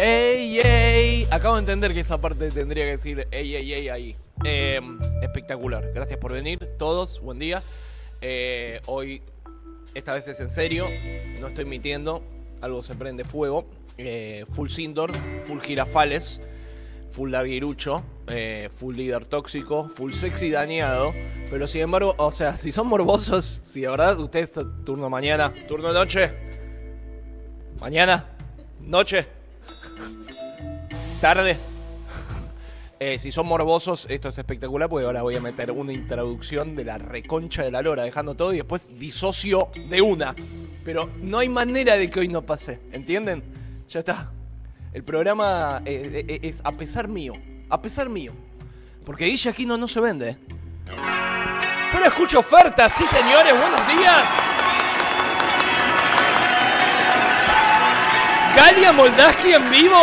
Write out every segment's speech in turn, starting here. ¡Ey, ey! Acabo de entender que esa parte tendría que decir ¡ey, ey, ey! Ahí. Espectacular. Gracias por venir todos. Buen día. Hoy, esta vez es en serio. No estoy mintiendo. Algo se prende fuego. Full Sindor, full Girafales, full Larguirucho, full Líder Tóxico, full Sexy Dañado. Pero sin embargo, o sea, si son morbosos, si de verdad ustedes turno mañana, turno noche, mañana, noche, tarde. Si son morbosos, esto es espectacular, porque ahora voy a meter una introducción de la reconcha de la lora, dejando todo y después disocio de una. Pero no hay manera de que hoy no pase, ¿entienden? Ya está. El programa es a pesar mío. A pesar mío. Porque Guille aquí no se vende. Pero escucho ofertas, sí señores, buenos días. Galia Moldaski en vivo.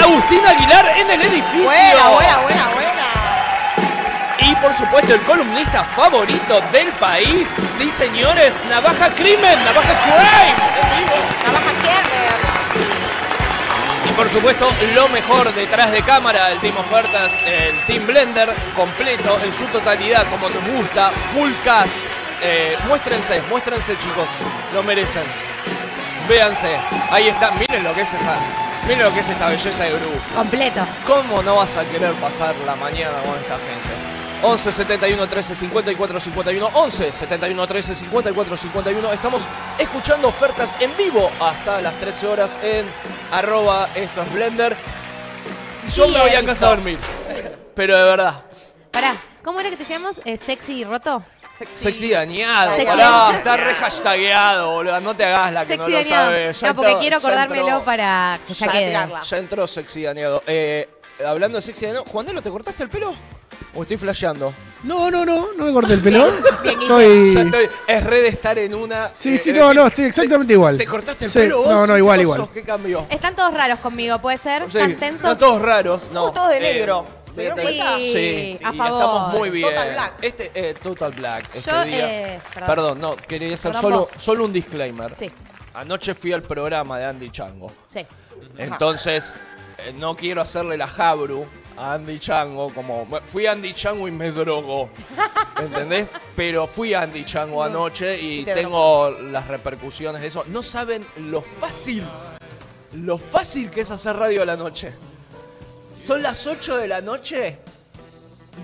Agustín Aguilar en el edificio. Buena, buena, buena, buena. Y por supuesto el columnista favorito del país. Sí señores, Navaja Crimen, Navaja Crime en vivo. Navaja Crimen. Y por supuesto lo mejor detrás de cámara, el Team Ofertas, el Team Blender completo en su totalidad como nos gusta, full cast. Muéstrense, muéstrense chicos, lo merecen. Véanse, ahí está, miren lo que es esa. Miren lo que es esta belleza de grupo. Completo. ¿Cómo no vas a querer pasar la mañana con esta gente? 11 71 13 54 51 11 71 13 54 51. Estamos escuchando ofertas en vivo hasta las 13 horas en @ esto es Blender. Yo me voy a casa a dormir. Pero de verdad. Pará, ¿cómo era que te llamamos? ¿Sexy y roto? Sexy dañado, pará, está re hashtagueado, boludo, no te hagas la que sexy no lo sabes. No, porque quiero acordármelo entró, para que ya quede. Ya entró sexy dañado. Hablando de sexy dañado, Juanelo, ¿te cortaste el pelo? ¿O estoy flasheando? No me corté el pelo. Es re de estar en una... Sí, no, estoy exactamente igual. ¿Te cortaste el pelo vos? No, igual. ¿Qué cambió? Están todos raros conmigo, ¿puede ser? Sí. Están tensos. No, todos raros, no. Todos de negro. Sí, a favor. Estamos muy bien. Total Black. Total Black. Yo, perdón, no, quería hacer solo un disclaimer. Sí. Anoche fui al programa de Andy Chango. Sí. Entonces, no quiero hacerle la jabru a Andy Chango, como fui Andy Chango y me drogo, ¿entendés? Pero fui Andy Chango anoche y tengo las repercusiones de eso. No saben lo fácil que es hacer radio a la noche. Son las 8 de la noche.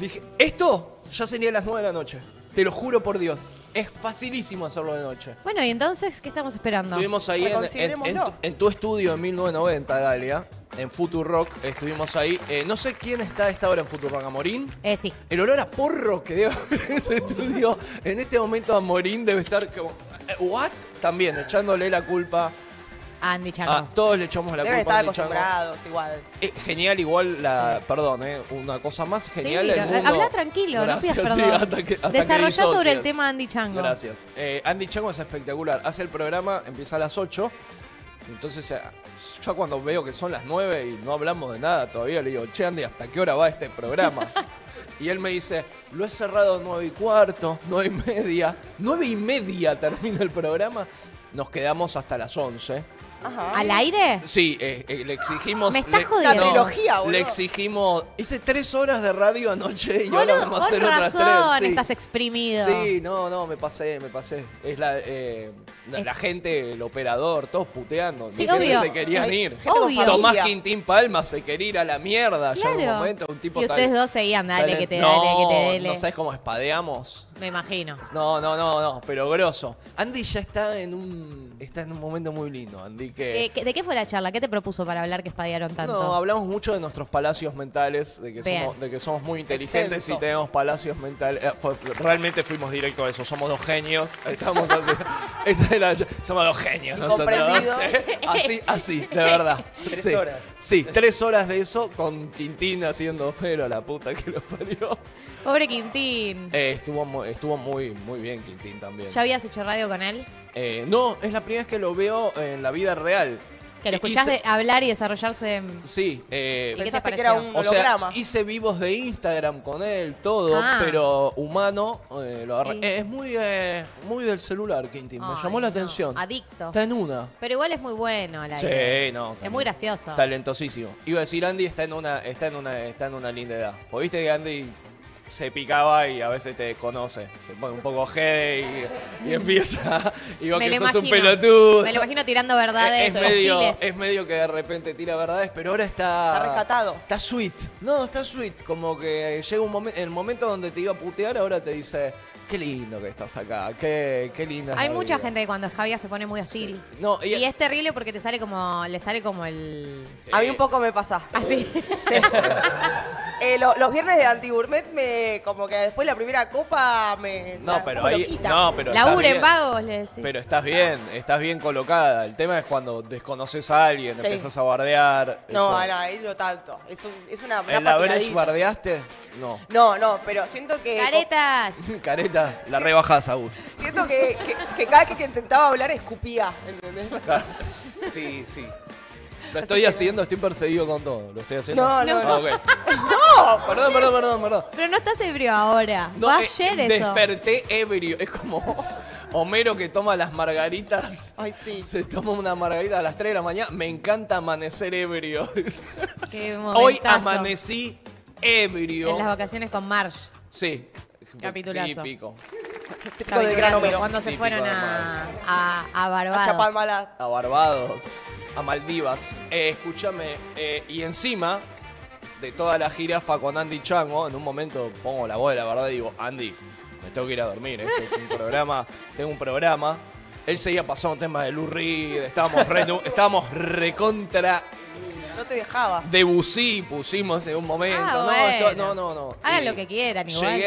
Dije, esto ya sería las 9 de la noche. Te lo juro por Dios. Es facilísimo hacerlo de noche. Bueno, y entonces, ¿qué estamos esperando? Estuvimos ahí en tu estudio en 1990, Galia, en Futurock. Estuvimos ahí. No sé quién está a esta hora en Futurock, ¿Amorín? Sí. El olor a porro que debe haber en ese estudio, en este momento Amorín debe estar como... ¿What? También, echándole la culpa... Andy Chango. Todos le echamos la culpa a Andy Chango. Deben estar acostumbrados, igual. Genial, igual, sí. Perdón, una cosa más genial. Sí, habla tranquilo, gracias, no pidas perdón. Sí, hasta desarrollá sobre el tema Andy Chango. Gracias. Andy Chango es espectacular. Hace el programa, empieza a las 8. Entonces, ya cuando veo que son las 9 y no hablamos de nada todavía, le digo, che, Andy, ¿hasta qué hora va este programa? Y él me dice, lo he cerrado 9:15, 9:30. 9:30 termina el programa. Nos quedamos hasta las 11. Ajá. ¿Al aire? Sí, le exigimos... Me estás jodiendo. No, trilogía, le exigimos... Hice 3 horas de radio anoche y ahora vamos a hacer otras 3. Sí. Estás exprimido. Sí, no, me pasé. Es la gente, el operador, todos puteando. Sí, obvio. Se querían ir. Obvio. Tomás Quintín Palma se quería ir a la mierda. Claro. Ya en un momento. Un tipo y ustedes tal, dos seguían, dale, que te dele, que te dele. No sabes cómo espadeamos. Me imagino. No, pero grosso. Andy ya está en un momento muy lindo, Andy. ¿De qué fue la charla? ¿Qué te propuso para hablar que espadearon tanto? No, hablamos mucho de nuestros palacios mentales, de que somos muy inteligentes extenso. Y tenemos palacios mentales. Realmente fuimos directo a eso, somos dos genios. Estamos así. Somos dos genios nosotros. Así, la verdad. 3 horas. Sí, 3 horas de eso con Quintín haciendo fero a la puta que lo parió. Pobre Quintín. Estuvo muy bien Quintín también. ¿Ya habías hecho radio con él? No, es la primera vez que lo veo en la vida real. Que lo escuchás hablar y desarrollarse. Sí. ¿Y qué te pareció? Que era un holograma. O sea, hice vivos de Instagram con él, todo, pero humano. Lo agarré. Es muy del celular, Quintín. Me llamó la atención. Adicto. Está en una. Pero igual es muy bueno al aire. Sí, no. Es muy gracioso. Talentosísimo. Iba a decir, Andy está en una linda edad. ¿O viste que Andy se picaba y a veces te conoce? Se pone un poco jede y empieza. Y vos que sos un pelotudo. Me lo imagino tirando verdades. Es medio que de repente tira verdades, pero ahora está... Está rescatado. Está sweet. No, está sweet. Como que llega un momento, el momento donde te iba a putear, ahora te dice... Qué lindo que estás acá, qué linda. Hay mucha vida. Gente que cuando es Javier se pone muy hostil. Sí. No, y es terrible porque le sale como el... Sí. A mí un poco me pasa. Así. Sí. Los viernes de Antigourmet como que después la primera copa me... No, pero ahí... No, pero laburen vagos, le decís. Pero estás bien colocada. El tema es cuando desconoces a alguien, empezás a bardear. No, no, ahí no tanto. Es una ¿En la Breche bardeaste? No. No, pero siento que... Caretas. Caretas. La rebajás, Agus. Siento que cada vez que intentaba hablar escupía, ¿entendés? Sí, sí. Lo estoy haciendo, estoy perseguido con todo. ¿Lo estoy haciendo? No. Okay. No. Perdón. Pero no estás ebrio ahora. No, ayer eso. Desperté ebrio. Es como Homero que toma las margaritas. Ay, sí. Se toma una margarita a las 3 de la mañana. Me encanta amanecer ebrio. Qué momentazo. Hoy amanecí ebrio. En las vacaciones con Marge. Sí. Capitulazo. Típico del gran Homero. Cuando se fueron a Barbados. A Chapalmalad. A Barbados. A Maldivas. Escúchame. Y encima de toda la jirafa con Andy Chango, en un momento pongo la voz de la verdad y digo, Andy, me tengo que ir a dormir. Esto es un programa. Tengo un programa. Él seguía pasando temas de Lou Reed. Estábamos recontra... No te dejaba. Debussy pusimos en un momento. No. Hagan lo que quieran igual.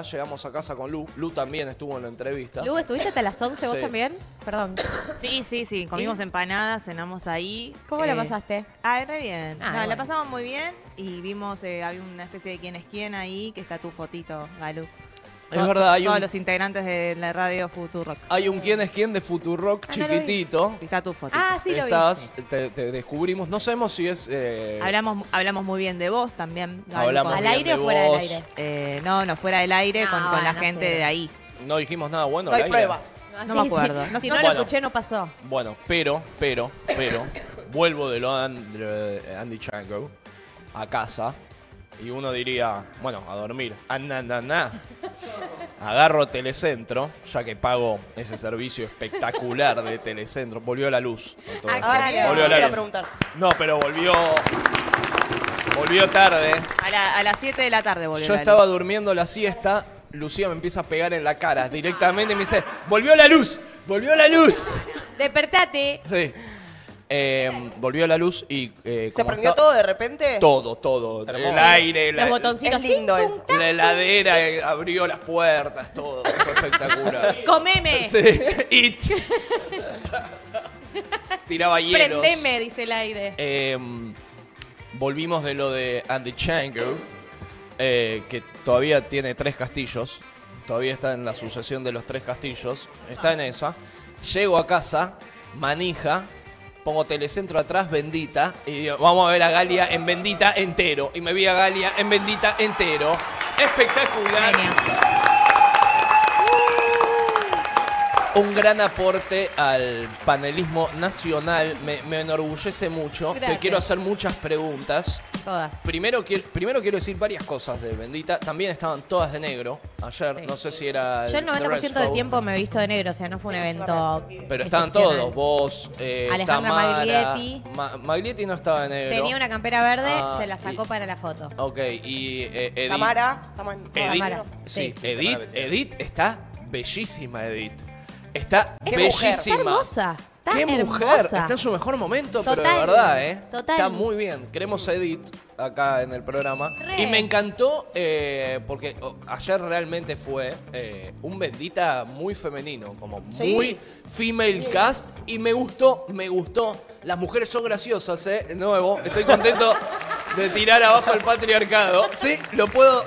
Llegamos a casa con Lu. Lu también estuvo en la entrevista. Lu, ¿estuviste hasta las 11 vos también? Perdón. Sí. Comimos empanadas, cenamos ahí. ¿Cómo la pasaste? Re bien. Bueno. La pasamos muy bien y vimos, hay una especie de quién es quién ahí, que está tu fotito, Galu. Es verdad, todos los integrantes de la radio Futurock. Hay un quién es quién de Futurock chiquitito. No, está tu foto. Ah, sí, lo vi. Te descubrimos. No sabemos si es... Hablamos muy bien de vos también. ¿Al aire o fuera del aire? No, fuera del aire, con la gente de ahí. No dijimos nada bueno del aire. No hay pruebas. No me acuerdo. Sí. Si no lo escuché, no pasó. Bueno, pero, vuelvo de lo Andy Chango a casa. Y uno diría, bueno, a dormir. Agarro Telecentro, ya que pago ese servicio espectacular de Telecentro. Volvió la luz. Volvió la luz. No, pero volvió tarde. A las 7 de la tarde volvió. Yo estaba durmiendo la siesta, Lucía me empieza a pegar en la cara directamente y me dice, ¡volvió la luz! ¡Volvió la luz! ¡Despertate! Sí. Volvió la luz y... ¿Se prendió todo de repente? Todo. El aire, los botoncitos. Es lindo eso. La heladera abrió las puertas, todo. Fue espectacular. ¡Comeme! Sí. Tiraba hielos. Prendeme, dice el aire. Volvimos de lo de Andy Chango, que todavía tiene 3 castillos. Todavía está en la sucesión de los 3 castillos. Está en esa. Llego a casa, manija... Pongo Telecentro atrás, Bendita, y digo, vamos a ver a Galia en Bendita entero. Y me vi a Galia en Bendita entero. Espectacular. Un gran aporte al panelismo nacional. Me enorgullece mucho. Gracias. Te quiero hacer muchas preguntas. Todas. Primero quiero decir varias cosas de Bendita. También estaban todas de negro. Ayer, no sé si era... Yo el 90% del tiempo me he visto de negro, o sea, no fue un evento... Pero estaban todos. Vos, Alejandra Tamara, Maglietti. Maglietti no estaba de negro. Tenía una campera verde, se la sacó para la foto. Ok, y Edith. Tamara. Sí. Edith está bellísima, Edith. Está bellísima. Está hermosa. ¡Qué hermosa mujer! Está en su mejor momento, pero de verdad, ¿eh? Total. Está muy bien. Queremos a Edith acá en el programa. Y me encantó, porque ayer realmente fue un Bendita muy femenino, como muy female cast. Y me gustó. Las mujeres son graciosas, ¿eh? De nuevo, estoy contento de tirar abajo el patriarcado. Sí, lo puedo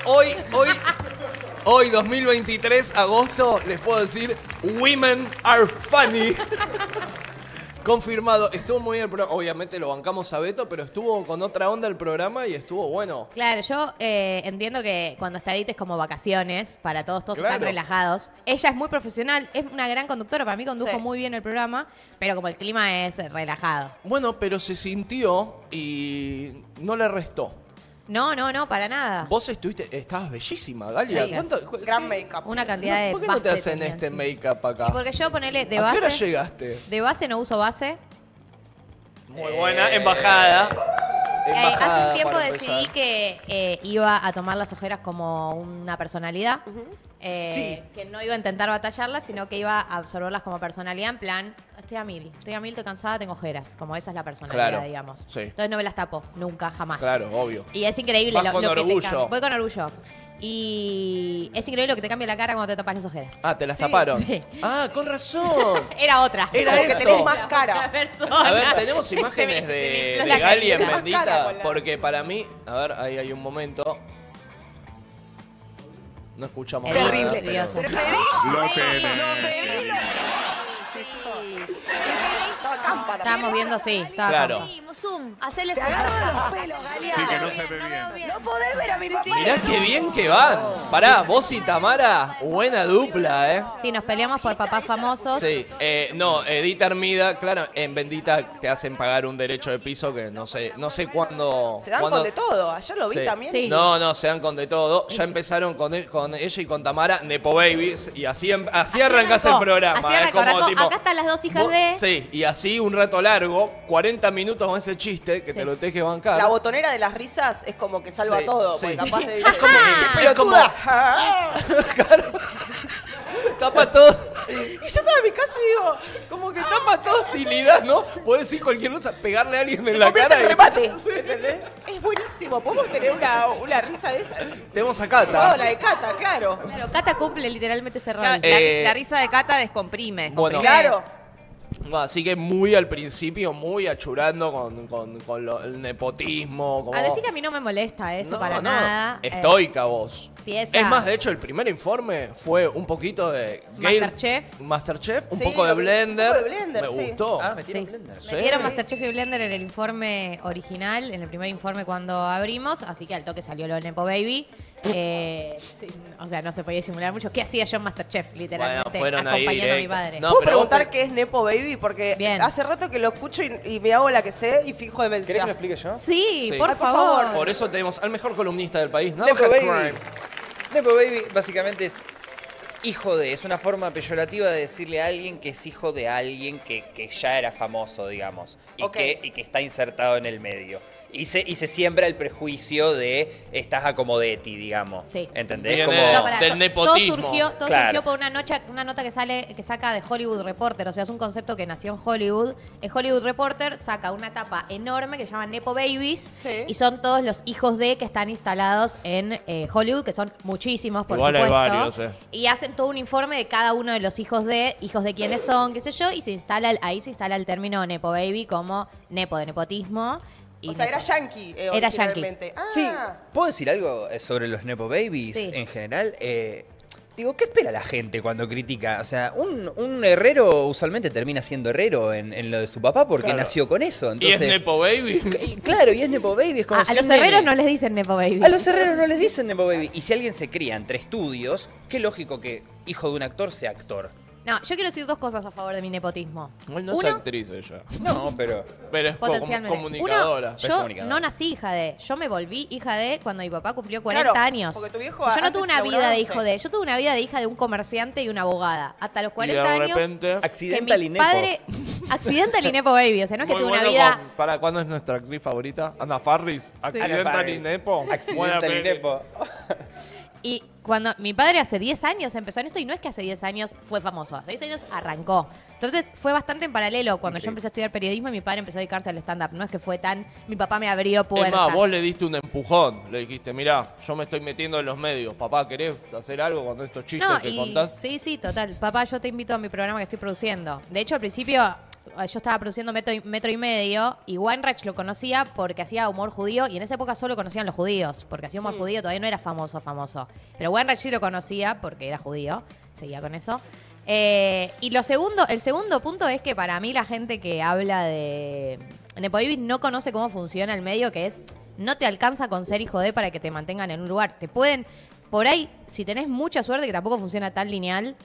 hoy, 2023, agosto, les puedo decir, women are funny. Confirmado, estuvo muy bien el programa. Obviamente lo bancamos a Beto, pero estuvo con otra onda el programa y estuvo bueno. Claro, yo entiendo que cuando está Edith es como vacaciones para todos, claro, están relajados. Ella es muy profesional, es una gran conductora, para mí condujo muy bien el programa, pero como el clima es relajado. Bueno, pero se sintió y no le restó. No, no, no, para nada. Vos estuviste, estabas bellísima, Galia. Sí, gran make-up. Una cantidad de... ¿Por qué no te hacen este make-up acá? Y porque yo, ponele, de base... ¿A qué hora llegaste? De base no uso base. Muy buena, embajada. Hace un tiempo decidí que iba a tomar las ojeras como una personalidad. Que no iba a intentar batallarlas, sino que iba a absorberlas como personalidad, en plan, estoy a mil, estoy cansada, tengo ojeras. Como esa es la personalidad, claro, digamos. Sí. Entonces no me las tapo, nunca, jamás. Claro, obvio. Y es increíble lo que te cambia. Voy con orgullo. Y es increíble lo que te cambia la cara cuando te tapas las ojeras. Ah, te las taparon. Sí. Ah, con razón. Era otra. Era eso. Que tenés más cara. A ver, tenemos imágenes de Gali en Bendita. Porque para mí, a ver, ahí hay un momento. No escuchamos nada. Terrible, Dios. Pero... ¡Lo pedís! Estamos viendo así. Claro. Zoom. Hacele zoom. Sí, que no se ve bien. No podés ver a mi papá. Mirá qué bien que van. Pará, vos y Tamara, buena dupla, ¿eh? Sí, nos peleamos por papás famosos. Sí. No, Edith Armida, claro, en Bendita te hacen pagar un derecho de piso que no sé cuándo... Se dan con de todo. Ayer lo vi también. Sí. No, se dan con de todo. Ya empezaron con ella y con Tamara, Nepo Babies, y así arrancás el programa. Así arrancó. Tipo, acá están las dos hijas de... Sí, y así un rato largo, 40 minutos con ese chiste que te lo tenés que bancar. La botonera de las risas es como que salva todo. Sí. Capaz de... Pero como... Tapa todo. Y yo estaba en mi casa y digo, como que tapa toda hostilidad, ¿no? Podés decir cualquier cosa, pegarle a alguien en la cara. Remate. Es buenísimo. Podemos tener una risa de esas. Tenemos a Cata. La de Cata, claro. Pero Cata cumple literalmente ese rol. La risa de Cata descomprime. Bueno, claro. Así que muy al principio, muy achurando con el nepotismo. Como... A decir que a mí no me molesta eso para nada. Estoica vos. Tiesa. Es más, de hecho, el primer informe fue un poquito de... Masterchef, un poco de Blender. Un poco de Blender, me gustó. Ah, metieron Masterchef y Blender en el informe original, en el primer informe cuando abrimos. Así que al toque salió lo del Nepo Baby. O sea, no se podía disimular mucho. ¿Qué hacía yo en Masterchef, literalmente? Bueno, acompañando a mi padre. No, ¿puedo preguntar qué es Nepo Baby? Porque hace rato que lo escucho y me hago la que sé y fijo de mención. ¿Querés que lo explique yo? Sí, por favor. Por eso tenemos al mejor columnista del país, Nepo Baby. Nepo Baby básicamente es hijo de... Es una forma peyorativa de decirle a alguien que es hijo de alguien que ya era famoso, digamos. Y que está insertado en el medio. Y se siembra el prejuicio de estás a como de ti, digamos. Sí. ¿Entendés? Como del nepotismo. Todo surgió por una nota que saca de Hollywood Reporter. O sea, es un concepto que nació en Hollywood. El Hollywood Reporter saca una tapa enorme que se llama Nepo Babies. Sí. Y son todos los hijos de que están instalados en Hollywood, que son muchísimos, por supuesto. Hay varios, Y hacen todo un informe de cada uno de los hijos de quiénes son, qué sé yo. Y ahí se instala el término Nepo Baby como nepo, de nepotismo. O sea, era yankee. Era yankee. Ah. Sí. ¿Puedo decir algo sobre los Nepo Babies en general? Digo, ¿qué espera la gente cuando critica? O sea, un herrero usualmente termina siendo herrero en lo de su papá porque nació con eso. Entonces, ¿y es Nepo Baby? Claro, y es Nepo Baby. Es como a los herreros no les dicen Nepo Baby. A los herreros no les dicen Nepo Baby. Y si alguien se cría entre estudios, qué lógico que hijo de un actor sea actor. No, yo quiero decir dos cosas a favor de mi nepotismo. No es actriz ella. No, pero... Pero es comunicadora. Yo no nací hija de... Yo me volví hija de cuando mi papá cumplió 40 años. Porque tu viejo... Yo no tuve una vida de hijo de... Yo tuve una vida de hija de un comerciante y una abogada. Hasta los 40 años... Y de repente... Accidenta al Inepo. Accidenta al Inepo Baby. O sea, no es que tuve una vida... ¿Para cuándo es nuestra actriz favorita? Ana Farris. Accidenta al Inepo. Accidenta al Inepo. Y cuando mi padre hace 10 años empezó en esto, y no es que hace 10 años fue famoso, hace 10 años arrancó. Entonces fue bastante en paralelo. Cuando yo empecé a estudiar periodismo, mi padre empezó a dedicarse al stand-up. No es que fue tan... Mi papá me abrió puertas. Es más, vos le diste un empujón. Le dijiste, mirá, yo me estoy metiendo en los medios. Papá, ¿querés hacer algo con estos chistes que contás? Sí, total. Papá, yo te invito a mi programa que estoy produciendo. De hecho, al principio... Yo estaba produciendo Metro y Medio y Weinreich lo conocía porque hacía humor judío y en esa época solo conocían los judíos porque hacía humor judío, todavía no era famoso. Pero Weinreich sí lo conocía porque era judío, seguía con eso. Y lo segundo, el segundo punto es que para mí la gente que habla de nepotismo no conoce cómo funciona el medio, que es no te alcanza con ser hijo de para que te mantengan en un lugar. Te pueden, por ahí, si tenés mucha suerte, que tampoco funciona tan lineal,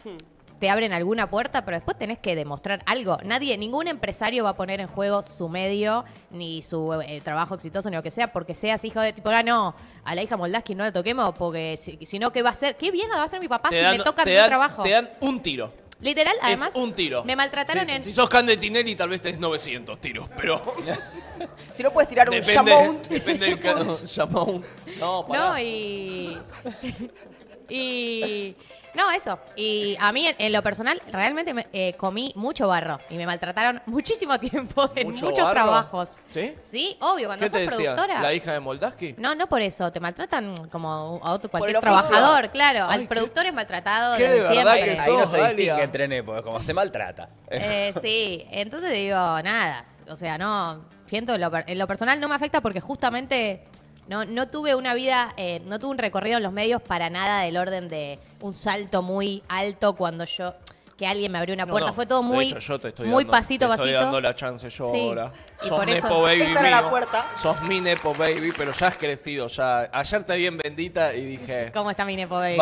te abren alguna puerta, pero después tenés que demostrar algo. Nadie, ningún empresario va a poner en juego su medio, ni su trabajo exitoso, ni lo que sea, porque seas hijo de tipo, ah, no, a la hija Moldaski no la toquemos, porque si no, ¿qué va a hacer? ¿Qué mierda va a hacer mi papá si me toca mi trabajo? Te dan un tiro. Literal, además, es un tiro. Me maltrataron en... Si sos Candetinelli, tal vez tenés 900 tiros, pero... Si no puedes tirar depende, un Chamount. Depende del Chamount. No, para. No, y... No, eso. Y a mí, en lo personal, realmente comí mucho barro. Y me maltrataron muchísimo tiempo en muchos trabajos. ¿Sí? Sí, obvio. Cuando sos productora... ¿La hija de Moldaski? No, no por eso. Te maltratan como a otro cualquier trabajador, claro. Al productor es maltratado desde siempre. Qué de verdad que ahí no se distingue entre nepos, como se maltrata. Sí. Entonces digo, nada. O sea, no... Siento, en lo personal no me afecta porque justamente... No tuve una vida, no tuve un recorrido en los medios para nada del orden de un salto muy alto cuando yo, que alguien me abrió una puerta. Fue todo muy, de hecho, yo te estoy muy dando, pasito a pasito. Te estoy dando la chance yo sí. Ahora. Y sos nepo baby mío. La puerta. Sos mi nepo baby, pero ya has crecido. Ya. Ayer te vi en Bendita y dije... ¿Cómo está mi nepo baby?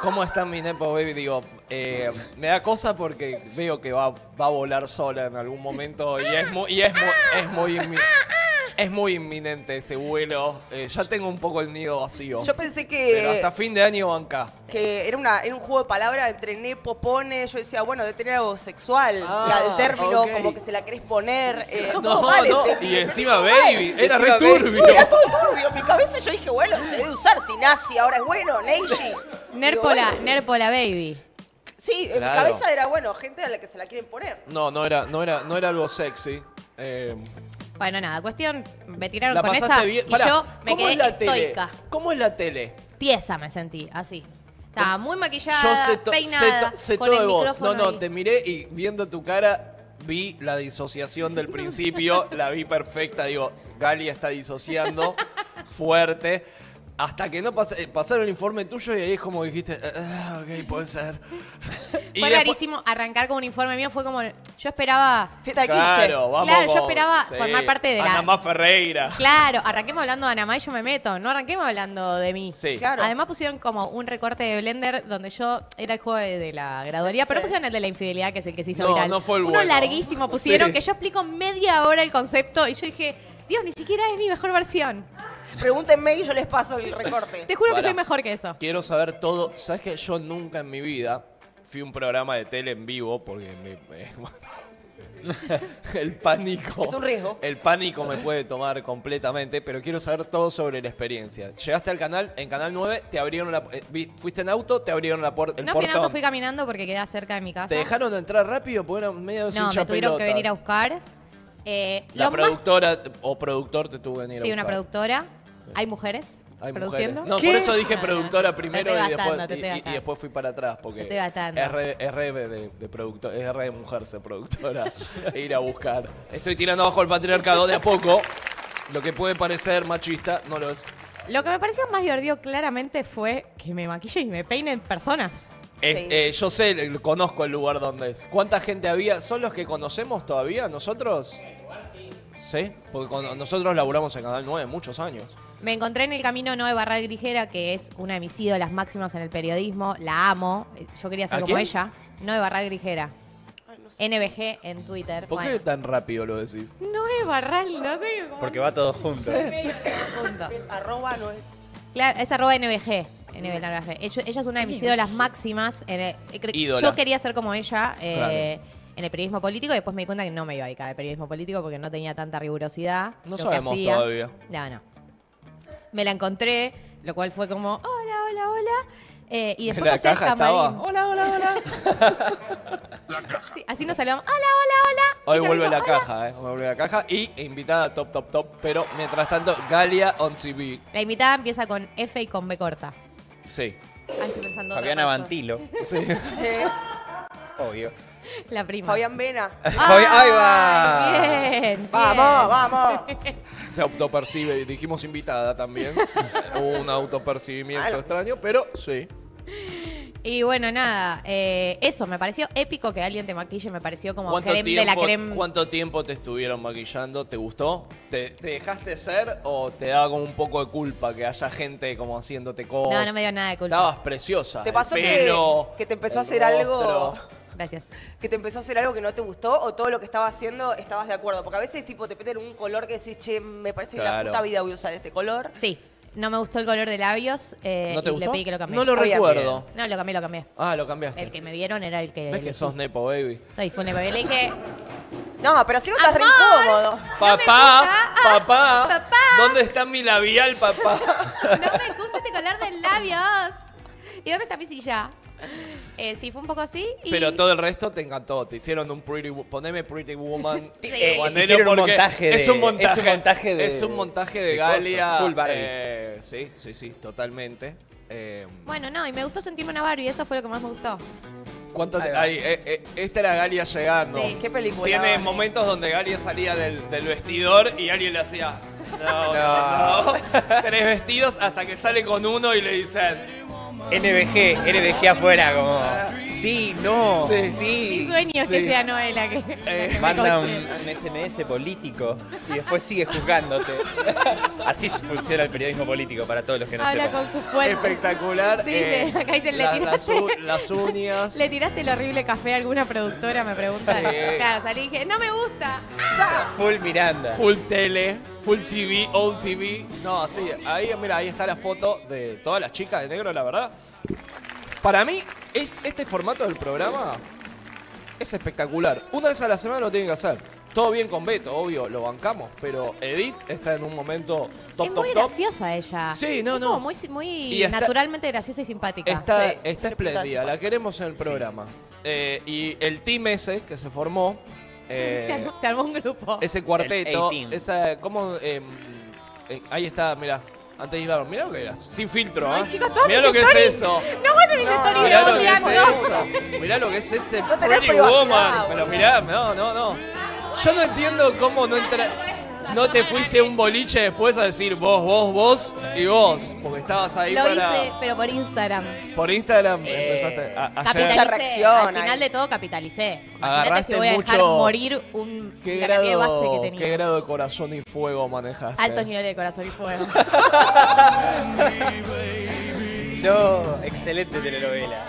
¿Cómo está mi nepo baby? Digo, me da cosa porque veo que va a volar sola en algún momento y es muy inminente ese vuelo. Ya tengo un poco el nido vacío. Yo pensé que... Pero hasta fin de año banca. Que era un juego de palabras entre nepo, pone. Yo decía, bueno, de tener algo sexual. El término, okay. Como que se la querés poner. No. Este, y encima baby. Era re turbio. Era todo turbio. En mi cabeza yo dije, bueno, se debe usar. Si nazi ahora es bueno, Neiji. Nerpola baby. Sí, en claro. Mi cabeza era, bueno, gente a la que se la quieren poner. No era algo sexy. Bueno, nada, cuestión, me tiraron la con esa bien. Y pará, yo me quedé estoica. ¿Cómo es la tele? Tiesa me sentí, así. Estaba muy maquillada, yo peinada, sé con todo el de vos. No, te miré y viendo tu cara vi la disociación del principio, la vi perfecta. Digo, Gali está disociando, fuerte. Hasta que no pasaron el informe tuyo y ahí es como dijiste, ok, puede ser. Fue rarísimo arrancar con un informe mío, fue como, yo esperaba... Fiesta de 15. Claro, vamos, yo esperaba formar parte de la... Anamá Ferreira. Claro, arranquemos hablando de Anamá y yo me meto, no arranquemos hablando de mí. Sí. Claro. Además pusieron como un recorte de Blender donde yo era el juego de la gradualidad, pero pusieron el de la infidelidad, que es el que se hizo viral. No, fue el bueno. Uno larguísimo pusieron, que yo explico media hora el concepto y yo dije, Dios, ni siquiera es mi mejor versión. Pregúntenme y yo les paso el recorte. Te juro que soy mejor que eso. Quiero saber todo. ¿Sabes que yo nunca en mi vida fui a un programa de tele en vivo? Porque el pánico... Es un riesgo. El pánico me puede tomar completamente, pero quiero saber todo sobre la experiencia. Llegaste al canal, en Canal 9, te abrieron la... Fuiste en auto, te abrieron la puerta. No fui en auto, fui caminando porque quedaba cerca de mi casa. ¿Te dejaron entrar rápido? Porque eran medio sin chapelotas. No, me tuvieron que venir a buscar. La productora o productor te tuvo que venir a buscar. Sí, una productora. ¿Hay mujeres produciendo? No, por eso dije productora primero y después fui para atrás. Porque es re de productora, es re de mujer ser productora e ir a buscar. Estoy tirando abajo el patriarcado de a poco. Lo que puede parecer machista, no lo es. Lo que me pareció más divertido claramente fue que me maquillen y me peinen personas. Yo sé, conozco el lugar donde es. ¿Cuánta gente había? ¿Son los que conocemos todavía nosotros? Sí, porque nosotros laburamos en Canal 9 muchos años. Me encontré en el camino Noé Barral Grijera, que es una de mis ídolas máximas en el periodismo. La amo. Yo quería ser como ella. Noé Barral Grijera. Ay, no sé. NBG en Twitter. ¿Por qué tan rápido lo decís? Noé Barral, no sé. Porque va todo junto. Es arroba Noé. Claro, es arroba NBG. Ella es una de mis ídolas máximas. Yo quería ser como ella. En el periodismo político y después me di cuenta que no me iba a dedicar al periodismo político porque no tenía tanta rigurosidad. No sabemos todavía. No. Me la encontré, lo cual fue como, hola. Y después pasé al camarín. Hola. La caja. Sí, así nos saludamos. Hola. Hoy vuelve la caja, Hoy vuelve la caja y invitada top. Pero mientras tanto, Galia on TV. La invitada empieza con F y con B corta. Sí. Estoy pensando Fabiana Bantilo. Sí. Obvio. La prima. Fabián Vena. ¡Ahí va! Bien. ¡Vamos! Se autopercibe. Dijimos invitada también. Hubo un autopercibimiento extraño, pero sí. Y bueno, nada, eso, me pareció épico que alguien te maquille, me pareció como creme de la creme. ¿Cuánto tiempo te estuvieron maquillando? ¿Te gustó? ¿Te dejaste ser o te daba como un poco de culpa que haya gente como haciéndote cosas? No, no me dio nada de culpa. Estabas preciosa. ¿Te pasó que te empezó a hacer algo? Gracias. ¿Que te empezó a hacer algo que no te gustó o todo lo que estaba haciendo estabas de acuerdo? Porque a veces tipo te meten un color que decís, che, me parece que en la puta vida voy a usar este color. Sí. No me gustó el color de labios ¿No te y gustó? Le pedí que lo cambié. No lo recuerdo. No, lo cambié, lo cambié. Ah, lo cambiaste. El que me vieron era el que... ¿Ves que sos Nepo Baby? Soy full Nepo Baby. Le dije... No, pero si no estás re incómodo. Papá, no papá, papá, ¿dónde está mi labial, papá? No me gusta este color de labios. ¿Y dónde está mi silla? Sí, fue un poco así. Y... Pero todo el resto te encantó. Te hicieron un Pretty Woman. Poneme Pretty Woman. Sí. Te hicieron un montaje de, es un montaje de Galia. Full Barbie. Sí, sí, sí, totalmente. Bueno, no, y me gustó sentirme una Barbie. Eso fue lo que más me gustó. Esta era Galia llegando. Sí, qué película. Tiene momentos donde Galia salía del vestidor y alguien le hacía... No, no. Tres vestidos hasta que sale con uno y le dicen... NBG afuera, como... Sí, no, sí. Mi sueño es que sea Noel la que manda un SMS político y después sigue juzgándote. Así funciona el periodismo político para todos los que no sepan. Habla con sus fuentes. Espectacular. Sí, acá dicen, le tiraste... las uñas. ¿Le tiraste el horrible café a alguna productora? Me preguntan. Sí. Claro, salí y dije, no me gusta. Full Miranda. Full tele. Full TV, Old TV. No, sí, ahí, mira, ahí está la foto de todas las chicas de negro, la verdad. Para mí, este formato del programa es espectacular. Una vez a la semana lo tienen que hacer. Todo bien con Beto, obvio, lo bancamos, pero Edith está en un momento top, top, top. Es muy graciosa ella. Sí, no, no. Muy naturalmente graciosa y simpática. Está espléndida, la queremos en el programa. Y el team ese que se formó, se armó un grupo. Ese cuarteto. Ahí está, mirá. Antes de hablar, mirá lo que era. Sin filtro, ¿eh? Mirá lo que es eso. No vas a mis stories. Mirá lo que es eso. Mirá lo que es ese Pretty Woman. Pero mirá, no. Yo no entiendo cómo no te fuiste un boliche después a decir vos y vos. Porque estabas ahí para... Lo hice, pero por Instagram. Por Instagram empezaste a capitalizar. Al final de todo capitalicé. Imagínate si voy a dejar morir un... la cantidad de base que tenía. ¿Qué grado de corazón y fuego manejaste? Altos niveles de corazón y fuego. No, excelente telenovela.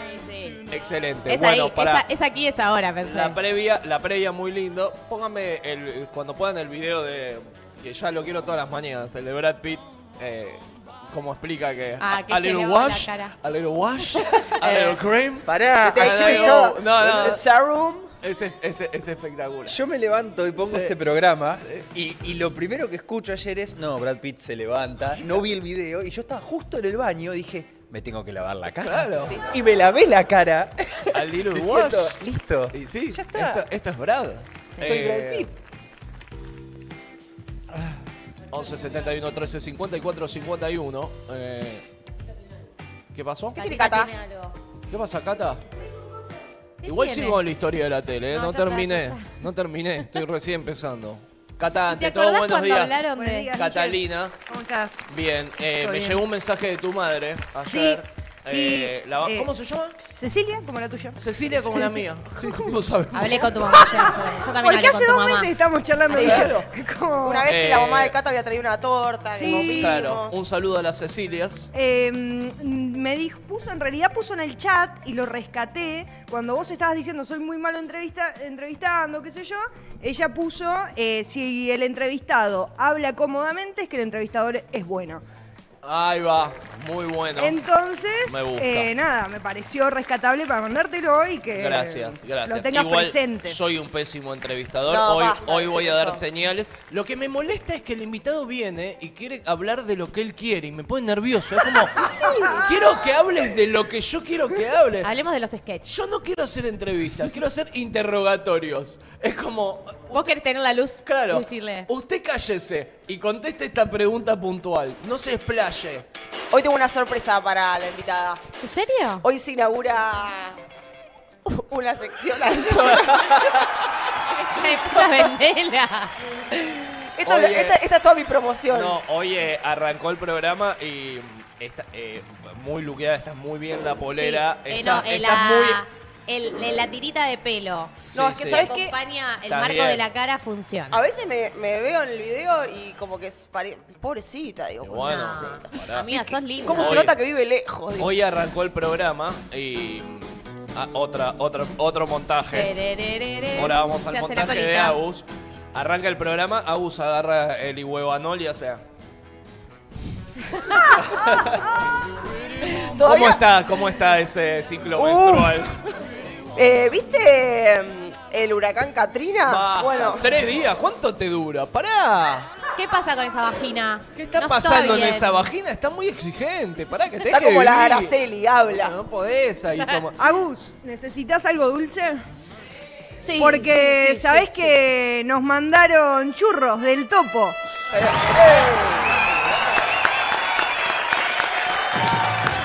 Excelente. Es bueno, ahí, es aquí, es ahora, pensé. La previa muy lindo. Pónganme, cuando puedan, el video de... Que ya lo quiero todas las mañanas. El de Brad Pitt, como explica que... a little wash, a little wash, a little cream. Pará. No. Serum. Es espectacular. Yo me levanto y pongo este programa y lo primero que escucho ayer es... No, Brad Pitt se levanta. No vi el video y yo estaba justo en el baño y dije... Me tengo que lavar la cara. Claro. Sí. Y me lavé la cara. Al Little Wash. Listo. Y sí, ya está. Esto es Brad. Soy Brad Pitt. 1171 13 54 51. ¿Qué pasó? ¿Qué tiene Cata? ¿Qué pasa, Cata? Igual sigo la historia de la tele, ¿eh? No terminé. Estoy recién empezando. Cata, ante todo, buenos días. Buenos días. Catalina. ¿Cómo estás? Bien. Me llegó un mensaje de tu madre ayer. Sí. ¿Cómo se llama? Cecilia, como la tuya. Cecilia, como la mía. ¿Cómo sabes? Hablé con tu mamá ayer. Yo también hablé con tu mamá. Porque hace 2 meses estamos charlando de ella. Claro. Una vez que la mamá de Cata había traído una torta. Sí. Claro. Un saludo a las Cecilias. Me dijo, en realidad puso en el chat y lo rescaté. Cuando vos estabas diciendo, soy muy malo entrevistando, qué sé yo, ella puso, si el entrevistado habla cómodamente, es que el entrevistador es bueno. Ahí va, muy bueno. Entonces, nada, me pareció rescatable para mandártelo hoy y que gracias. Lo tengas presente. Soy un pésimo entrevistador, no, hoy voy a dar señales. Lo que me molesta es que el invitado viene y quiere hablar de lo que él quiere y me pone nervioso. Es como, quiero que hables de lo que yo quiero que hables. Hablemos de los sketches. Yo no quiero hacer entrevistas, quiero hacer interrogatorios. Es como... Vos querés tener la luz. Claro. Usted cállese y conteste esta pregunta puntual. No se explaye. Hoy tengo una sorpresa para la invitada. ¿En serio? Hoy se inaugura una sección. Esta es toda mi promoción. No, hoy arrancó el programa y... Está, muy luqueada, estás muy bien la polera. Sí, estás, no, estás muy... la tirita de pelo. No, es que sabes que acompaña el marco bien de la cara, funciona. A veces me veo en el video y como que es pobrecita, digo. Bueno, no. Amiga, sos linda. ¿Cómo hoy, se nota que vive lejos? Digo. Hoy arrancó el programa y... Ah, otro montaje. Ahora vamos al montaje de Agus. Arranca el programa, Agus agarra el Iguebanol y hace... ¿Cómo está ese ciclo menstrual? ¿Viste el huracán Katrina? Bueno. 3 días, ¿cuánto te dura? ¡Pará! ¿Qué pasa con esa vagina? ¿Qué está pasando en esa vagina? Está muy exigente, pará que te está como vivir. La Araceli, habla. No podés ahí tomar. Agus, ¿necesitas algo dulce? Sí. Porque sí, sabés que nos mandaron churros del Topo.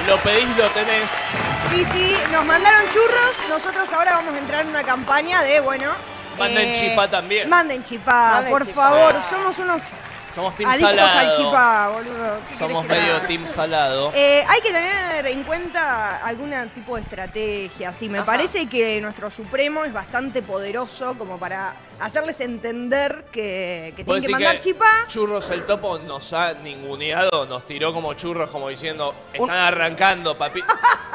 Lo pedís, lo tenés. Sí, nos mandaron churros. Nosotros ahora vamos a entrar en una campaña de, bueno... Manden chipá también. Manden chipá, por favor. Somos unos... Somos team salado. Al chipá, boludo. Somos medio team salado. Hay que tener en cuenta algún tipo de estrategia. Sí, me parece que nuestro Supremo es bastante poderoso como para hacerles entender que tienen que mandar chipá. Churros el Topo nos ha ninguneado, nos tiró como churros, como diciendo, están arrancando, papi.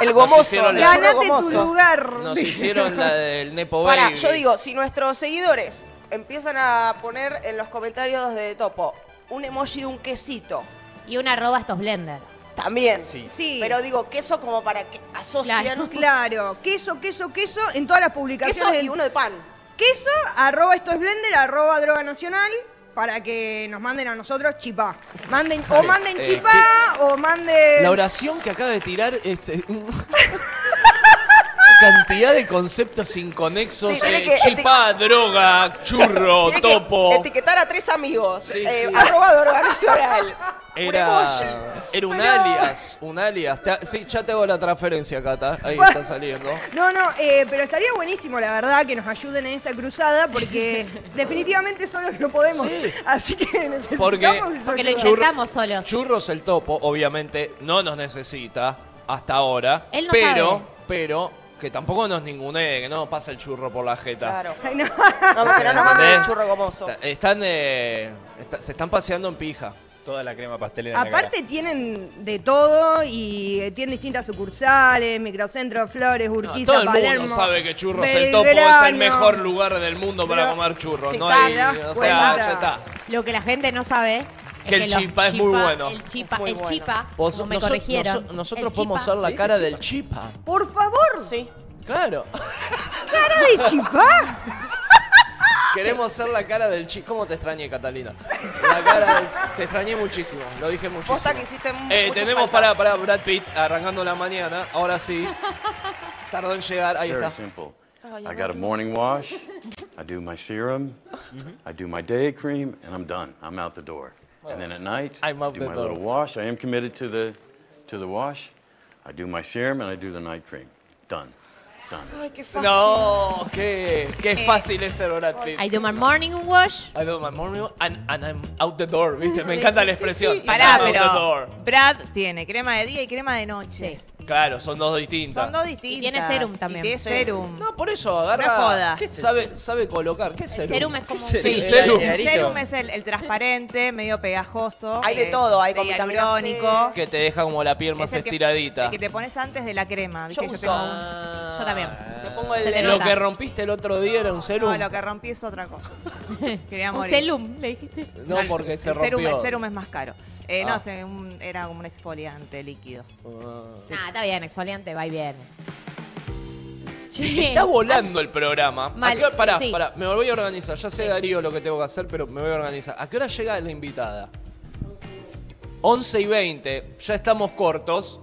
El gomoso, ganate tu lugar. Nos hicieron la del Nepo Baby. Pará, yo digo, si nuestros seguidores empiezan a poner en los comentarios de Topo un emoji de un quesito. Y un arroba estos blender. También. Sí. Pero digo, queso como para que asocian. Claro. Queso en todas las publicaciones. Queso y uno de pan. Queso, arroba estos blender, arroba droga nacional, para que nos manden a nosotros chipá. Manden chipá o manden... La oración que acaba de tirar es... cantidad de conceptos inconexos, sí, chipá, droga, churro, Topo. Etiquetar a 3 amigos, sí. Arroba droga nacional. Era un alias, Sí, ya te hago la transferencia, Cata, ahí está saliendo. No, pero estaría buenísimo, la verdad, que nos ayuden en esta cruzada, porque definitivamente solos no podemos. Sí. Así que necesitamos porque lo intentamos solos. Churros el Topo, obviamente, no nos necesita hasta ahora. Él no sabe. Pero... Que tampoco nos ningunee, que no nos pasa el churro por la jeta. Claro. Ay, no, pero no manden el churro gomoso. Se están paseando en pija. Toda la crema pastelera. Aparte tienen de todo y tienen distintas sucursales, Microcentro, Flores, Urquiza, Palermo. Todo el mundo sabe que Churros el Topo es el mejor lugar del mundo para comer churros. Si ya está. Lo que la gente no sabe... Que el chipá es muy bueno. El chipá, como me corrigieron. Nosotros podemos usar la cara del chipá. Por favor. Sí. Claro. ¿Cara de chipá? Queremos ser la cara del chipá. ¿Cómo te extrañé, Catalina? Te extrañé muchísimo. Lo dije muchísimo. Posta que hiciste tenemos para Brad Pitt arrancando la mañana. Ahora sí. Tardó en llegar. Ahí está. I got a morning wash. I do my serum. I do my day cream. And I'm done. I'm out the door. And then at night, I do my little wash. I am committed to the wash. I do my serum and I do the night cream. Done. Done. Ay, qué fácil. No, qué fácil es ser Brad Pitt. I do my morning wash. I do my morning wash and I'm out the door, ¿viste? Me encanta la expresión. Sí. Pará, pero Brad tiene crema de día y crema de noche. Sí. Claro, son dos distintas. Y tiene serum también. No, por eso agarra. No joda. ¿Qué sabe colocar? ¿Qué es serum? El serum es como un... Sí, serum. El serum es el transparente, medio pegajoso. Hay de todo, hay con vitamina C. Que te deja como la piel más estiradita. El que te pones antes de la crema. ¿Viste? Yo también. Pongo lo que rompiste el otro día era un serum. No, lo que rompí es otra cosa. Quería morir. Un serum, le dijiste. No, porque se rompió. El serum es más caro. No, era como un exfoliante líquido. Está bien, exfoliante, va y viene. Está volando el programa. Pará, me voy a organizar. Ya sé, Darío, lo que tengo que hacer, pero me voy a organizar. ¿A qué hora llega la invitada? 11:20. Ya estamos cortos.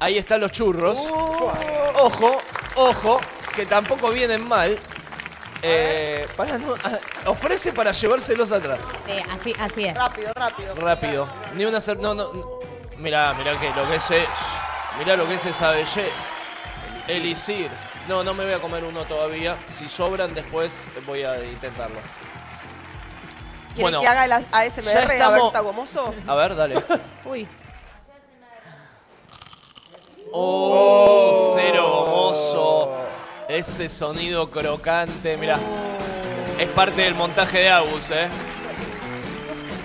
Ahí están los churros. Ojo, que tampoco vienen mal. Ofrece para llevárselos atrás. Así es. Rápido. Ni una... No. Mirá lo que es esa belleza. Elixir. No me voy a comer uno todavía. Si sobran después voy a intentarlo. ¿Quieren que haga el ASMR? A ver, ¿está gomoso? A ver, dale. Uy. ¡Oh! Cero gomoso. Ese sonido crocante, mirá. Es parte del montaje de Agus, ¿eh?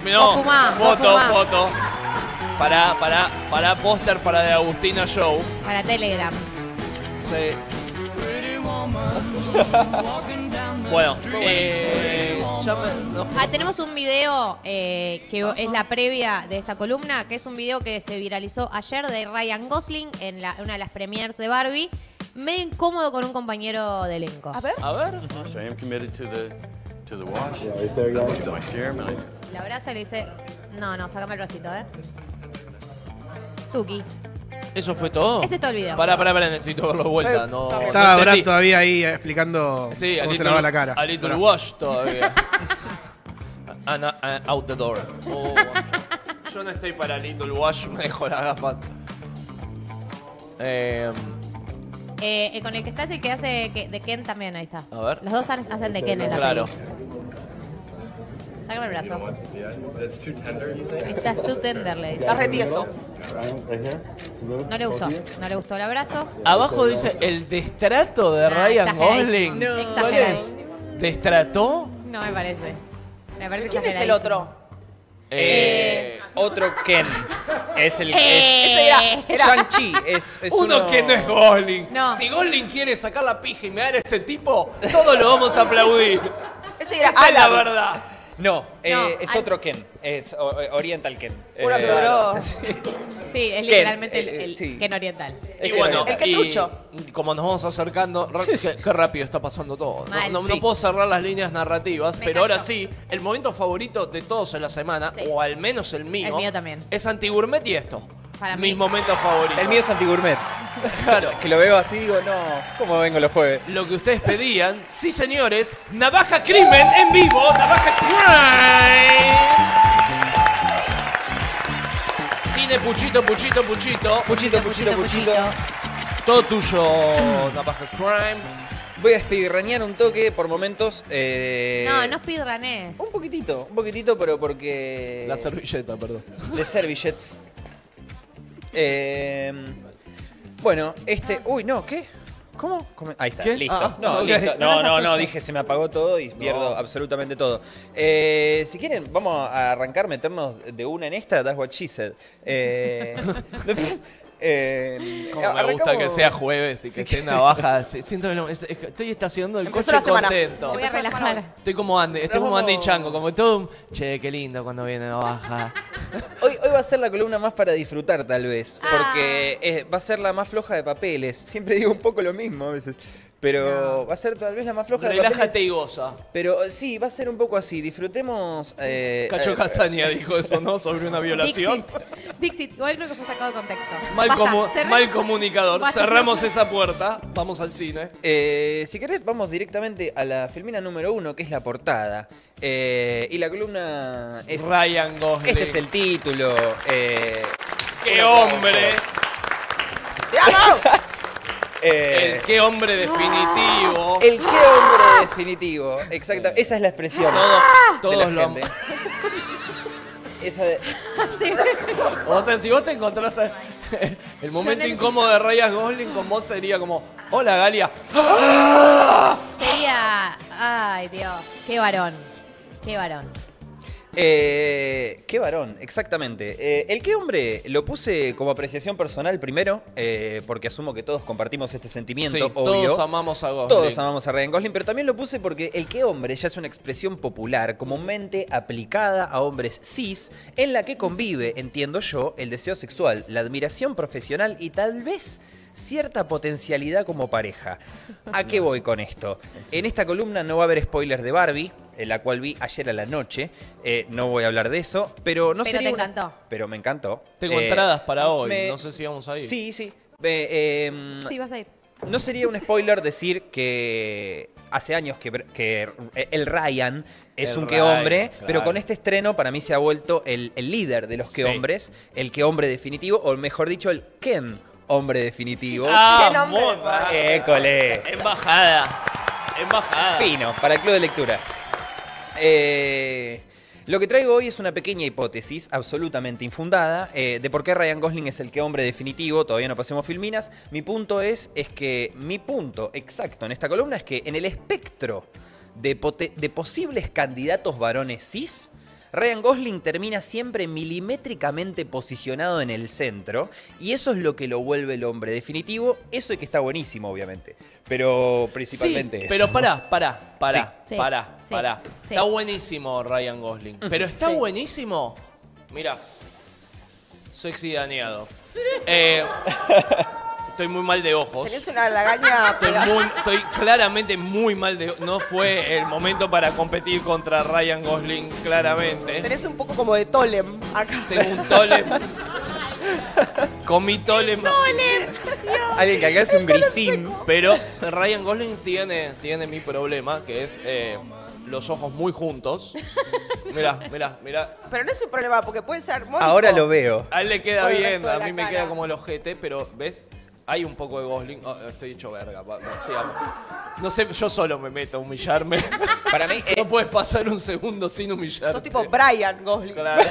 No, fumá, foto. Para póster para de Agustina Show. Para Telegram. Sí. Bueno, tenemos un video que es la previa de esta columna, que es un video que se viralizó ayer de Ryan Gosling en una de las premieres de Barbie, medio incómodo con un compañero de elenco. A ver. So I am committed to the wash. La abraza y le dice, no, sácame el bracito, Tuki. ¿Eso fue todo? Ese es todo el video. Pará, necesito verlo de vuelta. No, estaba Brad todavía ahí explicando cómo se lavaba la cara. A little wash todavía. And out the door. Oh, yo no estoy para little wash, me dejo las gafas. Con el que está es el que hace de Ken también, ahí está. A ver. Los dos hacen de Ken en la película. Sácame el brazo. Estás too tender, le dice. Estás retieso. No le gustó el abrazo. Abajo dice el destrato de Ryan Gosling. ¿Cuál es? ¿Destrató? No me parece. Me parece. ¿Quién es el otro? Otro Ken. Es el ese era Shang-Chi. Es uno que no es Gosling. No. Si Gosling quiere sacar la pija y me dar a ese tipo, todos lo vamos a aplaudir. Ese era la verdad. No, es otro Ken. Es Oriental Ken. Sí, es literalmente el Ken oriental. Y bueno, el Ken trucho. Como nos vamos acercando, qué rápido está pasando todo. No puedo cerrar las líneas narrativas, pero ahora sí, el momento favorito de todos en la semana, o al menos el mío. El mío también. Es Anti-Gourmet y esto. Para mí. Mis momentos favoritos. El mío es Anti-Gourmet. Claro. Que lo veo así y digo, no, ¿cómo vengo los jueves? Lo que ustedes pedían, sí señores, Navaja Crimen en vivo, Navaja Crimen. Cine Puchito. Todo tuyo, Navaja Crime. Voy a speedrunear un toque por momentos. No speedrunees. Un poquitito, pero porque... La servilleta, perdón. De servillets. Bueno, Uy, no, ¿qué? ¿Cómo? Ahí está, listo. Listo. No, dije, se me apagó todo y pierdo absolutamente todo. Si quieren, vamos a arrancar, meternos de una en esta. That's what she said. Me gusta que sea jueves y que esté Navaja. Siento que estoy estacionando el coche contento. Voy a relajar. Estoy como Andy, y Chango, como todo. Che, qué lindo cuando viene Navaja. Hoy va a ser la columna más para disfrutar, tal vez. Porque va a ser la más floja de papeles. Siempre digo un poco lo mismo a veces. Pero va a ser tal vez la más floja de papeles. Relájate y goza. Pero sí, va a ser un poco así. Disfrutemos... Cacho Castaña dijo eso, ¿no? Sobre una violación. Dixit. Igual creo que fue sacado de contexto. Mal comunicador. Cerramos esa puerta. Vamos al cine. Si querés, vamos directamente a la filmina número 1, que es la portada. Y la columna es... Ryan Gosling. Este es el título. ¡Qué hombre! ¡Te amo! El qué hombre definitivo. El qué hombre definitivo. Exactamente. Esa es la expresión. Todos lo amamos. O sea, si vos te encontrás el momento incómodo de Ryan Gosling con vos, sería como, hola Galia. Sería, ay Dios, qué varón. Qué varón, exactamente. El qué hombre lo puse como apreciación personal primero, porque asumo que todos compartimos este sentimiento, sí, obvio. Todos amamos a Gosling. Todos amamos a Ryan Gosling, pero también lo puse porque el qué hombre ya es una expresión popular, comúnmente aplicada a hombres cis, en la que convive, entiendo yo, el deseo sexual, la admiración profesional y tal vez... cierta potencialidad como pareja. ¿A qué voy con esto? En esta columna no va a haber spoilers de Barbie, la cual vi ayer a la noche. No voy a hablar de eso, pero no sé. Pero encantó. Pero me encantó. Tengo entradas para hoy, no sé si vamos a ir. Sí. Sí, vas a ir. No sería un spoiler decir que hace años que el Ryan es un que hombre, claro. Pero con este estreno para mí se ha vuelto el líder de los que hombres, el que hombre definitivo, o mejor dicho, el Ken. Hombre definitivo. ¡Ah, hombre! ¡École! Embajada. Fino, para el club de lectura. Lo que traigo hoy es una pequeña hipótesis, absolutamente infundada, de por qué Ryan Gosling es el que hombre definitivo, todavía no pasemos filminas. Mi punto es que mi punto exacto en esta columna es que en el espectro de posibles candidatos varones cis, Ryan Gosling termina siempre milimétricamente posicionado en el centro, y eso es lo que lo vuelve el hombre definitivo. Eso es que está buenísimo, obviamente, pero principalmente sí, eso. Pero pará. Está buenísimo Ryan Gosling, pero está buenísimo. Mirá, sexy daneado. Estoy muy mal de ojos. Tenés una lagaña. Estoy claramente muy mal de ojos. No fue el momento para competir contra Ryan Gosling, claramente. Tenés un poco como de Tolem acá. Tengo un Tolem. Comí Tolem. Alguien que acá es un grisín. Pero Ryan Gosling tiene mi problema, que es los ojos muy juntos. Mirá. Pero no es un problema, porque puede ser armónico. Ahora lo veo. A él le queda bien, a mí me queda como el ojete, pero ¿ves? Hay un poco de Gosling. Oh, estoy hecho verga. Sigamos. No sé, yo solo me meto a humillarme. Para mí, no puedes pasar un segundo sin humillarte. Sos tipo Brian Gosling. Claro.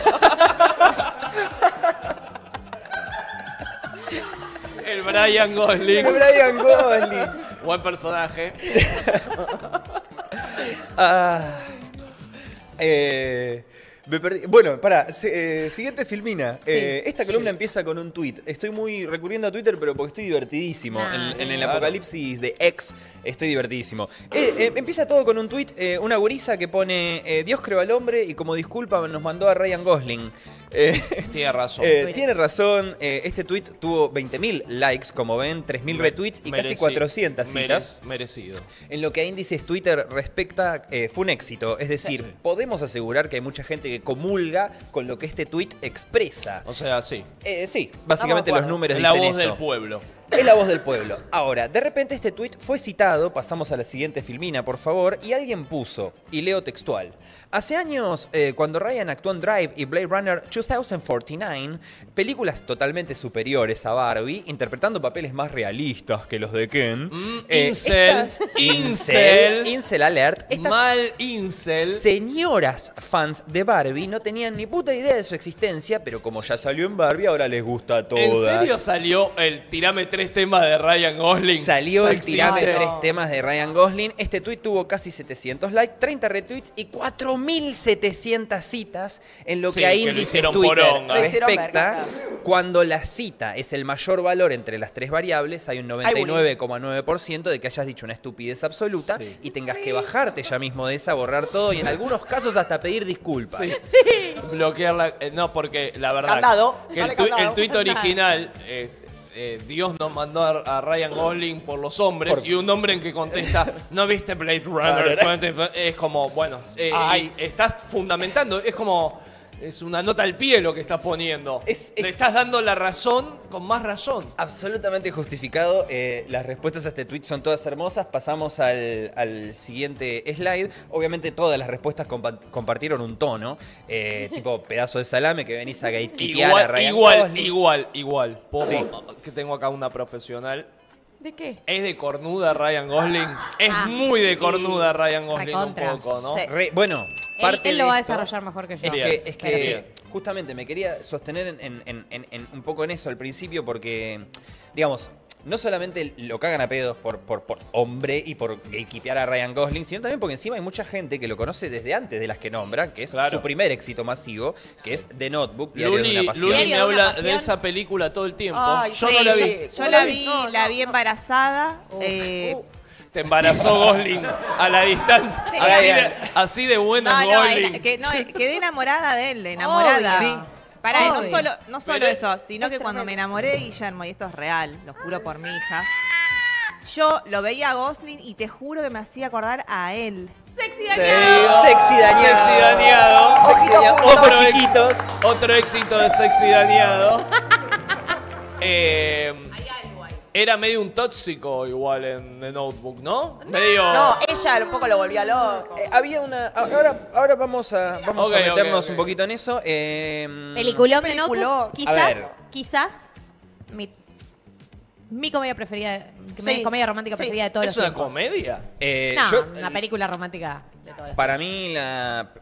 El Brian Gosling. El Brian Gosling. Buen personaje. Me perdí. Bueno, pará. Siguiente filmina. Sí. Esta columna empieza con un tuit. Estoy muy recurriendo a Twitter, pero porque estoy divertidísimo. En el apocalipsis de X estoy divertidísimo. Empieza todo con un tuit. Una gurisa que pone Dios creó al hombre y como disculpa nos mandó a Ryan Gosling. Tiene razón. Tiene razón. Este tuit tuvo 20.000 likes, como ven, 3.000 retweets y casi 400 citas. Merecido. En lo que a índices Twitter respecta, fue un éxito. Es decir, podemos asegurar que hay mucha gente que comulga con lo que este tuit expresa. O sea, sí. Sí, básicamente los números dicen eso. Es la voz del pueblo. Es la voz del pueblo. Ahora, de repente este tuit fue citado, pasamos a la siguiente filmina, por favor, y alguien puso, y leo textual, hace años, cuando Ryan actuó en Drive y Blade Runner 2049, películas totalmente superiores a Barbie, interpretando papeles más realistas que los de Ken. Incel alert. Mal incel. Señoras fans de Barbie no tenían ni puta idea de su existencia, pero como ya salió en Barbie, ahora les gusta a todas. ¿En serio salió el tirame 3 temas de Ryan Gosling? Salió el tirame 3 temas de Ryan Gosling. Este tuit tuvo casi 700 likes, 30 retweets y 4.700 citas, en lo que a índices Twitter respecta. Cuando la cita es el mayor valor entre las tres variables, hay un 99,9% de que hayas dicho una estupidez absoluta y tengas que bajarte ya mismo de esa, borrar todo y en algunos casos hasta pedir disculpas. Bloquearla. No, porque la verdad que el tuit original es... Dios nos mandó a Ryan Gosling por los hombres, y un hombre en que contesta ¿no viste Blade Runner? Es como, bueno, estás fundamentando, es como, es una nota al pie lo que estás poniendo. Le estás dando la razón con más razón. Absolutamente justificado. Las respuestas a este tweet son todas hermosas. Pasamos al siguiente slide. Obviamente todas las respuestas compartieron un tono. Tipo pedazo de salame que venís a gatekeepear a Ryan Gosling. Igual. Que tengo acá una profesional. ¿De qué? Es de cornuda Ryan Gosling. Es muy de cornuda Ryan Gosling un poco, ¿no? Bueno, parte él lo va a desarrollar mejor que yo. Es que justamente me quería sostener un poco en eso al principio porque, digamos, no solamente lo cagan a pedos por hombre y por gatekeepear a Ryan Gosling, sino también porque encima hay mucha gente que lo conoce desde antes de las que nombran, que es su primer éxito masivo, que es The Notebook, Diario de una Pasión. Luli me habla de esa película todo el tiempo. Ay, yo no la vi. Yo la vi embarazada. Te embarazó Gosling a la distancia. Así de buena Gosling. Quedé enamorada de él, Para no solo eso, sino que cuando me enamoré de Guillermo, y esto es real, lo juro por mi hija, yo lo veía a Gosling y te juro que me hacía acordar a él. ¡Sexy dañado! ¡Sexy dañado! ¡Sexy dañado! ¡Ojos chiquitos! Otro éxito de Sexy dañado. Era medio un tóxico igual en The Notebook, ¿no? Ella un poco lo volvía loco. Había una... Ahora vamos a meternos un poquito en eso. Peliculón de Notebook. Quizás mi comedia preferida, comedia romántica preferida de todos los tiempos. ¿Es una comedia? No, una película romántica. Para mí,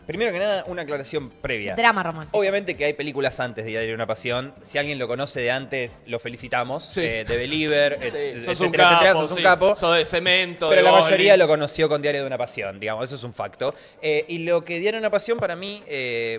primero que nada, una aclaración previa. Drama romántico. Obviamente que hay películas antes de Diario de una Pasión. Si alguien lo conoce de antes, lo felicitamos. Sí. The Believer, sí. Sos un capo. Sos de cemento. Pero de la mayoría lo conoció con Diario de una Pasión, digamos. Eso es un facto. Y lo que Diario de una Pasión, para mí,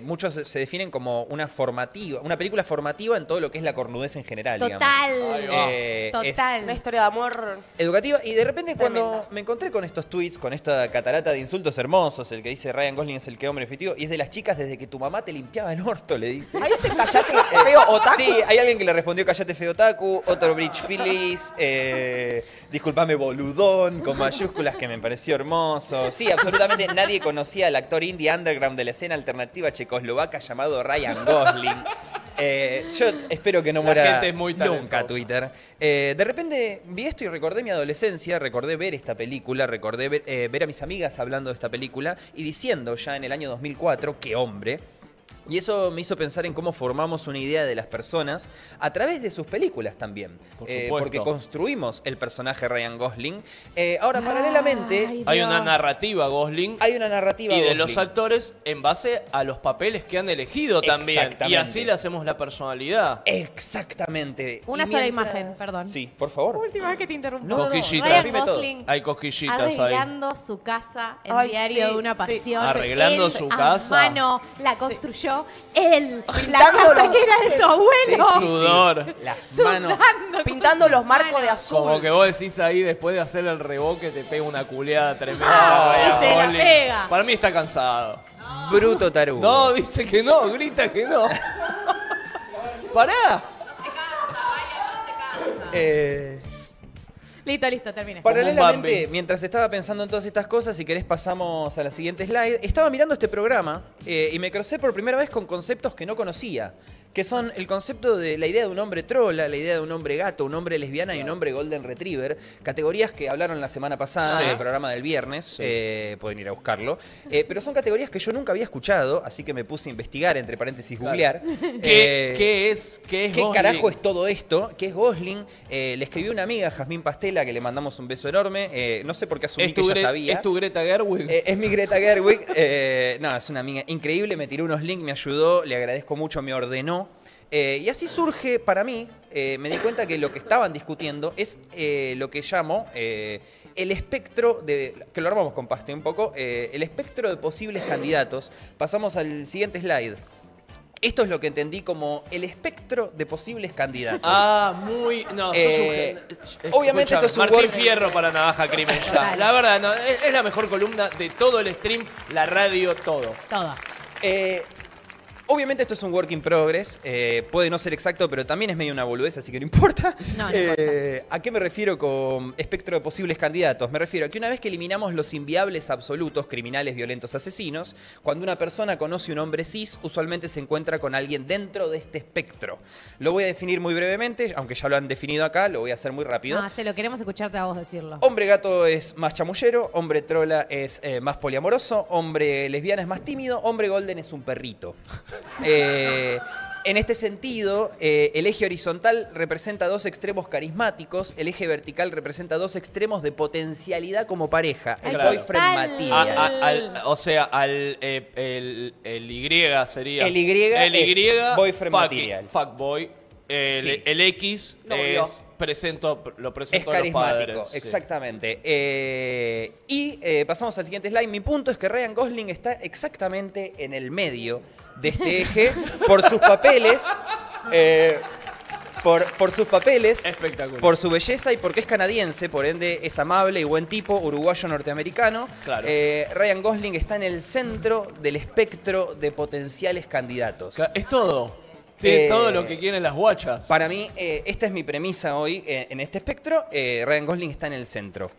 muchos se definen como una formativa, una película formativa en todo lo que es la cornudez en general. Total. Digamos. Total. Una historia de amor educativa. Y de repente cuando me encontré con estos tweets, con esta catarata de insultos hermosos, el que dice Ryan Gosling es el que hombre festivo, y es de las chicas desde que tu mamá te limpiaba el orto, le dice. Ahí dice callate feo otaku. Sí, hay alguien que le respondió callate feo otaku, otro bridge please, disculpame boludón, con mayúsculas que me pareció hermoso. Sí, absolutamente nadie conocía al actor indie underground de la escena alternativa checoslovaca llamado Ryan Gosling. Yo espero que no muera nunca Twitter. De repente vi esto y recordé mi adolescencia, recordé ver esta película, recordé ver a mis amigas hablando de esta película y diciendo ya en el año 2004, qué hombre. Y eso me hizo pensar en cómo formamos una idea de las personas a través de sus películas también. Por supuesto. Porque construimos el personaje Ryan Gosling. Ahora, paralelamente... Hay una narrativa Gosling. Hay una narrativa Gosling. Y de los actores en base a los papeles que han elegido también. Y así le hacemos la personalidad. Exactamente. Una sola imagen, perdón. Sí, por favor. Última vez que te interrumpo. No, cosquillitas. Ryan Gosling. Hay cosquillitas ahí. Arreglando su casa, el Diario de una Pasión. Arreglando su casa. Mano, la construyó. Él, la casa que era de su abuelo. Sí, sudor. Las manos. Pintando los marcos de azul. Como que vos decís ahí, después de hacer el reboque, te pega una culeada tremenda. Y se la pega. Para mí está cansado. No. Bruto tarugo. No, dice que no, grita que no. Pará. No se cansa. Listo, listo, terminé. Paralelamente, mientras estaba pensando en todas estas cosas, si querés pasamos a la siguiente slide, estaba mirando este programa y me crucé por primera vez con conceptos que no conocía, que son el concepto de la idea de un hombre trola, la idea de un hombre gato, un hombre lesbiana y un hombre golden retriever, categorías que hablaron la semana pasada en el programa del viernes, pueden ir a buscarlo, pero son categorías que yo nunca había escuchado, así que me puse a investigar, entre paréntesis, googlear. ¿Qué carajo es todo esto? ¿Qué es Gosling? Le escribió una amiga, Jazmín Pastela, que le mandamos un beso enorme. No sé por qué asumí que ya sabía. ¿Es tu Greta Gerwig? Es mi Greta Gerwig. No, es una amiga increíble. Me tiró unos links, me ayudó, le agradezco mucho, me ordenó. Y así surge, para mí, me di cuenta que lo que estaban discutiendo es lo que llamo el espectro de... Que lo armamos con Paste un poco. El espectro de posibles candidatos. Pasamos al siguiente slide. Esto es lo que entendí como el espectro de posibles candidatos. No, sos un... Obviamente esto es un Martín Fierro para Navaja Crimen ya. La verdad, no, es la mejor columna de todo el stream, la radio, todo. Todo. Obviamente esto es un work in progress, puede no ser exacto, pero también es medio una boludez, así que no importa. No importa. ¿A qué me refiero con espectro de posibles candidatos? Me refiero a que una vez que eliminamos los inviables absolutos, criminales, violentos, asesinos, cuando una persona conoce un hombre cis, usualmente se encuentra con alguien dentro de este espectro. Lo voy a definir muy brevemente, aunque ya lo han definido acá, lo voy a hacer muy rápido. No, se lo queremos escucharte a vos decirlo. Hombre gato es más chamullero, hombre trola es más poliamoroso, hombre lesbiana es más tímido, hombre golden es un perrito. En este sentido, el eje horizontal representa dos extremos carismáticos, el eje vertical representa dos extremos de potencialidad como pareja, el boyfriend material. O sea, el Y sería... El Y es boyfriend material. Fuckboy. El X es... Lo presento a los padres. Exactamente. Sí. Pasamos al siguiente slide. Mi punto es que Ryan Gosling está exactamente en el medio de este eje por sus papeles. Por sus papeles, por su belleza y porque es canadiense, por ende es amable y buen tipo, uruguayo norteamericano. Claro. Ryan Gosling está en el centro del espectro de potenciales candidatos. Es todo. Tiene todo lo que quieren las guachas. Para mí, esta es mi premisa hoy en este espectro. Ryan Gosling está en el centro.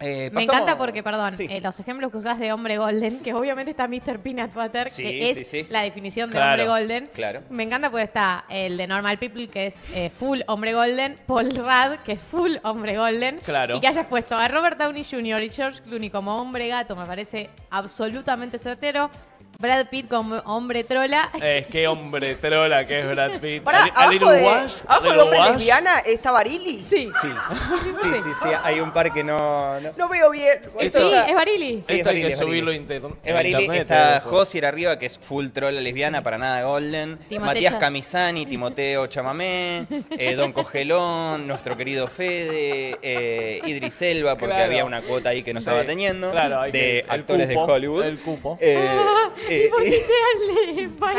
Me encanta porque, perdón, los ejemplos que usás de hombre golden, que obviamente está Mr. Peanut Butter, que es la definición de hombre golden. Claro. Me encanta porque está el de Normal People, que es full hombre golden, Paul Rudd, que es full hombre golden, y que hayas puesto a Robert Downey Jr. y George Clooney como hombre gato, me parece absolutamente certero. Brad Pitt como hombre trola. Es que hombre trola que es Brad Pitt. Para, ¿abajo de hombre lesbiana está Barili? Sí. Sí. Sí, hay un par que no... No veo bien. Sí, es Barili. Sí, esto hay que subirlo a internet. Es Barili, está Josier arriba, que es full trola lesbiana, para nada golden. Matías Camisani, Timoteo Chamamé, Don Cogelón, nuestro querido Fede, Idris Elba, porque había una cuota ahí que no estaba teniendo, de actores de Hollywood. El cupo.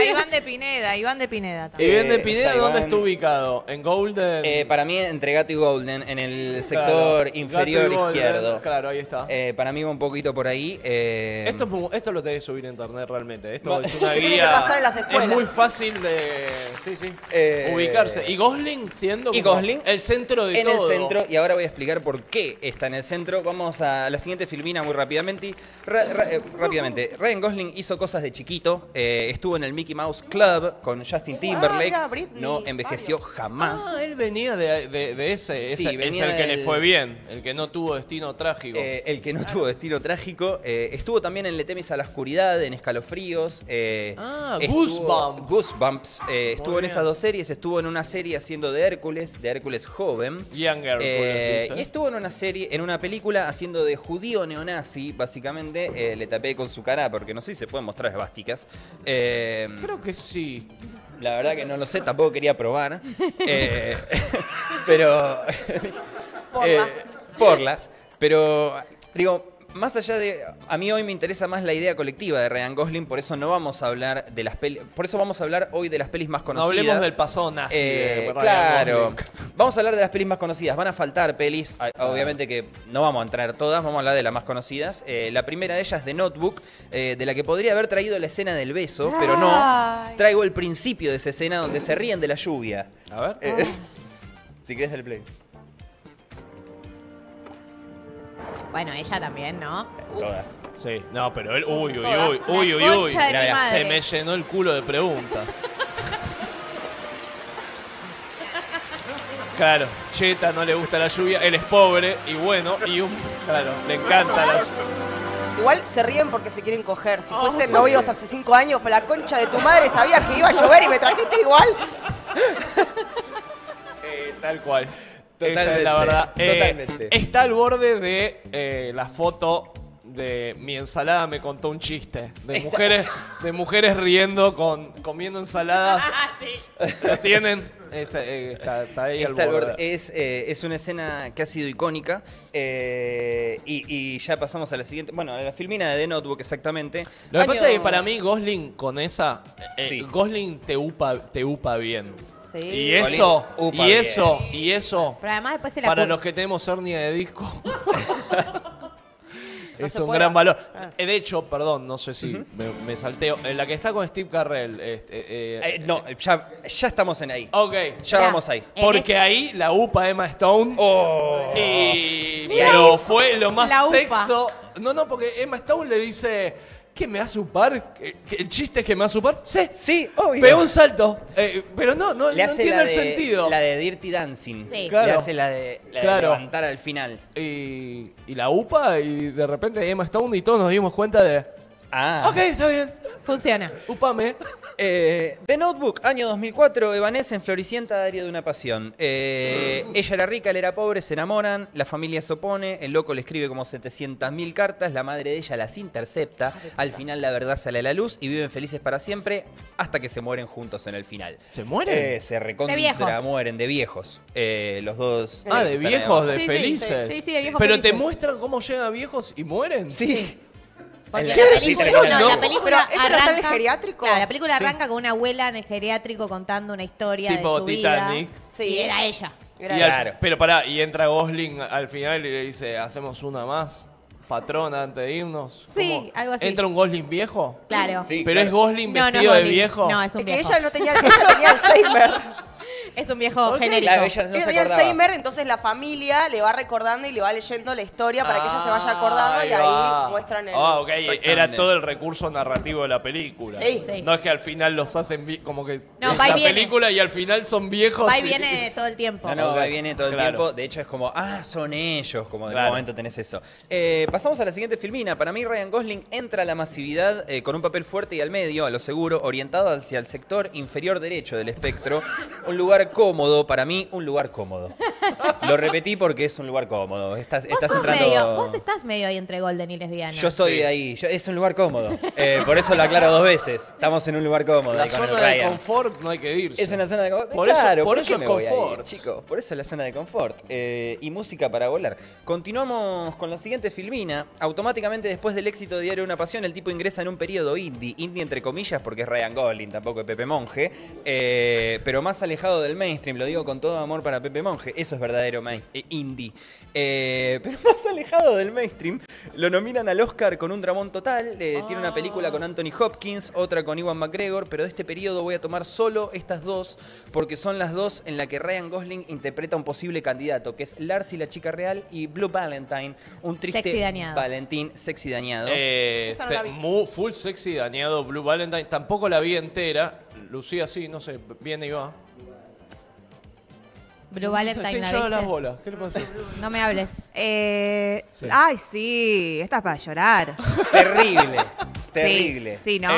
Iván de Pineda. Iván de Pineda, ¿dónde está ubicado? ¿En Golden? Para mí, entre Gato y Golden, en el sector inferior izquierdo. Claro, ahí está. Para mí va un poquito por ahí. Esto lo tenés que subir a internet realmente. Esto es una guía. Es muy fácil de ubicarse. Y Gosling siendo el centro de todo. En el centro, y ahora voy a explicar por qué está en el centro. Vamos a la siguiente filmina muy rápidamente. Ryan Gosling hizo cosas de chiquito, estuvo en el Mickey Mouse Club con Justin Timberlake, no envejeció jamás. Ah, él venía de ese, sí, es el que le fue bien, el que no tuvo destino trágico. Estuvo también en Le temes a la oscuridad, en Escalofríos. Goosebumps. Estuvo en esas dos series, estuvo en una serie haciendo de Hércules joven. Young Hércules. Y estuvo en una serie, en una película haciendo de judío neonazi, básicamente, le tapé con su cara porque no sé si se pueden mostrar esvásticas. Creo que sí. La verdad que no lo sé, tampoco quería probar. Pero... Porlas. Pero, digo... Más allá de... A mí hoy me interesa más la idea colectiva de Ryan Gosling, por eso no vamos a hablar de las pelis... Por eso vamos a hablar hoy de las pelis más conocidas. No hablemos del pasado nazi de Ryan Gosling. Vamos a hablar de las pelis más conocidas. Van a faltar pelis, obviamente que no vamos a entrar todas, vamos a hablar de las más conocidas. La primera de ellas, The Notebook, de la que podría haber traído la escena del beso, pero no. Traigo el principio de esa escena donde se ríen de la lluvia. A ver. Si querés del play. Bueno, ella también, ¿no? Todas. Sí. No, pero él... Uy. Mira, se me llenó el culo de preguntas. Claro, Cheta no le gusta la lluvia, él es pobre y bueno, y un... Claro, le encanta la lluvia. Igual se ríen porque se quieren coger. Si fuesen novios hace 5 años, fue la concha de tu madre, sabías que iba a llover y me trajiste igual. Tal cual. Totalmente. Esa es la verdad. Está al borde de la foto de mi ensalada me contó un chiste. De mujeres riendo comiendo ensaladas. Lo tienen. Está ahí al borde. Es una escena que ha sido icónica. Y ya pasamos a la siguiente. Bueno, a la filmina de The Notebook, exactamente. Lo que pasa es que para mí Gosling con esa... Gosling te upa bien. Sí. Y eso. Pero además después para los que tenemos hernia de disco, es un gran valor. De hecho, perdón, no sé si me salteo. La que está con Steve Carrell. No, ya estamos en ahí. Ok. Ya vamos ahí. Porque ahí la upa Emma Stone. Oh. Pero fue lo más sexo. No, porque Emma Stone le dice... ¿Que me va a supar? ¿El chiste es que me va a supar? Sí, obvio. Pegó un salto. Pero no entiendo el sentido. La de Dirty Dancing. Sí. Claro. Le hace la de levantar al final. Y la upa y de repente Emma Stone y todos nos dimos cuenta de... Ok, está bien. Funciona. Upame. The Notebook, año 2004, Evanescence, Floricienta, Daria de una pasión. Ella era rica, él era pobre, se enamoran, la familia se opone, el loco le escribe como 700.000 cartas, la madre de ella las intercepta, al final la verdad sale a la luz y viven felices para siempre hasta que se mueren juntos en el final. ¿Se mueren? Se recontra mueren, de viejos. Los dos. De viejos, de felices. Sí, de viejos. Pero te muestran cómo llegan viejos y mueren. Sí. Porque la película arranca con una abuela en el geriátrico contando una historia tipo de su Titanic. Vida. Sí. Y era ella. Pero pará, y entra Gosling al final y le dice, hacemos una más, patrona, antes de irnos. Sí, ¿cómo? Algo así. ¿Entra un Gosling viejo? Claro. Sí, pero es Gosling vestido de viejo. No, es un viejo. Que ella tenía el Alzheimer. Es un viejo genérico. La bella no se acordaba. Alzheimer, entonces la familia le va recordando y le va leyendo la historia para que ella se vaya acordando y ahí muestran el... Ah, ok. Era todo el recurso narrativo de la película. Sí. No es que al final los hacen como que... No, va y viene. La película y al final son viejos. Va y viene todo el tiempo. No, va y viene todo el tiempo. De hecho es como, ah, son ellos. Como de momento tenés eso. Pasamos a la siguiente filmina. Para mí Ryan Gosling entra a la masividad con un papel fuerte y al medio, a lo seguro, orientado hacia el sector inferior derecho del espectro. Un lugar cómodo, para mí, un lugar cómodo. Lo repetí porque es un lugar cómodo. Estás entrando... vos estás medio ahí entre Golden y lesbiana. Yo estoy ahí. Es un lugar cómodo. Por eso lo aclaro dos veces. Estamos en un lugar cómodo. La zona de confort no hay que irse. Es una zona de confort. Claro, por eso es confort. Chicos, por eso es la zona de confort. Y música para volar. Continuamos con la siguiente filmina. Automáticamente después del éxito de Diario de una Pasión, el tipo ingresa en un periodo indie. Indie entre comillas porque es Ryan Gosling, tampoco es Pepe Monge. Pero más alejado del mainstream. Lo digo con todo amor para Pepe Monge. Eso es verdadero indie. Pero más alejado del mainstream. Lo nominan al Oscar con Un Dramón Total. Tiene una película con Anthony Hopkins, otra con Ewan McGregor. Pero de este periodo voy a tomar solo estas dos porque son las dos en las que Ryan Gosling interpreta a un posible candidato, que es Lars y la chica real y Blue Valentine, un triste sexy dañado. Valentín sexy dañado. Full sexy dañado, Blue Valentine. Tampoco la vi entera. Lucía sí, no sé, viene y va. Blue Valentine. Estoy hinchado las bolas. ¿Qué le pasó? No me hables. Sí. Ay, sí. Esta es para llorar. Terrible. Terrible. Sí, ¿no?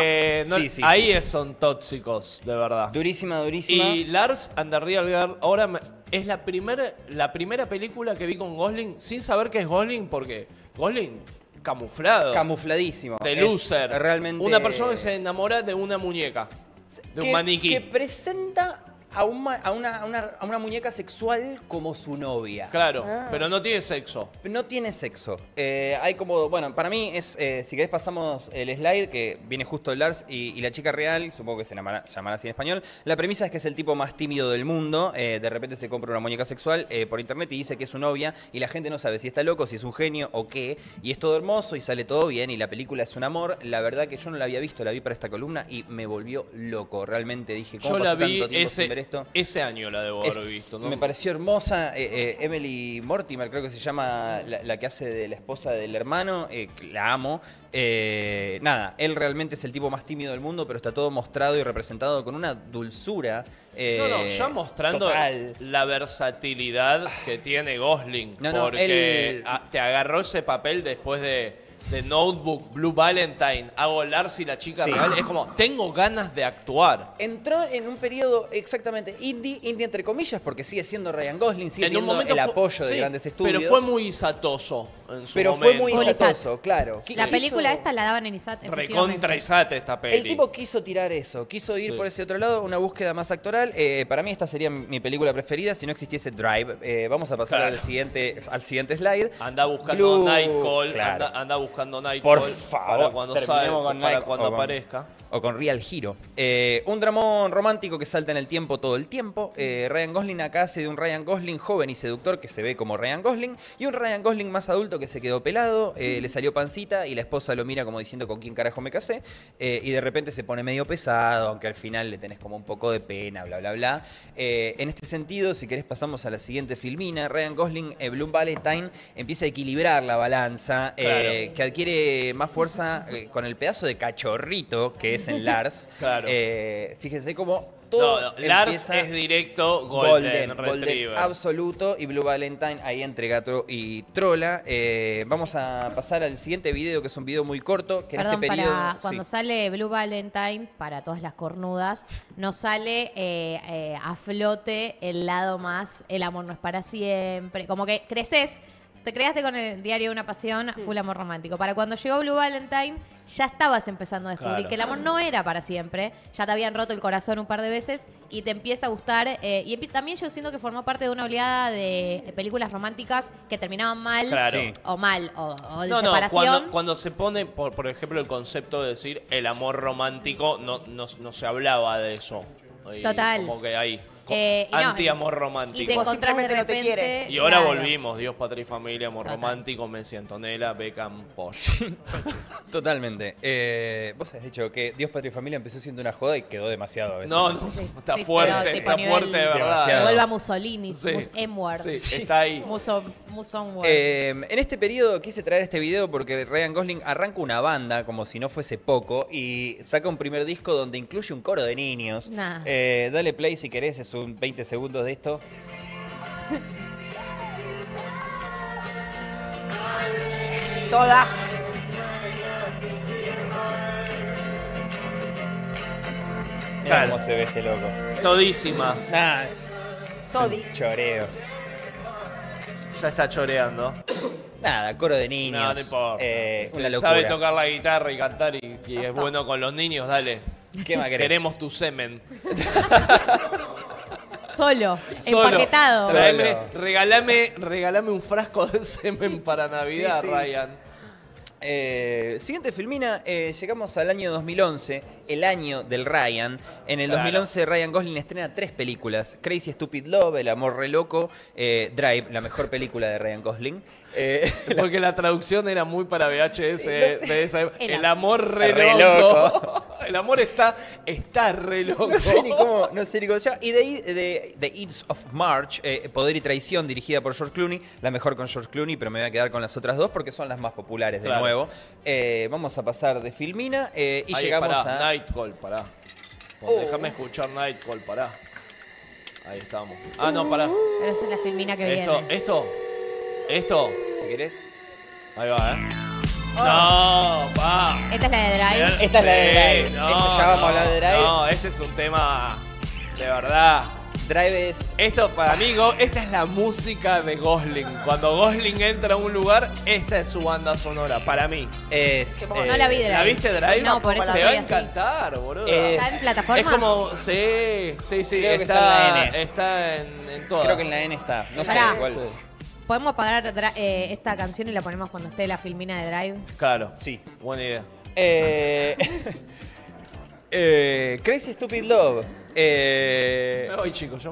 No sí. Ahí son tóxicos, de verdad. Durísima, durísima. Y Lars and the Real Girl, ahora es la primera película que vi con Gosling sin saber que es Gosling, porque Gosling... Camufladísimo. De loser. Realmente... Una persona que se enamora de una muñeca. De un maniquí. Que presenta a una muñeca sexual como su novia. Claro, pero no tiene sexo. No tiene sexo. Hay como... Bueno, para mí es... si querés pasamos el slide, que viene justo de Lars y la chica real, supongo que se llamará así en español. La premisa es que es el tipo más tímido del mundo. De repente se compra una muñeca sexual por internet y dice que es su novia. Y la gente no sabe si está loco, si es un genio o qué. Y es todo hermoso y sale todo bien. Y la película es un amor. La verdad que yo no la había visto, la vi para esta columna y me volvió loco. Realmente dije, ¿cómo pasó tanto tiempo sin ver esto? Ese año la debo haber visto, ¿no? Me pareció hermosa. Emily Mortimer, creo que se llama, la que hace de la esposa del hermano, la amo. Nada, él realmente es el tipo más tímido del mundo, pero está todo mostrado y representado con una dulzura. Ya mostrando total. La versatilidad que tiene Gosling. Porque te agarró ese papel después de Notebook, Blue Valentine, hago Lars y la chica real. Es como, tengo ganas de actuar. Entró en un periodo exactamente indie entre comillas, porque sigue siendo Ryan Gosling, sigue teniendo el apoyo de grandes estudios. Pero fue muy ISAToso en su momento. Pero fue muy ISAToso, claro. La película esta la daban en ISAT. Recontra ISAT esta peli. El tipo quiso tirar eso, quiso ir por ese otro lado, una búsqueda más actoral. Para mí esta sería mi película preferida si no existiese Drive. Vamos a pasar al siguiente slide. Anda buscando Night Call, anda buscando... Por favor, para cuando aparezca. O con Real Hero. Un dramón romántico que salta en el tiempo todo el tiempo. Ryan Gosling acá hace de un Ryan Gosling joven y seductor que se ve como Ryan Gosling. Y un Ryan Gosling más adulto que se quedó pelado, le salió pancita y la esposa lo mira como diciendo con quién carajo me casé. Y de repente se pone medio pesado, aunque al final le tenés como un poco de pena, bla, bla, bla. En este sentido, si querés pasamos a la siguiente filmina. Ryan Gosling, Blue Valentine, empieza a equilibrar la balanza, que adquiere más fuerza con el pedazo de cachorrito que es en Lars. Claro. Fíjense cómo todo Lars es directo Golden Retriever. Absoluto. Y Blue Valentine ahí entre gato y trola. Vamos a pasar al siguiente video, que es un video muy corto. Que perdón, en este periodo, cuando sale Blue Valentine, para todas las cornudas, nos sale a flote el lado más, el amor no es para siempre. Como que creces. Te creaste con el Diario de una Pasión, full amor romántico. Para cuando llegó Blue Valentine, ya estabas empezando a descubrir que el amor no era para siempre. Ya te habían roto el corazón un par de veces y te empieza a gustar. Y también yo siento que formó parte de una oleada de películas románticas que terminaban mal. O de separación. Cuando se pone, por ejemplo, el concepto de decir el amor romántico, no se hablaba de eso. Total. Como que ahí. Anti-amor romántico. Y simplemente no te quiere. Y ahora volvimos, Dios, patria y familia, amor romántico, Messi, Antonella, Beckham, Posh. Totalmente. Vos has dicho que Dios, patria y familia empezó siendo una joda y quedó demasiado a veces. No, no, está fuerte, está fuerte de verdad. Vuelva Mussolini, M-word. Sí, está ahí. Musson-word. En este periodo quise traer este video porque Ryan Gosling arranca una banda como si no fuese poco y saca un primer disco donde incluye un coro de niños. Nah. Dale play si querés, es un 20 segundos de esto. Toda. Mirá cómo se ve este loco. Todísima. Nah, es un choreo. Ya está choreando. Nada, coro de niños. No, no importa. Una locura. Sabe tocar la guitarra y cantar y es bueno con los niños, dale. ¿Qué más querés? Queremos tu semen. Solo, empaquetado. Regálame un frasco de semen para Navidad, sí, sí. Ryan. Siguiente filmina, llegamos al año 2011, el año del Ryan. En el 2011 Ryan Gosling estrena 3 películas: Crazy Stupid Love, El amor re loco, Drive, la mejor película de Ryan Gosling. Porque la traducción era muy para VHS, sí, no sé, de esa época. El amor re loco. El amor está re loco. No sé ni cómo, no sé ni cómo. Y de The Ides of March, Poder y Traición, dirigida por George Clooney, la mejor con George Clooney, pero me voy a quedar con las otras dos porque son las más populares de nuevo. Vamos a pasar de filmina y ahí llegamos a Nightcall, pará. Déjame escuchar Nightcall, pará. Ahí estamos. Ah, no, pará. Pero esa es la filmina que viene. Esto, si querés. Ahí va, No, va. ¿Esta es la de Drive? Esta es la de Drive. No, ya vamos a hablar de Drive. No, este es un tema de verdad. Drive es... Esto, para mí, esta es la música de Gosling. Cuando Gosling entra a un lugar, esta es su banda sonora, para mí. Es... no la vi Drive. ¿La viste Drive? No, por eso te va a encantar, boludo. ¿Está en plataformas? Es como... Sí, sí, sí. Creo que está en todas. Creo que en la N está. No sé cuál. ¿Podemos apagar esta canción y la ponemos cuando esté la filmina de Drive? Claro, sí, buena idea. Crazy Stupid Love. Me voy, chicos. No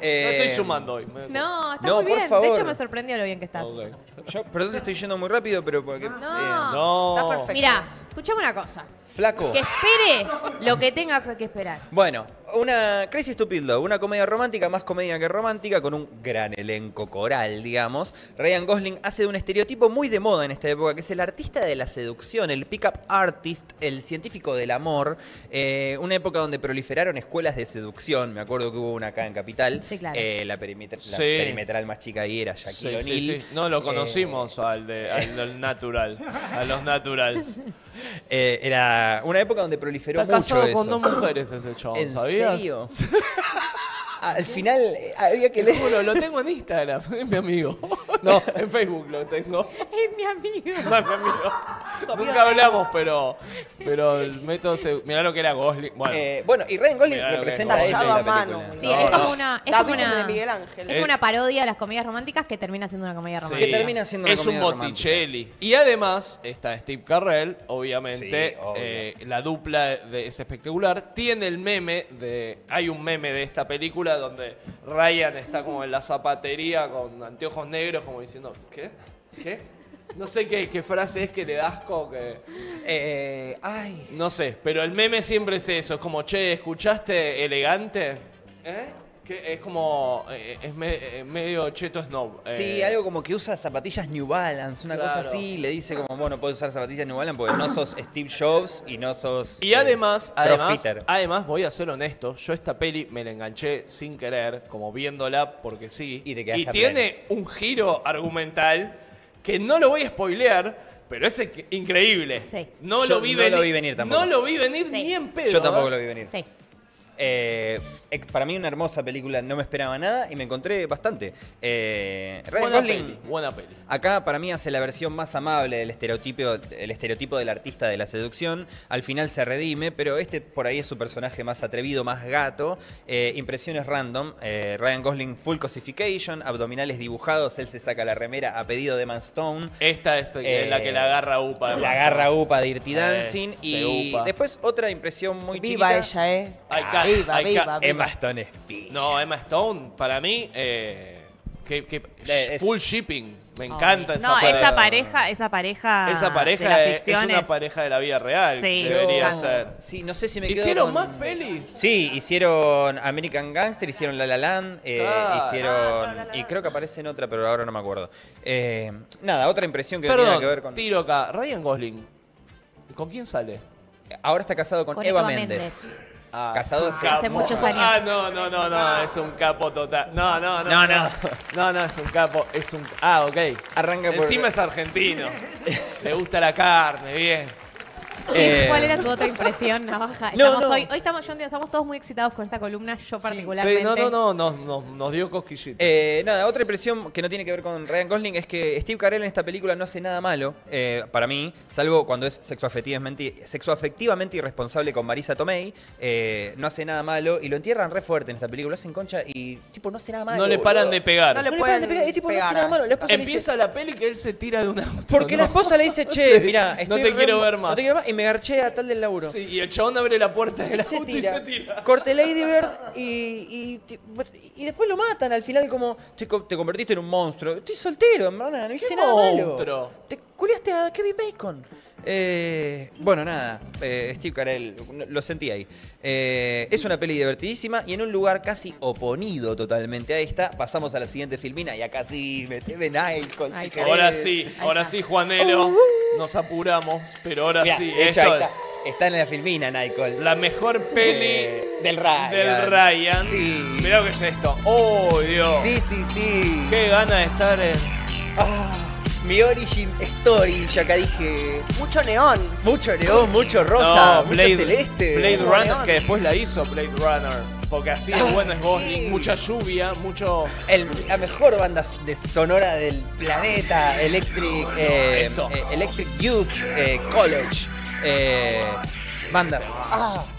estoy sumando hoy. No, está muy bien. De hecho, me sorprendió lo bien que estás. Okay. Perdón, estoy yendo muy rápido, pero... Porque, no, está perfecto. Mirá, escuchame una cosa. Flaco. Que espere lo que tenga que esperar. Bueno, una Crazy Stupid Love, una comedia romántica, más comedia que romántica, con un gran elenco coral, digamos. Ryan Gosling hace de un estereotipo muy de moda en esta época, que es el artista de la seducción, el pick-up artist, el científico del amor. Una época donde proliferaron escuelas de seducción. Me acuerdo que hubo una acá en Capital. Sí, claro. La perimetral más chica ahí era Shaquille O'Neal. Sí. No, lo conocimos al natural, a los naturals. Era una época donde proliferó mucho eso. Está casado con 2 mujeres ese chabón, ¿sabías? ¿En serio? Al final había que leer. Lo tengo en Instagram, es mi amigo. No, en Facebook lo tengo. Es mi amigo. No, es mi amigo. Nunca hablamos, pero el método... Mirá lo que era Gosling. Bueno, y Ryan Gosling representa a ella en la película. Sí, es como una... Es como una parodia a las comedias románticas que termina siendo una comedia romántica. Sí, que termina siendo una comedia romántica. Es un Botticelli. Y además está Steve Carell, obviamente. Sí, la dupla es espectacular. Tiene el meme de... Hay un meme de esta película donde Ryan está como en la zapatería con anteojos negros como diciendo, ¿qué? ¿Qué? No sé qué frase es que le das como que... ay. No sé, pero el meme siempre es eso, es como, che, ¿escuchaste Elegante? ¿Eh? Que es como, medio cheto snob. Sí, algo como que usa zapatillas New Balance, una cosa así. Le dice como, vos no podés usar zapatillas New Balance porque no sos Steve Jobs y no sos... Y además, voy a ser honesto, yo esta peli me la enganché sin querer, como viéndola porque sí. Y tiene un giro argumental que no lo voy a spoilear. Pero es increíble. Sí. No lo vi venir tampoco. No lo vi venir ni en pedo. Yo tampoco lo vi venir. Sí. Para mí una hermosa película, no me esperaba nada y me encontré bastante. Ryan Gosling, buena peli. Acá para mí hace la versión más amable del estereotipo del artista de la seducción. Al final se redime, pero este por ahí es su personaje más atrevido, más gato. Impresiones random. Ryan Gosling full cosification, abdominales dibujados, él se saca la remera a pedido de Man Stone. Esta es la que la agarra UPA. La agarra UPA de Dirty Dancing. Y después otra impresión muy chiquita. Viva ella, viva. Emma Stone es pilla. No, Emma Stone, para mí, full shipping. Me encanta esa pareja. No, esa pareja de es una pareja de la vida real. Sí. Debería ser. Sí, no sé si me quedo. ¿Hicieron más pelis? Sí, hicieron American Gangster, hicieron La La Land, hicieron... Y creo que aparece en otra, pero ahora no me acuerdo. Nada, otra impresión que tiene que ver con... Tiro acá. Ryan Gosling, ¿con quién sale? Ahora está casado con Eva Méndez. Ah, casado hace muchos años. Ah, no, es un capo total. No, es un capo, es un... Ah, ok. Arranca por... Encima es argentino. Le gusta la carne, bien. ¿Cuál era tu otra impresión, Navaja? Hoy estamos todos muy excitados con esta columna, yo particularmente. Sí, nos dio cosquillitas. Nada, otra impresión que no tiene que ver con Ryan Gosling es que Steve Carell en esta película no hace nada malo, para mí, salvo cuando es sexoafectivamente irresponsable con Marisa Tomei, no hace nada malo y lo entierran re fuerte en esta película, lo hacen concha y tipo no hace nada malo. No le paran de pegar. No le paran de pegar. Empieza la peli que él se tira de una... Porque la esposa le dice, che, mirá, no te quiero ver más. Y me garché a tal del laburo. Sí, y el chabón abre la puerta del auto y se tira. Corte Lady Bird y después lo matan al final como, chico, te convertiste en un monstruo. Estoy soltero, en verdad, no hice nada malo. Te culiaste a Kevin Bacon. Bueno, nada, Steve Carell, lo sentí ahí. Es una peli divertidísima y en un lugar casi oponido totalmente a esta. Pasamos a la siguiente filmina y acá sí, meteme en alcohol. Ahora sí, Juanelo. Nos apuramos, pero ahora mirá, sí. Está en la filmina, Nicole. La mejor peli del Ryan. Sí. Mirá lo que es esto. ¡Oh, Dios! Sí. Qué gana de estar en... mi origin story, ya acá dije... Mucho neón, mucho rosa, mucho celeste. Blade Runner, que después la hizo Blade Runner. Porque así es bueno, es Gosling, mucha lluvia, mucho... La mejor banda sonora del planeta, Electric Youth College. Bandas.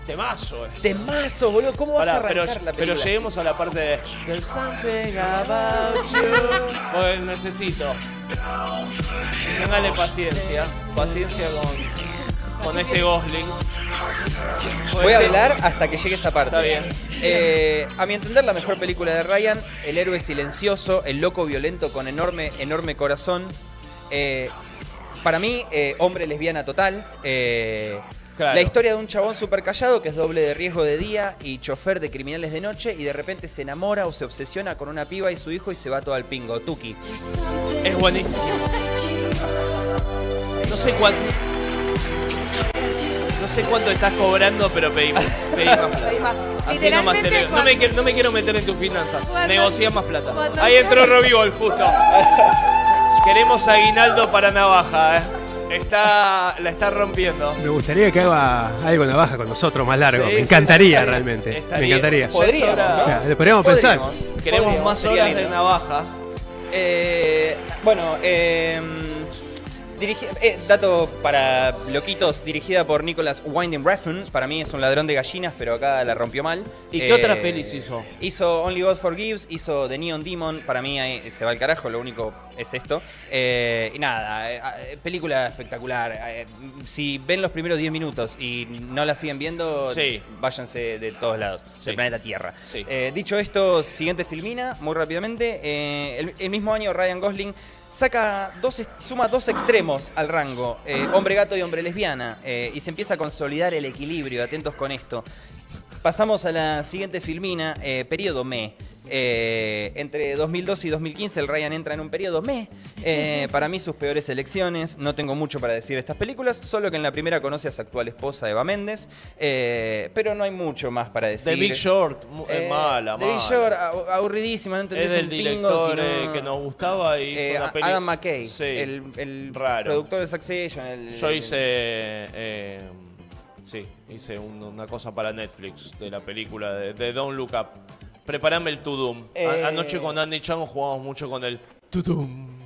Temazo. Temazo, boludo. ¿Cómo vas a arrancar la película? Pero lleguemos a la parte de... There's something about you. Pues necesito. Téngale paciencia. Paciencia con este Gosling. Voy a hablar hasta que llegue esa parte. Está bien. A mi entender, la mejor película de Ryan, el héroe silencioso, el loco violento con enorme corazón. Para mí, hombre lesbiana total. Claro. La historia de un chabón súper callado que es doble de riesgo de día y chofer de criminales de noche y de repente se enamora o se obsesiona con una piba y su hijo y se va todo al pingo. Tuki. Es buenísimo. No sé cuánto estás cobrando, pero pedí más. Así no me quiero meter en tus finanzas. Negocia más plata. Ahí entró Robbie Wolf justo. Queremos aguinaldo para Navaja, La está rompiendo. Me gustaría que haga algo Navaja con nosotros más largo. Sí, me encantaría realmente. Me encantaría. Podríamos pensar. Queremos más horas de Navaja. Dato para loquitos, dirigida por Nicholas Winding Refn. Para mí es un ladrón de gallinas, pero acá la rompió mal. ¿Y qué otra pelis hizo? Hizo Only God Forgives, hizo The Neon Demon. Para mí ahí se va al carajo, lo único es esto. Y nada, película espectacular. Si ven los primeros 10 minutos y no la siguen viendo, váyanse de todos lados, del planeta Tierra. Sí. Dicho esto, siguiente filmina, muy rápidamente. El mismo año Ryan Gosling suma dos extremos al rango, hombre gato y hombre lesbiana, y se empieza a consolidar el equilibrio, atentos con esto. Pasamos a la siguiente filmina, periodo me. Entre 2002 y 2015 el Ryan entra en un periodo me. Para mí sus peores elecciones. No tengo mucho para decir de estas películas, solo que en la primera conoce a su actual esposa Eva Méndez, pero no hay mucho más para decir. The Big Short, mala. The Big Short, aburridísima, no entendés un pingo, sino... que nos gustaba y una peli... Adam McKay, el productor de Succession. Yo hice... hice una cosa para Netflix de la película de Don't Look Up. Preparame el Tudum. Anoche con Andy Chango jugamos mucho con el Tudum.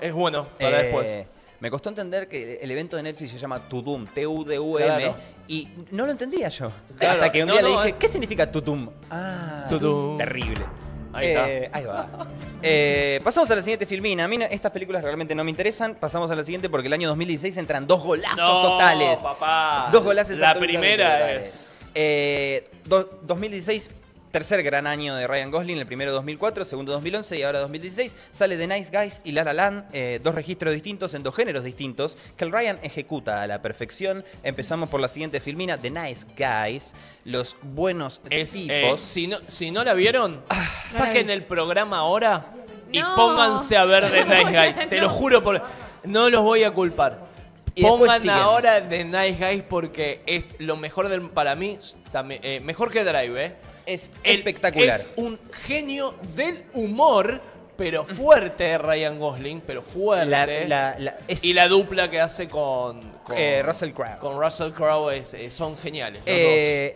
Es bueno para después. Me costó entender que el evento de Netflix se llama Tudum, T-U-D-U-M, claro. Y no lo entendía yo. Claro. Hasta que un día le dije, ¿qué significa Tudum? Ah, Tudum. Terrible. Ahí está. Ahí va. Pasamos a la siguiente filmina. A mí estas películas realmente no me interesan. Pasamos a la siguiente porque el año 2016 entran dos golazos totales. Papá. Dos golazos. La primera es... 2016, tercer gran año de Ryan Gosling, el primero 2004, segundo 2011 y ahora 2016. Sale The Nice Guys y La La Land, dos registros distintos en dos géneros distintos que el Ryan ejecuta a la perfección. Empezamos por la siguiente filmina, The Nice Guys, Los Buenos Tipos. Si no la vieron, saquen el programa ahora y pónganse a ver The Nice Guys. Te lo juro, no los voy a culpar. Pongan ahora The Nice Guys porque es lo mejor para mí, también, mejor que Drive, Es espectacular. Es un genio del humor, pero fuerte, Ryan Gosling, pero fuerte. Y la dupla que hace con Russell Crowe. Con Russell Crowe son geniales. Los dos.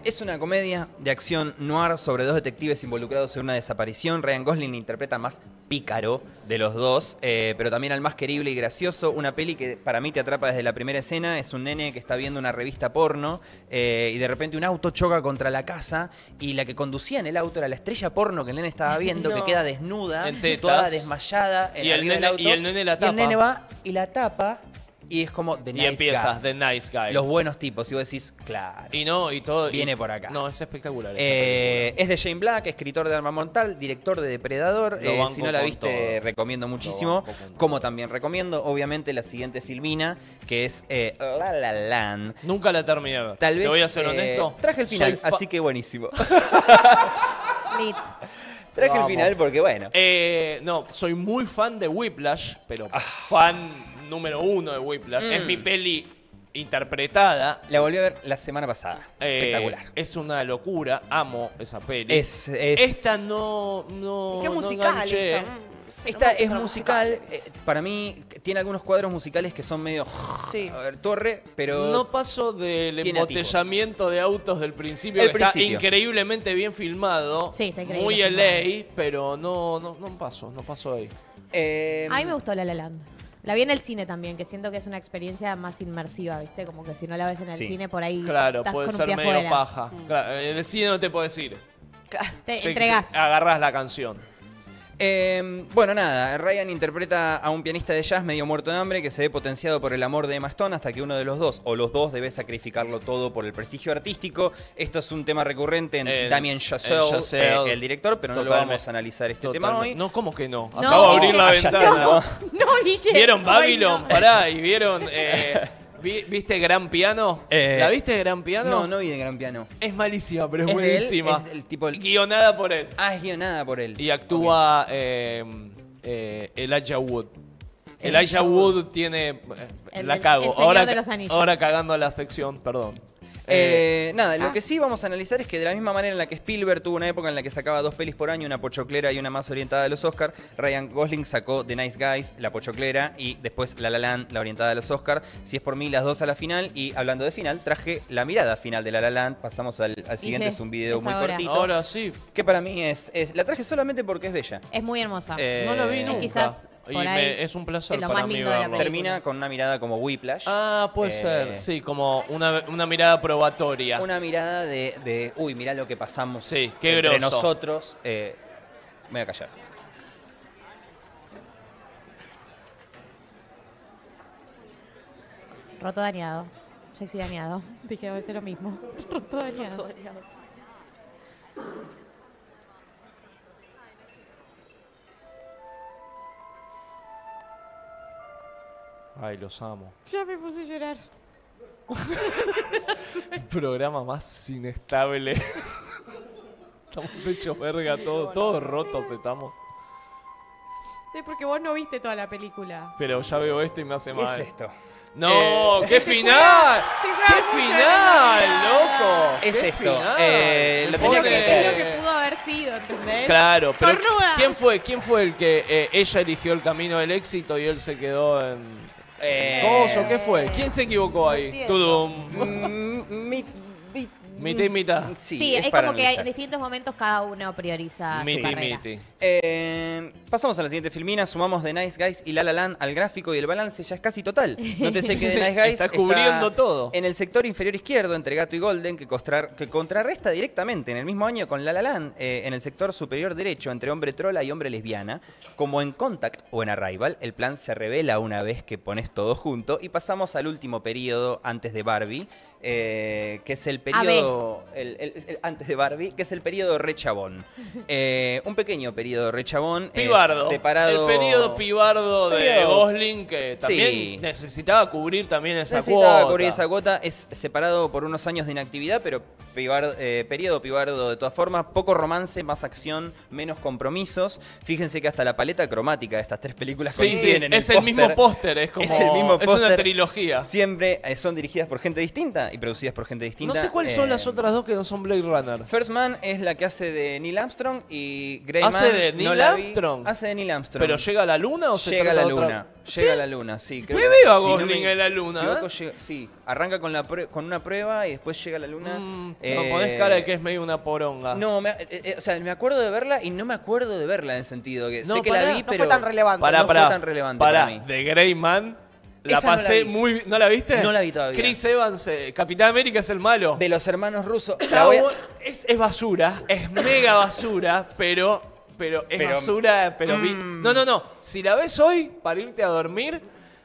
Es una comedia de acción noir sobre dos detectives involucrados en una desaparición. Ryan Gosling interpreta más pícaro de los dos, pero también al más querible y gracioso. Una peli que para mí te atrapa desde la primera escena. Es un nene que está viendo una revista porno y de repente un auto choca contra la casa y la que conducía en el auto era la estrella porno que el nene estaba viendo, que queda desnuda. Toda desmayada en el nene, auto, y el nene la tapa. Y el nene va y la tapa y es como The Nice Guys. Y empiezas The Nice Guys. Los buenos tipos. Y vos decís, claro. Y no, y todo. Viene por acá. No, es espectacular. Es de Shane Black, escritor de Arma Mortal, director de Depredador. Si no la viste, recomiendo muchísimo. Como también recomiendo, obviamente, la siguiente filmina, que es La La Land. Nunca la terminé. Tal vez, te voy a ser honesto. Traje el final, así que buenísimo. Lit. Traje el final porque, bueno. No, soy muy fan de Whiplash, pero fan número 1 de Whiplash. Es mi peli interpretada. La volví a ver la semana pasada. Espectacular. Es una locura. Amo esa peli. Esta no. ¿Qué musical? Esta es musical. Para mí tiene algunos cuadros musicales que son medio torre, pero no paso del embotellamiento de autos del principio, que está increíblemente bien filmado, muy LA, pero no paso ahí. A mí me gustó La La Land. La vi en el cine también, que siento que es una experiencia más inmersiva, ¿viste? Como que si no la ves en el cine, por ahí estás con un pie afuera. Claro, puede ser medio paja. Claro, en el cine no te podés ir. Te entregás. Agarrás la canción. Bueno, nada, Ryan interpreta a un pianista de jazz medio muerto de hambre que se ve potenciado por el amor de Emma Stone hasta que uno de los dos o los dos debe sacrificarlo todo por el prestigio artístico. Esto es un tema recurrente en Damien Chazelle, el director, pero no lo vamos a analizar tema hoy. No, ¿cómo que no? Acabo de abrir la ventana. No, ¿vieron Babylon? Pará, y vieron... ¿Viste Gran Piano? ¿La viste de Gran Piano? No, no vi de Gran Piano. Es malísima, pero es buenísima. Es el tipo guionada por él. Ah, es guionada por él. Y actúa Elijah Wood. Elijah Wood tiene... la cago. Ahora cagando la sección, perdón. Lo que sí vamos a analizar es que de la misma manera en la que Spielberg tuvo una época en la que sacaba 2 pelis por año, una pochoclera y una más orientada a los Oscars, Ryan Gosling sacó The Nice Guys, la pochoclera, y después La La Land, la orientada a los Oscars. Si es por mí, las dos a la final. Y hablando de final, traje la mirada final de La La Land. Pasamos al siguiente, es un video muy cortito. Ahora sí. Que para mí la traje solamente porque es bella. Es muy hermosa. No la vi nunca. Quizás... es un placer para mí verlo. Termina con una mirada como Whiplash. Ah, puede ser. Sí, como una mirada probatoria. Una mirada de uy, mirá lo que pasamos qué entre grosso. Nosotros. Me voy a callar. Roto dañado. Sexy dañado. Dije, voy a ser lo mismo. Roto dañado. Roto dañado. Ay, los amo. Ya me puse a llorar. Programa más inestable. Estamos hechos verga, todos rotos estamos. Sí, porque vos no viste toda la película. Pero ya veo esto y me hace mal. ¿Qué es esto? ¡No! ¡Qué final! ¡Qué final, loco! Es esto. Es lo que pudo haber sido, ¿entendés? Claro, pero ¿quién fue el que ella eligió el camino del éxito y él se quedó en... ¿Qué fue? ¿Quién se equivocó ahí? Mitad y mitad. Sí, es como que en distintos momentos cada uno prioriza su carrera. Pasamos a la siguiente filmina. Sumamos The Nice Guys y La La Land al gráfico y el balance ya es casi total. Nótese que The Nice Guys está cubriendo todo. En el sector inferior izquierdo, entre Gato y Golden, que contrarresta directamente en el mismo año con La La Land, en el sector superior derecho, entre Hombre Trola y Hombre Lesbiana. Como en Contact o en Arrival, el plan se revela una vez que pones todo junto. Y pasamos al último periodo antes de Barbie, que es el periodo antes de Barbie, que es el periodo Rechabón. Un pequeño periodo Rechabón. Pibardo. Separado... El periodo pibardo de Gosling, que también necesitaba cubrir también esa cuota. Es separado por unos años de inactividad, pero periodo pibardo de todas formas. Poco romance, más acción, menos compromisos. Fíjense que hasta la paleta cromática de estas tres películas coinciden en el mismo póster. Es como, es el mismo póster. Es una trilogía. Siempre son dirigidas por gente distinta y producidas por gente distinta. No sé cuáles son las otras dos que no son Blade Runner. First Man es la que hace de Neil Armstrong y Grey Man. ¿Hace de Neil Armstrong? Hace de Neil Armstrong. ¿Pero llega a la luna o se llega a la luna? Llega a la luna, sí. Creo. Me veo a Gosling en la luna. Llega, sí, arranca con una prueba y después llega a la luna. No ponés cara de que es medio una poronga. No, o sea, me acuerdo de verla y no me acuerdo de verla en el sentido que sé que la vi, pero no fue tan relevante. No fue tan relevante para mí. De Grey Man... La esa pasé no la muy... ¿No la viste? No la vi todavía. Chris Evans, Capitán América, es el malo. De los hermanos rusos. Es basura, es mega basura, pero es basura, pero... No. Si la ves hoy, para irte a dormir,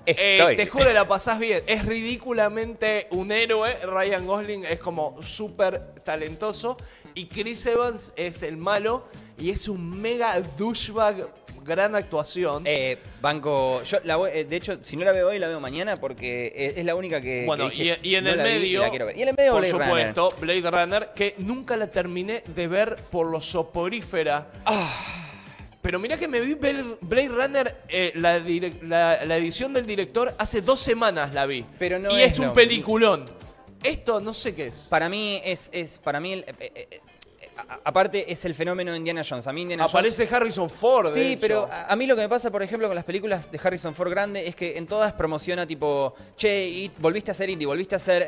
te juro la pasás bien. Es ridículamente un héroe. Ryan Gosling es como súper talentoso. Y Chris Evans es el malo y es un mega douchebag. Gran actuación. Banco, yo la voy, de hecho, si no la veo hoy, la veo mañana porque es la única que... Bueno, que dije, y en el medio, por supuesto, Blade Runner, que nunca la terminé de ver por lo soporífera. Pero mirá que me vi Blade Runner, la edición del director, hace 2 semanas la vi. Pero no y es un peliculón. Esto no sé qué es. Para mí es para mí... aparte es el fenómeno de Indiana Jones. A mí Indiana Jones... Harrison Ford. Sí, de hecho. Pero a mí lo que me pasa, por ejemplo, con las películas de Harrison Ford grande es que en todas promociona tipo, che, y volviste a ser Indy, volviste a ser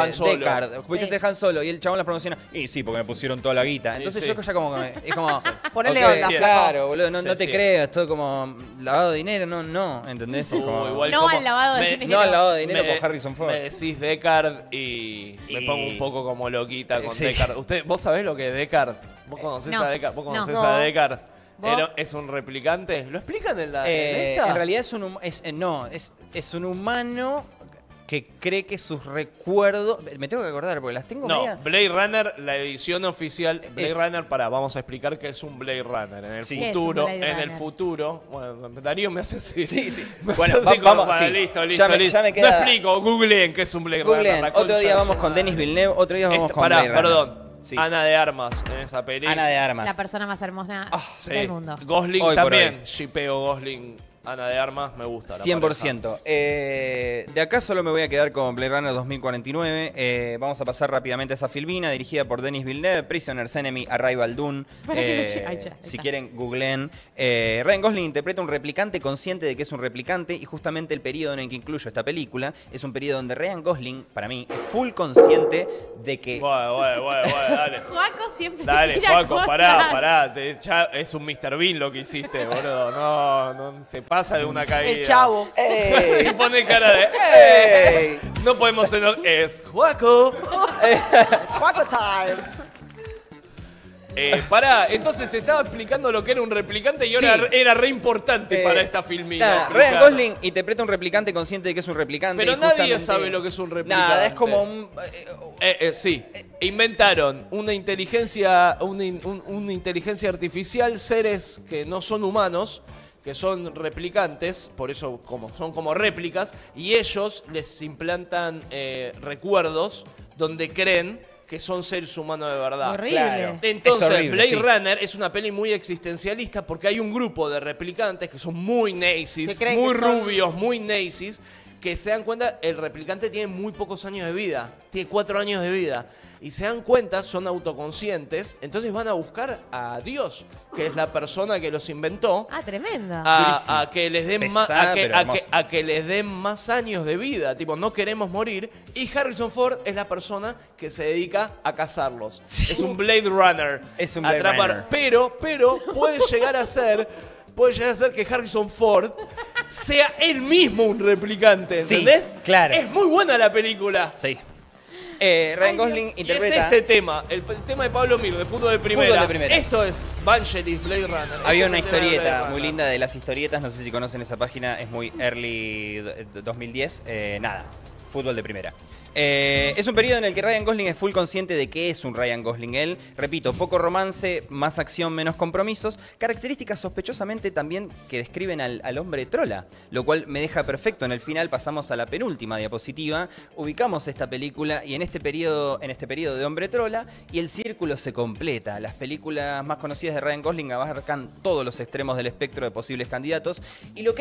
Han Solo. Deckard, volviste a ser Han Solo y el chabón las promociona. Y sí, porque me pusieron toda la guita. Entonces yo ya como es como ponele onda, claro, boludo, no te creas, todo como lavado de dinero, no, ¿entendés? Como, igual no al lavado de dinero. No al lavado de dinero con Harrison Ford. Me decís Deckard y me pongo un poco como loquita con Deckard. Usted, ¿vos sabés lo que es Deckard? ¿Vos conocés a Deckard? ¿Es un replicante? ¿Lo explican en la esta? En realidad es un es un humano que cree que sus recuerdos... Me tengo que acordar porque las tengo medias. Blade Runner, la edición oficial. Blade Runner, vamos a explicar que es un Blade Runner. En el futuro. En el futuro. Bueno, Darío me hace así. Sí. Bueno, listo. Ya me queda... No explico, googleen que es un Blade Runner. Otro día vamos con Denis Villeneuve, otro día vamos con Blade Runner. Perdón. Sí. Ana de Armas en esa película. Ana de Armas. La persona más hermosa del mundo. Gosling hoy también. Shippeo Gosling, Ana de Armas, me gusta. 100%. De acá solo me voy a quedar con Blade Runner 2049. Vamos a pasar rápidamente a esa filmina dirigida por Denis Villeneuve, Prisoner's Enemy, Arrival Dune. Si quieren, googleen. Ryan Gosling interpreta un replicante consciente de que es un replicante y justamente el periodo en el que incluyo esta película es un periodo donde Ryan Gosling, para mí, es full consciente de que... Dale. Juaco siempre tira cosas. Pará. Ya es un Mr. Bean lo que hiciste, boludo. No se pasa de una caída. El chavo. Y pone cara de... No podemos enojar. Es Juaco. Es Juaco time. Pará, entonces estaba explicando lo que era un replicante y ahora era re importante para esta filmina. Ryan Gosling interpreta un replicante consciente de que es un replicante. Pero nadie sabe lo que es un replicante. Nada, es como un... Inventaron una inteligencia artificial, seres que no son humanos, que son replicantes, por eso son como réplicas, y ellos les implantan recuerdos donde creen que son seres humanos de verdad. Horrible. Claro. Entonces, Blade Runner es una peli muy existencialista porque hay un grupo de replicantes que son muy nazis, muy rubios, muy nazis, que se dan cuenta, el replicante tiene muy pocos años de vida, tiene 4 años de vida, y se dan cuenta, son autoconscientes, entonces van a buscar a Dios, que es la persona que los inventó. Ah, tremenda. A que les den más años de vida, tipo, no queremos morir, y Harrison Ford es la persona que se dedica a cazarlos. Sí. Es un Blade Runner. Es un Blade Runner. Pero puede llegar a ser... Puede llegar a ser que Harrison Ford sea él mismo un replicante, ¿entendés? Sí, claro. Es muy buena la película. Sí. Ryan Gosling interpreta... es este tema, el tema de Pablo Mir, de Fútbol de Primera. Esto es Vangelis Blade Runner. Había una historieta muy linda de las historietas, no sé si conocen esa página, es muy early 2010. Nada. Fútbol de primera. Es un periodo en el que Ryan Gosling es full consciente de que es un Ryan Gosling. Él, repito, poco romance, más acción, menos compromisos. Características sospechosamente también que describen al hombre trola, lo cual me deja perfecto. En el final pasamos a la penúltima diapositiva, ubicamos esta película y en este periodo de hombre trola, y el círculo se completa. Las películas más conocidas de Ryan Gosling abarcan todos los extremos del espectro de posibles candidatos, y lo que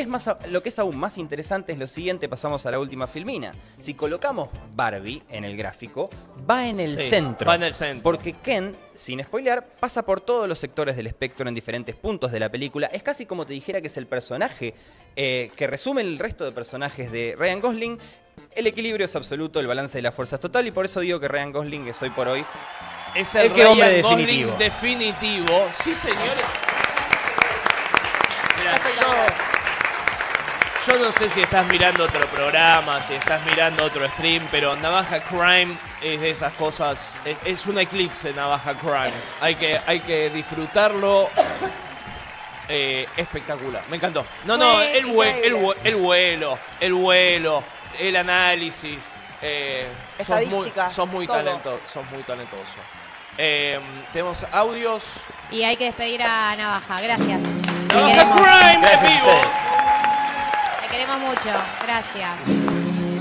es aún más interesante es lo siguiente. Pasamos a la última filmina. Si colocamos Barbie en el gráfico, va en el centro. Porque Ken, sin spoilear, pasa por todos los sectores del espectro en diferentes puntos de la película. Es casi como te dijera que es el personaje que resume el resto de personajes de Ryan Gosling. El equilibrio es absoluto, el balance de las fuerzas total, y por eso digo que Ryan Gosling es hoy por hoy el Ryan Gosling definitivo. Sí, señores. Mirá, yo no sé si estás mirando otro programa, si estás mirando otro stream, pero Navaja Crime es de esas cosas, es un eclipse Navaja Crime. Hay que disfrutarlo. Espectacular, me encantó. El vuelo, el análisis. Sos muy talentoso. Tenemos audios. Y hay que despedir a Navaja, gracias. Navaja Crime en vivo. Queremos mucho, gracias.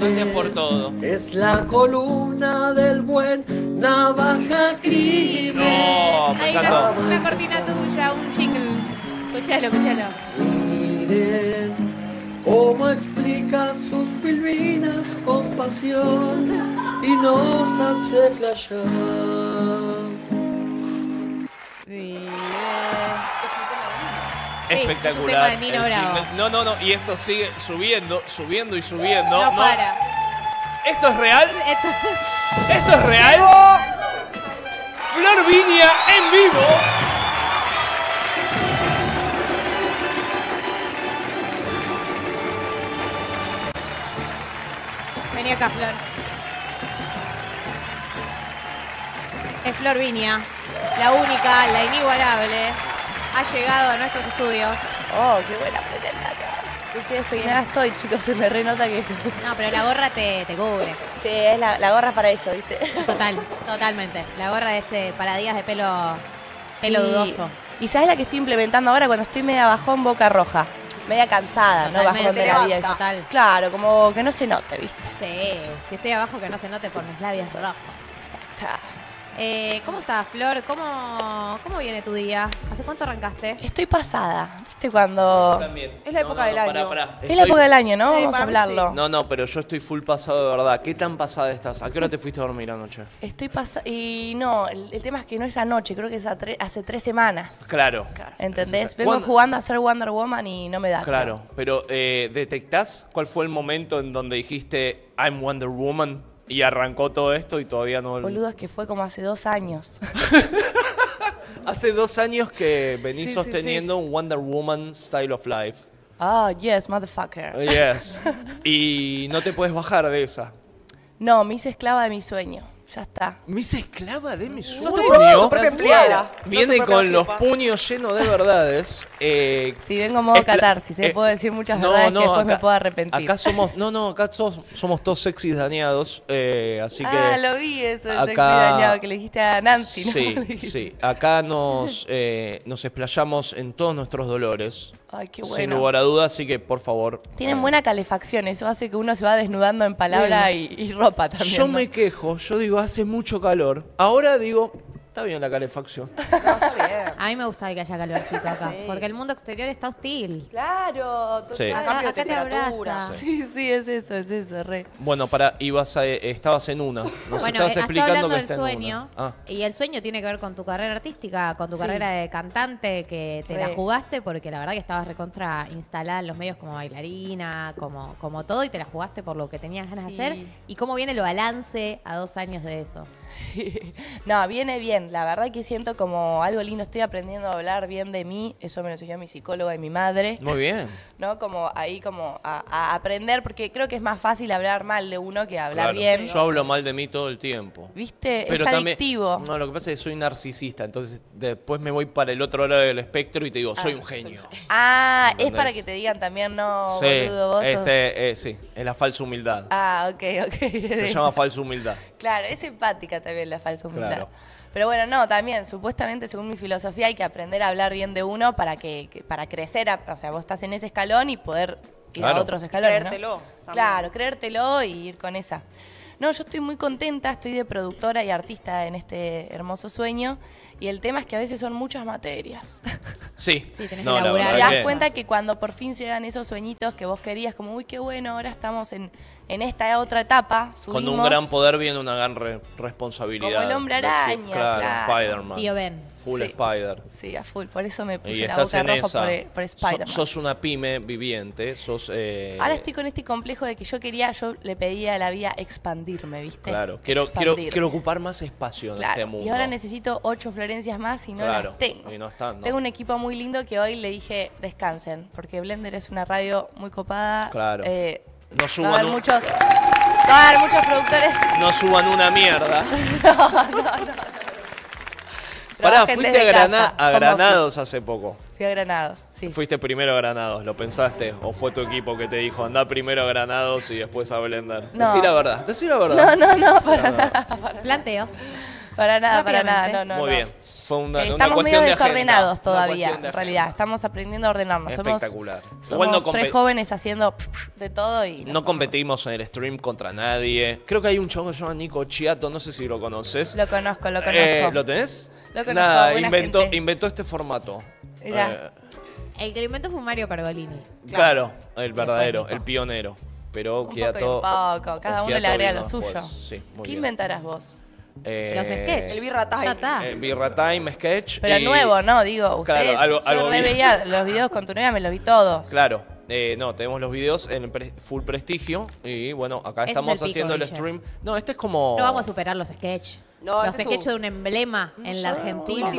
Gracias por todo. Es la columna del buen Navaja Crimen. No, me encantó. Una cortina tuya, un jingle. Escuchalo. Miren cómo explica sus filminas con pasión y nos hace flashar. Espectacular. No, y esto sigue subiendo. No para. ¿Esto es real? ¿Esto es real? Flor Viña en vivo. Vení acá, Flor. Es Flor Viña, la única, la inigualable. Ha llegado a nuestros estudios. Oh, qué buena presentación. Qué despeinada estoy, chicos. Se me renota que... No, pero la gorra te cubre. Sí, es la gorra para eso, ¿viste? Totalmente. La gorra es para días de pelo dudoso. ¿Y sabes la que estoy implementando ahora cuando estoy media bajón, boca roja? Media cansada, totalmente, ¿no? Bajón de la vida. Claro, como que no se note, ¿viste? Sí, eso. Si estoy abajo, que no se note por mis labios rojos. Exacto. ¿Cómo estás, Flor? ¿Cómo viene tu día? ¿Hace cuánto arrancaste? Estoy pasada, ¿viste? Cuando... Es la época del año. Es la época del año, ¿no? Vamos a hablarlo. Sí. No, pero yo estoy full pasado de verdad. ¿Qué tan pasada estás? ¿A qué hora te fuiste a dormir anoche? Estoy pasada... Y no, el tema es que no es anoche, creo que es hace 3 semanas. Claro. ¿Entendés? Vengo jugando a ser Wonder Woman y no me da. Claro, pero ¿detectás cuál fue el momento en donde dijiste I'm Wonder Woman? Y arrancó todo esto y todavía no... Boludo, es que fue como hace 2 años. Hace 2 años que venís sosteniendo un Wonder Woman style of life. Ah, yes, motherfucker. Yes. Y no te puedes bajar de esa. No, me hice esclava de mi sueño. Ya está. ¿Me hice esclava de mi sueño? ¿Sos tu propia empleada? Viene con los puños llenos de verdades. Si ven como catarsis, puedo decir muchas verdades que después acá, me puedo arrepentir. Acá somos, acá somos todos sexys dañados, así que... Ah, lo vi eso, acá, sexy dañado, que le dijiste a Nancy. ¿No? Sí. Acá nos explayamos en todos nuestros dolores. Ay, qué bueno. Sin lugar a dudas, así que por favor. Tienen buena calefacción, eso hace que uno se va desnudando en palabra y ropa también. Yo me quejo, yo digo, hace mucho calor. Ahora digo, está bien la calefacción. No, está bien. A mí me gusta que haya calorcito acá, porque el mundo exterior está hostil. Claro, acá te abraza. Sí, es eso, re. Bueno, estabas en una. Estabas explicando que está en una. Sueño. Ah. Y el sueño tiene que ver con tu carrera artística, con tu carrera de cantante, que te la jugaste, porque la verdad que estabas recontra instalada en los medios como bailarina, como todo, y te la jugaste por lo que tenías ganas de hacer. ¿Y cómo viene el balance a 2 años de eso? No, viene bien. La verdad que siento como algo lindo. Estoy aprendiendo a hablar bien de mí, eso me lo enseñó mi psicóloga y mi madre. Muy bien. ¿No? Como ahí como a aprender, porque creo que es más fácil hablar mal de uno que hablar bien. Yo hablo mal de mí todo el tiempo. ¿Viste? Pero es adictivo. También, no, lo que pasa es que soy narcisista, entonces después me voy para el otro lado del espectro y te digo, soy un genio. Ah, ¿entendés? Es para que te digan también, no, sí, boludo, vos sí, es la falsa humildad. Ah, ok, ok. Se llama falsa humildad. Claro, es simpática también la falsa humildad. Claro. Pero bueno, no, también, supuestamente, según mi filosofía, hay que aprender a hablar bien de uno para que para crecer, o sea, vos estás en ese escalón y poder ir a otros escalones, creértelo, ¿no? También. Claro, creértelo y ir con esa. No, yo estoy muy contenta, estoy de productora y artista en este hermoso sueño y el tema es que a veces son muchas materias. Sí. Sí, tenés que laburar. Te das cuenta que cuando por fin llegan esos sueñitos que vos querías, como, uy, qué bueno, ahora estamos en esta otra etapa, subimos. Con un gran poder viene una gran responsabilidad. Como el Hombre Araña, decir, claro. Spider-Man. Tío Ben. Full Spider. Sí, a full. Por eso me puse la boca roja por Spider-Man. Sos una pyme viviente, sos... Ahora estoy con este complejo de que yo le pedía a la vida expandirme, ¿viste? Claro, quiero ocupar más espacio en este mundo. Y ahora necesito 8 Florencias más y no las tengo. Y no están, ¿no? Tengo un equipo muy lindo que hoy le dije, descansen, porque Blender es una radio muy copada. Claro. No suban muchos productores. No suban una mierda. No. Pará, fuiste a Granados hace poco. Fui a Granados, sí. Fuiste primero a Granados, ¿lo pensaste? ¿O fue tu equipo que te dijo, andá primero a Granados y después a Blender? No. Decí la verdad, decí la verdad. No, no, no, para nada. Planteos. Para nada, para nada, no, no. Muy bien. Fue estamos medio desordenados todavía, en realidad. Estamos aprendiendo a ordenarnos. Espectacular. Somos tres jóvenes haciendo de todo y... No competimos en el stream contra nadie. Creo que hay un chavo que se llama Nico Chiato, no sé si lo conoces. Lo conozco, lo conozco. ¿Lo tenés? Lo conozco. Nada, inventó este formato. El que lo inventó fue Mario Pergolini. Claro, el verdadero, el pionero. Pero Chiato... Cada uno le agrega lo suyo. ¿Qué inventarás vos? Los sketch. El Birra Time. Birra Time, sketch. Pero nuevo, ¿no? Digo, ustedes. Claro, algo yo veía los videos con tu novia, me los vi todos. Claro. No, tenemos los videos en full prestigio. Y bueno, acá estamos haciendo el stream. No, este es como... No vamos a superar los sketch. No, los sketch de un emblema en la Argentina.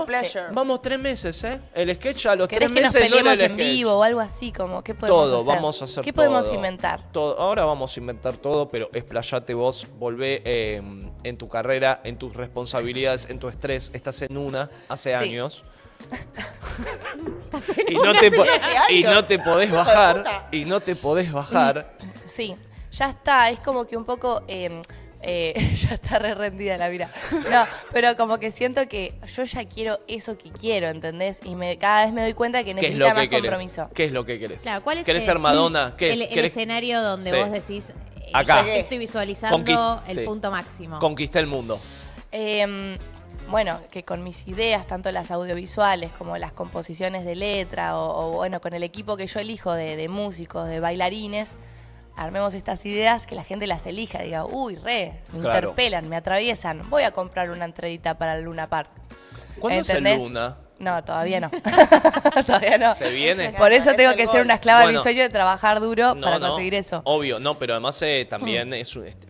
Vamos 3 meses, ¿eh? El sketch a los 3 meses. ¿Querés que nos peleemos en vivo o algo así? Como, ¿qué podemos hacer? Todo, vamos a hacer todo. ¿Qué podemos inventar? Todo. Ahora vamos a inventar todo, pero explayate vos. Volvé en tu carrera, en tus responsabilidades, en tu estrés. Estás en una hace años. Y no te podés bajar. Y no te podés bajar. Sí, ya está. Es como que un poco... ya está re rendida la vida. No, pero como que siento que yo ya quiero eso que quiero, ¿entendés? Y cada vez me doy cuenta que necesito más compromiso. ¿Qué es lo que querés? Claro, ¿cuál es ¿querés ser Madonna? ¿Qué es? El escenario donde vos decís, acá estoy visualizando el punto máximo. Conquisté el mundo. Bueno, que con mis ideas, tanto las audiovisuales como las composiciones de letra, o bueno, con el equipo que yo elijo de músicos, de bailarines, armemos estas ideas que la gente las elija, diga, uy, me interpelan, me atraviesan, voy a comprar una entradita para el Luna Park. ¿Cuándo es el Luna? No, todavía no. Todavía no. ¿Se viene? Por eso tengo que ser una esclava de mi sueño de trabajar duro para conseguir eso. Obvio, no, pero además también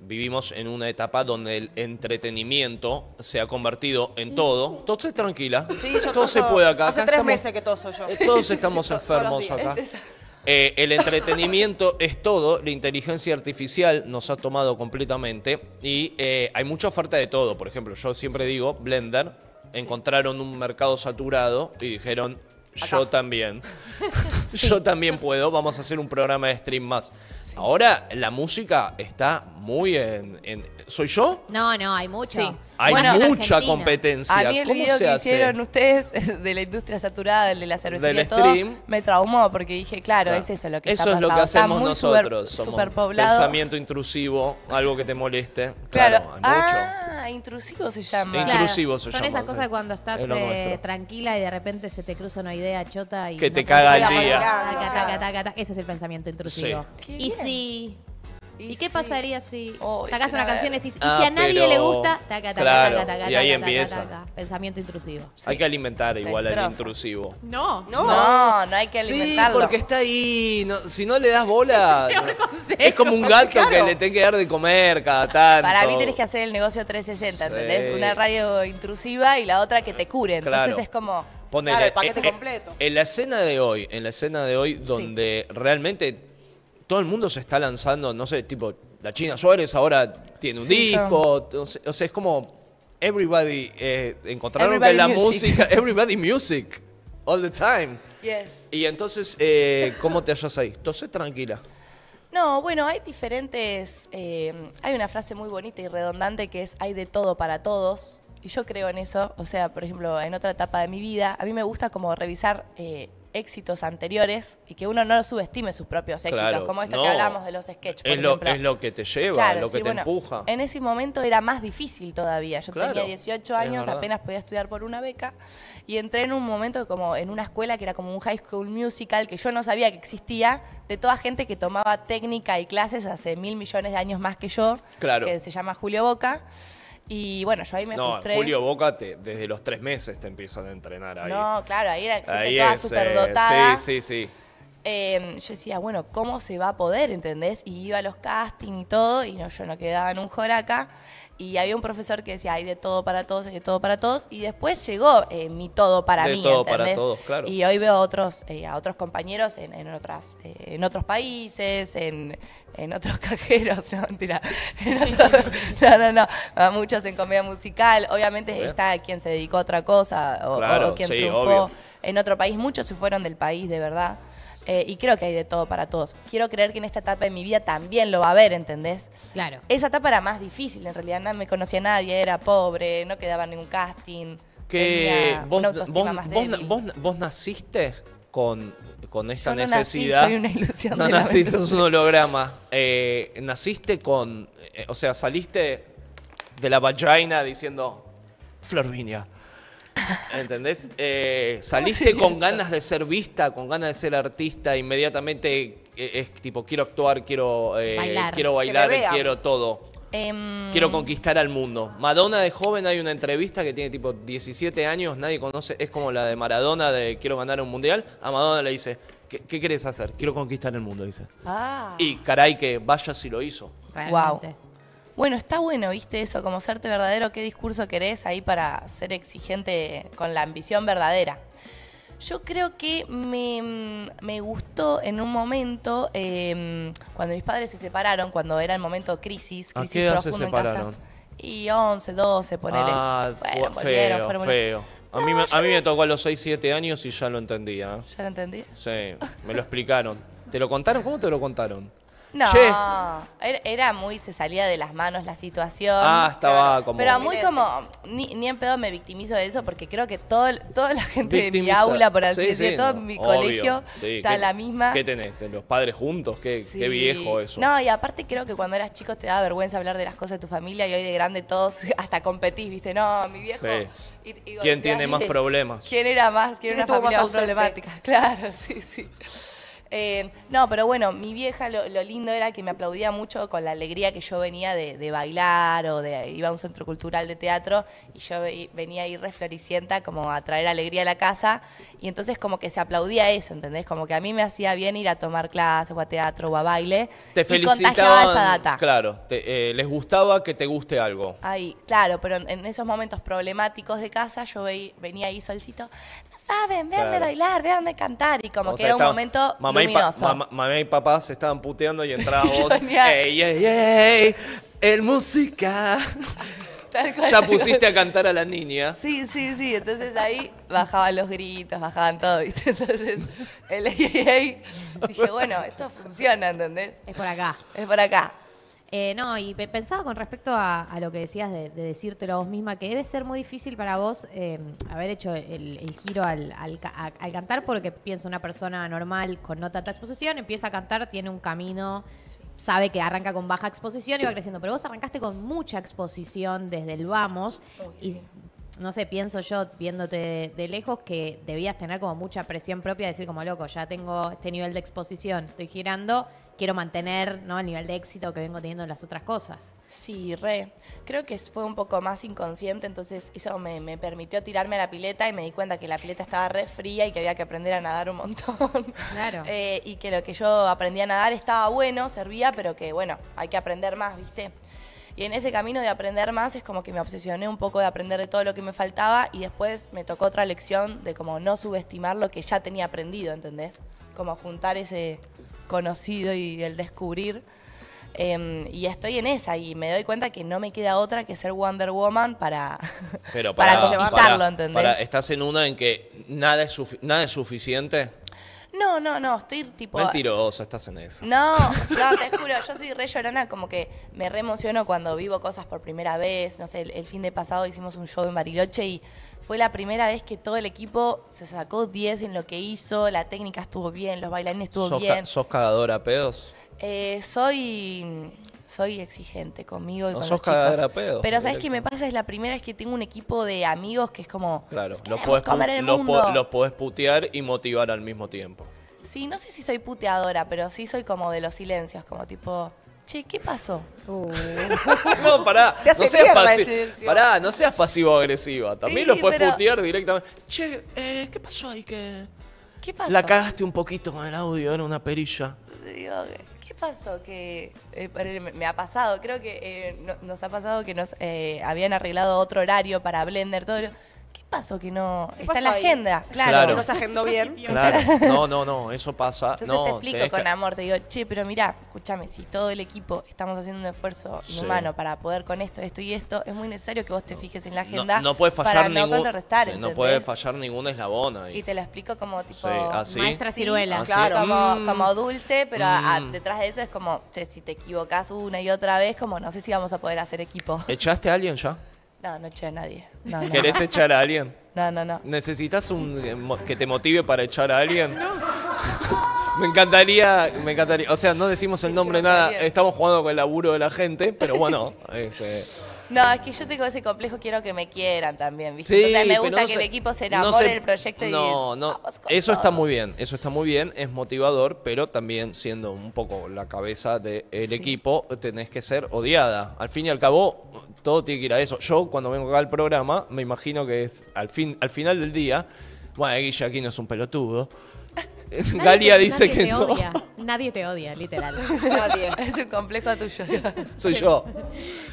vivimos en una etapa donde el entretenimiento se ha convertido en todo. Entonces, tranquila, todo se puede acá. Hace 3 meses que todo soy yo. Todos estamos enfermos acá. El entretenimiento es todo, la inteligencia artificial nos ha tomado completamente y hay mucha oferta de todo. Por ejemplo, yo siempre digo, Blender, encontraron un mercado saturado y dijeron, yo también, yo también puedo, vamos a hacer un programa de stream más. Ahora la música está muy en ¿soy yo? No, no, hay mucho. Sí. Hay mucha Argentina. Competencia. A mí el video que hicieron ustedes de la industria saturada, el de la cervecería, todo, me traumó porque dije, claro, es eso lo que está pasando. Eso es lo que hacemos nosotros. Somos pensamiento intrusivo, algo que te moleste. Claro, hay mucho. Intrusivo se llama. Claro, intrusivo se llama. Son esas cosas cuando estás tranquila y de repente se te cruza una idea chota y que te caga el día. Ese es el pensamiento intrusivo. Sí. ¿Y qué pasaría si sacás una canción y decís, y si a nadie le gusta, y ahí empieza. Pensamiento intrusivo. Hay que alimentar igual al intrusivo. No hay que alimentarlo. Sí, porque está ahí, si no le das bola, es como un gato que le tenés que dar de comer cada tanto. Para mí tenés que hacer el negocio 360, ¿entendés? Una radio intrusiva y la otra que te cure, entonces es como... Ponele, claro, el paquete completo. En la escena de hoy, donde realmente todo el mundo se está lanzando, no sé, tipo, la China Suárez ahora tiene un disco, o sea, es como everybody, encontraron everybody que la música, everybody music, all the time. Yes. Y entonces, ¿cómo te hallas ahí? Entonces, tranquila. No, bueno, hay diferentes, hay una frase muy bonita y redundante que es hay de todo para todos, y yo creo en eso. O sea, por ejemplo, en otra etapa de mi vida, a mí me gusta como revisar éxitos anteriores y que uno no subestime sus propios éxitos, claro, como esto que hablamos de los sketches, por ejemplo. Es lo que te lleva, claro, lo que te empuja. En ese momento era más difícil todavía. Yo tenía 18 años, apenas podía estudiar por una beca y entré en un momento como en una escuela que era como un High School Musical que yo no sabía que existía, de toda gente que tomaba técnica y clases hace 1000 millones de años más que yo, que se llama Julio Boca. Y bueno, yo ahí me frustré. Julio Boca, desde los 3 meses te empiezan a entrenar ahí. No, claro, ahí era gente toda superdotada. Sí. Yo decía, bueno, ¿cómo se va a poder, entendés? Y iba a los castings y todo, y no, yo no quedaba en un joraca. Y había un profesor que decía, hay de todo para todos, hay de todo para todos. Y después llegó mi todo para mí, ¿entendés? De todo para todos, claro. Y hoy veo a otros compañeros en otros países, en otros cajeros, no, mentira. No, muchos en comedia musical. Obviamente está quien se dedicó a otra cosa o quien triunfó en otro país. Muchos se fueron del país, de verdad. Y creo que hay de todo para todos. Quiero creer que en esta etapa de mi vida también lo va a haber, ¿entendés? Claro. Esa etapa era más difícil, en realidad no me conocía a nadie, era pobre, no quedaba ningún casting. Que vos naciste con esta necesidad. Yo no nací, soy una ilusión. No naciste, sos un holograma. Naciste con, o sea, saliste de la vagina diciendo, Flor Vigna. ¿Entendés? Saliste con ganas de ser vista, con ganas de ser artista, inmediatamente es tipo, quiero actuar, quiero bailar, quiero todo. Quiero conquistar al mundo. Madonna de joven, hay una entrevista que tiene tipo 17 años, nadie conoce, es como la de Maradona de quiero ganar un mundial. A Madonna le dice, ¿qué querés hacer? Quiero conquistar el mundo, dice. Ah. Y caray que vaya si lo hizo. Realmente. Wow. Bueno, está bueno, ¿viste? Eso, como serte verdadero, ¿qué discurso querés ahí para ser exigente con la ambición verdadera? Yo creo que me gustó en un momento, cuando mis padres se separaron, cuando era el momento crisis profunda se separaron? En casa. Y 11, 12, ponele. Ah, bueno, feo. A mí me tocó a los 6, 7 años y ya lo entendía. ¿Ya lo entendí? Sí, me lo explicaron. ¿Te lo contaron? ¿Cómo te lo contaron? No, era muy, se salía de las manos la situación. Ah, estaba como... Pero muy como, ni en pedo me victimizo de eso, porque creo que toda la gente de mi aula, por así decirlo, todo mi colegio está la misma. ¿Qué tenés? ¿Los padres juntos? Qué viejo eso. No, y aparte creo que cuando eras chico te daba vergüenza hablar de las cosas de tu familia y hoy de grande todos hasta competís, ¿viste? No, mi viejo... Sí. Y ¿quién tiene más problemas? ¿Quién era una familia más problemática? Claro, sí. No, pero bueno, mi vieja lo lindo era que me aplaudía mucho con la alegría que yo venía de bailar o iba a un centro cultural de teatro y yo venía ahí re floricienta como a traer alegría a la casa y entonces como que se aplaudía eso, ¿entendés? Como que a mí me hacía bien ir a tomar clases o a teatro o a baile. Te felicitaban, contagiaba esa data. Claro, les gustaba que te guste algo. Ahí, claro, pero en esos momentos problemáticos de casa yo venía ahí solcito, no saben, véanme bailar, véanme cantar y como que era un momento... Mamá y papá se estaban puteando y entraba vos. ¡Ey, ey, ey! ¡El música! Ya pusiste a cantar a la niña. Sí. Entonces ahí bajaban los gritos, bajaban todo, ¿viste? Entonces el ey, ey, dije, bueno, esto funciona, ¿entendés? Es por acá. No, y pensaba con respecto a lo que decías de decírtelo a vos misma, que debe ser muy difícil para vos haber hecho el giro al cantar, porque pienso una persona normal con no tanta exposición, empieza a cantar, tiene un camino, sabe que arranca con baja exposición y va creciendo, pero vos arrancaste con mucha exposición desde el vamos y... No sé, pienso yo, viéndote de lejos, que debías tener como mucha presión propia, decir como, loco, ya tengo este nivel de exposición, estoy girando, quiero mantener, ¿no?, el nivel de éxito que vengo teniendo en las otras cosas. Sí, re. Creo que fue un poco más inconsciente, entonces eso me permitió tirarme a la pileta y me di cuenta que la pileta estaba re fría y que había que aprender a nadar un montón. Claro. Y que lo que yo aprendí a nadar estaba bueno, servía, pero que, bueno, hay que aprender más, ¿viste? Y en ese camino de aprender más es como que me obsesioné un poco de aprender de todo lo que me faltaba y después me tocó otra lección de como no subestimar lo que ya tenía aprendido, ¿entendés? Como juntar ese conocido y el descubrir. Y estoy en esa y me doy cuenta que no me queda otra que ser Wonder Woman para conquistarlo, ¿entendés? ¿Estás en una en que nada es suficiente? No, estoy tipo... Mentiroso, estás en eso. No, te juro, yo soy re llorona, como que me re emociono cuando vivo cosas por primera vez. No sé, el fin de pasado hicimos un show en Bariloche y fue la primera vez que todo el equipo se sacó 10 en lo que hizo, la técnica estuvo bien, los bailarines estuvo bien. ¿Sos cagadora a pedos? Soy exigente conmigo y con los chicos. Pero ¿sabes qué me pasa? Es la primera vez que tengo un equipo de amigos que es como... Claro, los podés putear y motivar al mismo tiempo. Sí, no sé si soy puteadora, pero sí soy como de los silencios, como tipo... Che, ¿qué pasó? No, pará, no seas pasivo-agresiva. También los podés putear directamente. Che, ¿qué pasó ahí? ¿Qué pasó? La cagaste un poquito con el audio, era una perilla. Digo, ¿qué pasó? Que me ha pasado, creo que nos ha pasado que nos habían arreglado otro horario para Blender, todo. ¿Qué pasó? Que no está en la agenda. Claro, no nos agendó bien. Claro. No, eso pasa. Entonces te explico con amor, te digo, che, pero mirá, escúchame, si todo el equipo estamos haciendo un esfuerzo inhumano para poder con esto, esto y esto, es muy necesario que vos te fijes en la agenda. No puede fallar ningún. No contrarrestar, no puede fallar ningún eslabón ahí. Y te lo explico como tipo maestra ciruela. Claro, como dulce, pero detrás de eso es como, che, si te equivocás una y otra vez, como no sé si vamos a poder hacer equipo. ¿Echaste a alguien ya? No eché a nadie. No. ¿Querés echar a alguien? No. ¿Necesitas que te motive para echar a alguien? No. Me encantaría. O sea, no decimos el nombre, nada. Estamos jugando con el laburo de la gente, pero bueno. Es que yo tengo ese complejo, quiero que me quieran también, ¿viste? Sí, o sea, me gusta que el equipo se enamore del proyecto y... Eso está muy bien, es motivador, pero también siendo un poco la cabeza del equipo, tenés que ser odiada. Al fin y al cabo, todo tiene que ir a eso. Yo, cuando vengo acá al programa, me imagino que es al final del día, bueno, Guille aquí no es un pelotudo. Galia dice que no. Nadie te odia, literal. Nadie. Es un complejo tuyo. Soy yo.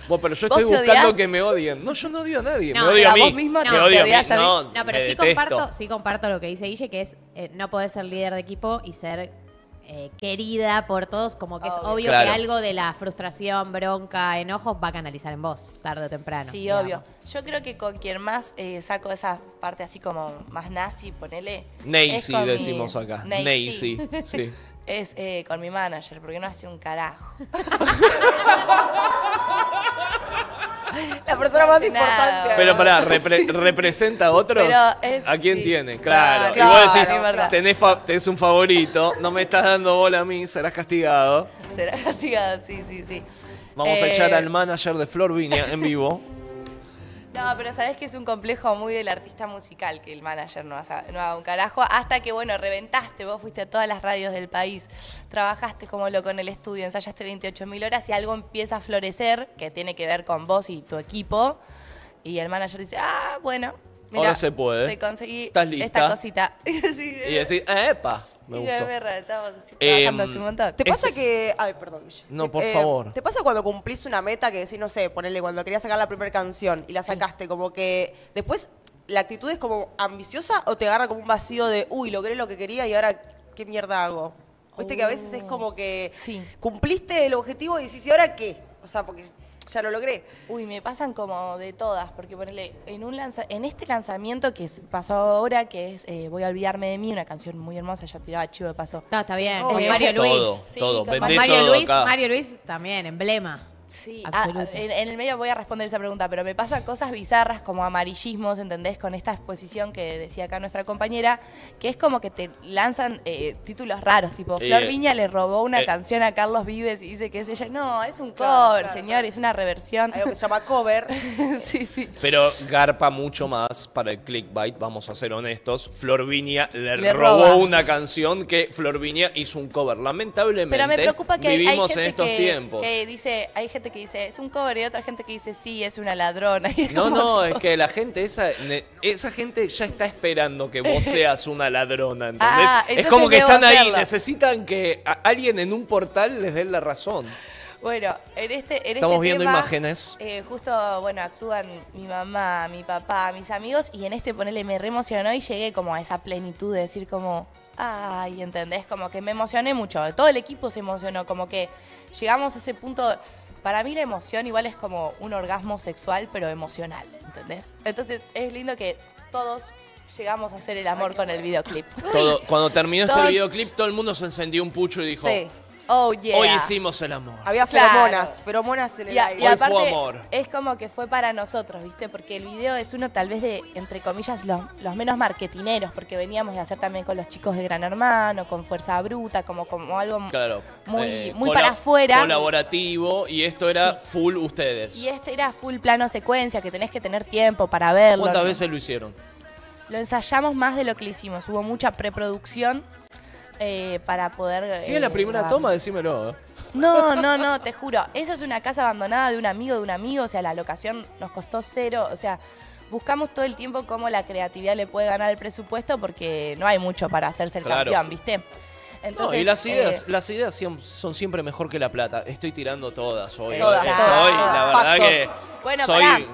Bueno, pero yo estoy buscando que me odien. No, yo no odio a nadie. Me odio a mí. No, pero sí comparto lo que dice Guille, que es no podés ser líder de equipo y ser querida por todos. Como que es obvio que algo de la frustración, bronca, enojos va a canalizar en vos, tarde o temprano. Sí, obvio. Yo creo que con quien más saco esa parte así como más nazi, ponele. Nazi decimos acá. Nazi. Sí. Es con mi manager, porque no hace un carajo. La persona más importante. Pero pará, ¿representa a otros? ¿A quién tiene? Claro. Y vos decís, tenés un favorito, no me estás dando bola a mí, serás castigado. Serás castigado, sí. Vamos a echar al manager de Flor Viña en vivo. No, pero sabés que es un complejo muy del artista musical que el manager no haga un carajo, hasta que, bueno, reventaste, vos fuiste a todas las radios del país, trabajaste como loco en el estudio, ensayaste 28.000 horas y algo empieza a florecer, que tiene que ver con vos y tu equipo, y el manager dice, bueno, mirá, ahora se puede. Te conseguí esta cosita. Y decís, ¡epa! Me gustó. Estamos trabajando hace un montón. ¿Te pasa que... Ay, perdón. No, por favor. ¿Te pasa cuando cumplís una meta que decís, no sé, ponele, cuando querías sacar la primera canción y la sacaste, como que después la actitud es como ambiciosa o te agarra como un vacío de, uy, logré lo que quería y ahora qué mierda hago? Viste que a veces es como que cumpliste el objetivo y decís, ¿y ahora qué? O sea, porque... Ya lo logré. Uy, me pasan como de todas, porque ponele, en este lanzamiento que pasó ahora, que es Voy a olvidarme de mí, una canción muy hermosa, ya tiraba chivo de paso. No, está bien, con Mario Luis. Mario Luis también, emblema. Sí, en el medio voy a responder esa pregunta, pero me pasan cosas bizarras como amarillismos, ¿entendés? Con esta exposición que decía acá nuestra compañera, que es como que te lanzan títulos raros, tipo Flor Viña le robó una canción a Carlos Vives y dice que es ella. No, es un cover, señor, es una reversión. Algo que se llama cover. sí. Pero garpa mucho más para el clickbait, vamos a ser honestos. Flor Viña le robó una canción que Flor Viña hizo un cover. Lamentablemente, pero me preocupa que vivimos en estos tiempos. Que dice, hay gente que dice, es un cover, y otra gente que dice, sí, es una ladrona. No, es que la gente esa gente ya está esperando que vos seas una ladrona, ¿entendés? Es como que están ahí, necesitan que alguien en un portal les dé la razón. Bueno, en este estamos viendo tema, imágenes. Justo, bueno, actúan mi mamá, mi papá, mis amigos, y en este, ponele, me reemocionó y llegué como a esa plenitud de decir como, ay, ¿entendés? Como que me emocioné mucho, todo el equipo se emocionó, como que llegamos a ese punto. Para mí la emoción igual es como un orgasmo sexual, pero emocional, ¿entendés? Entonces es lindo que todos llegamos a hacer el amor con el videoclip. Todo, cuando terminó este videoclip, todo el mundo se encendió un pucho y dijo... Sí. Oh, yeah. Hoy hicimos el amor. Había feromonas, claro. Feromonas en el aire. Y aparte, hoy fue amor. Es como que fue para nosotros, ¿viste? Porque el video es uno tal vez de, entre comillas, los menos marketineros, porque veníamos de hacer también con los chicos de Gran Hermano, con Fuerza Bruta, como algo claro, muy para afuera. Colaborativo, y esto era sí. Full ustedes. Y este era full plano secuencia, que tenés que tener tiempo para verlo. ¿Cuántas veces lo hicieron? Lo ensayamos más de lo que lo hicimos, hubo mucha preproducción. Para poder... ¿Sí es la primera toma? Decímelo. No, te juro. Eso es una casa abandonada de un amigo. O sea, la locación nos costó cero. O sea, buscamos todo el tiempo cómo la creatividad le puede ganar el presupuesto porque no hay mucho para hacerse el claro. Campeón, ¿viste? Entonces, no, y las ideas son siempre mejor que la plata. Estoy tirando todas hoy. Todas. La verdad factos. Que bueno,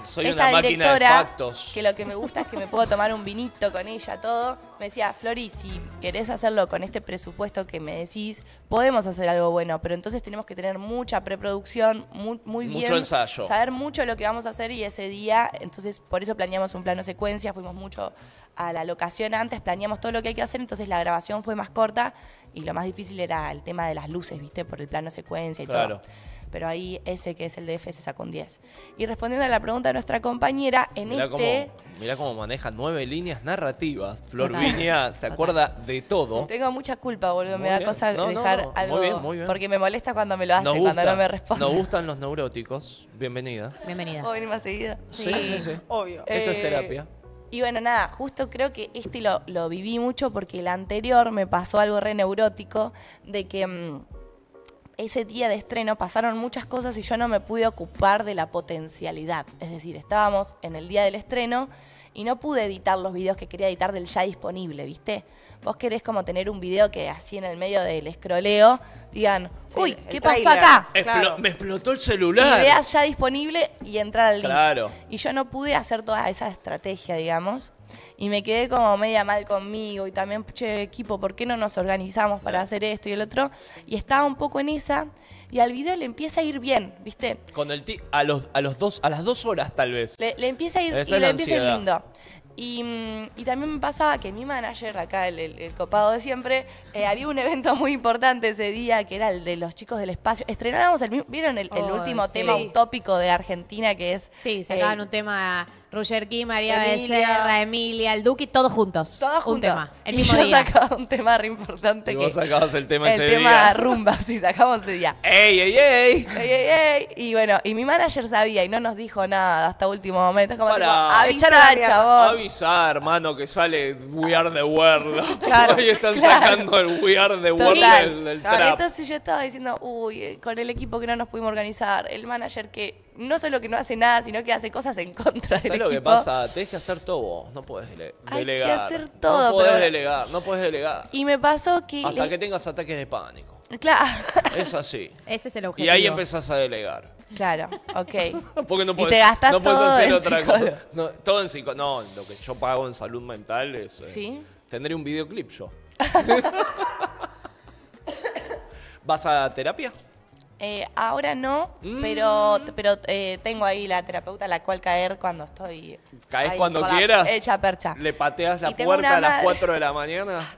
soy una máquina de factos. Que lo que me gusta es que me puedo tomar un vinito con ella, todo. Me decía, Flori, si querés hacerlo con este presupuesto que me decís, podemos hacer algo bueno, pero entonces tenemos que tener mucha preproducción, muy bien. Mucho ensayo. Saber mucho lo que vamos a hacer y ese día, entonces por eso planeamos un plano secuencia, fuimos mucho a la locación antes, planeamos todo lo que hay que hacer, entonces la grabación fue más corta y lo más difícil era el tema de las luces, ¿viste? Por el plano secuencia y claro. Todo. Pero ahí ese que es el DF se sacó un 10. Y respondiendo a la pregunta de nuestra compañera, mirá cómo maneja 9 líneas narrativas. Flor Viña se acuerda de todo. Tengo mucha culpa, boludo. Me da cosa dejar algo. Muy bien. Porque me molesta cuando me lo hacen, cuando no me responden. Nos gustan los neuróticos. Bienvenida. ¿Puedo venir más seguida? Sí. Obvio. Esto es terapia. Y bueno, nada, justo creo que este lo viví mucho porque el anterior me pasó algo re neurótico de que... ese día de estreno pasaron muchas cosas y yo no me pude ocupar de la potencialidad. Es decir, estábamos en el día del estreno y no pude editar los videos que quería editar del ya disponible, ¿viste? Vos querés como tener un video que así en el medio del escroleo digan, uy, ¿qué pasó acá? Claro. Me explotó el celular. Y veas ya disponible y entrar al link. Claro. Y yo no pude hacer toda esa estrategia, digamos. Y me quedé como media mal conmigo y también, che, equipo, ¿por qué no nos organizamos para hacer esto y el otro? Y estaba un poco en esa y al video le empieza a ir bien, ¿viste? Con el a las 2 horas tal vez. Le empieza a ir y le empieza a ir lindo. Y también me pasaba que mi manager, acá el copado de siempre, había un evento muy importante ese día que era el de los chicos del espacio. Estrenábamos el último tema utópico de Argentina que es... Sí, sacaban un tema... Roger King, María Becerra, Emilia, el Duki, todos juntos. Un tema, el mismo día. Y yo sacaba un tema re importante. Y vos sacabas el tema ese día. El tema rumba, sí, sacamos ese día. ¡Ey! Y bueno, y mi manager sabía y no nos dijo nada hasta último momento. Es como tipo, avisar, chabón. Avisar, hermano, que sale We Are The World. Claro. Hoy están sacando el We Are The World del trap. Entonces yo estaba diciendo, uy, con el equipo que no nos pudimos organizar, el manager que... No solo que no hace nada, sino que hace cosas en contra del equipo. ¿Sabes lo que pasa? Tenés que hacer todo vos. No podés delegar. Hay que hacer todo. No podés delegar. Y me pasó que... Hasta que tengas ataques de pánico. Claro. Es así. Ese es el objetivo. Y ahí empezás a delegar. Claro, ok. Porque no podés, y te gastás no podés todo hacer en otra cosa. No, todo en psicólogo. No, lo que yo pago en salud mental es... ¿Sí? Tendré un videoclip yo. ¿Vas a terapia? Ahora no, pero tengo ahí la terapeuta a la cual caer cuando estoy... ¿Caes cuando quieras? Hecha percha. ¿Le pateas la puerta a las 4 de la mañana?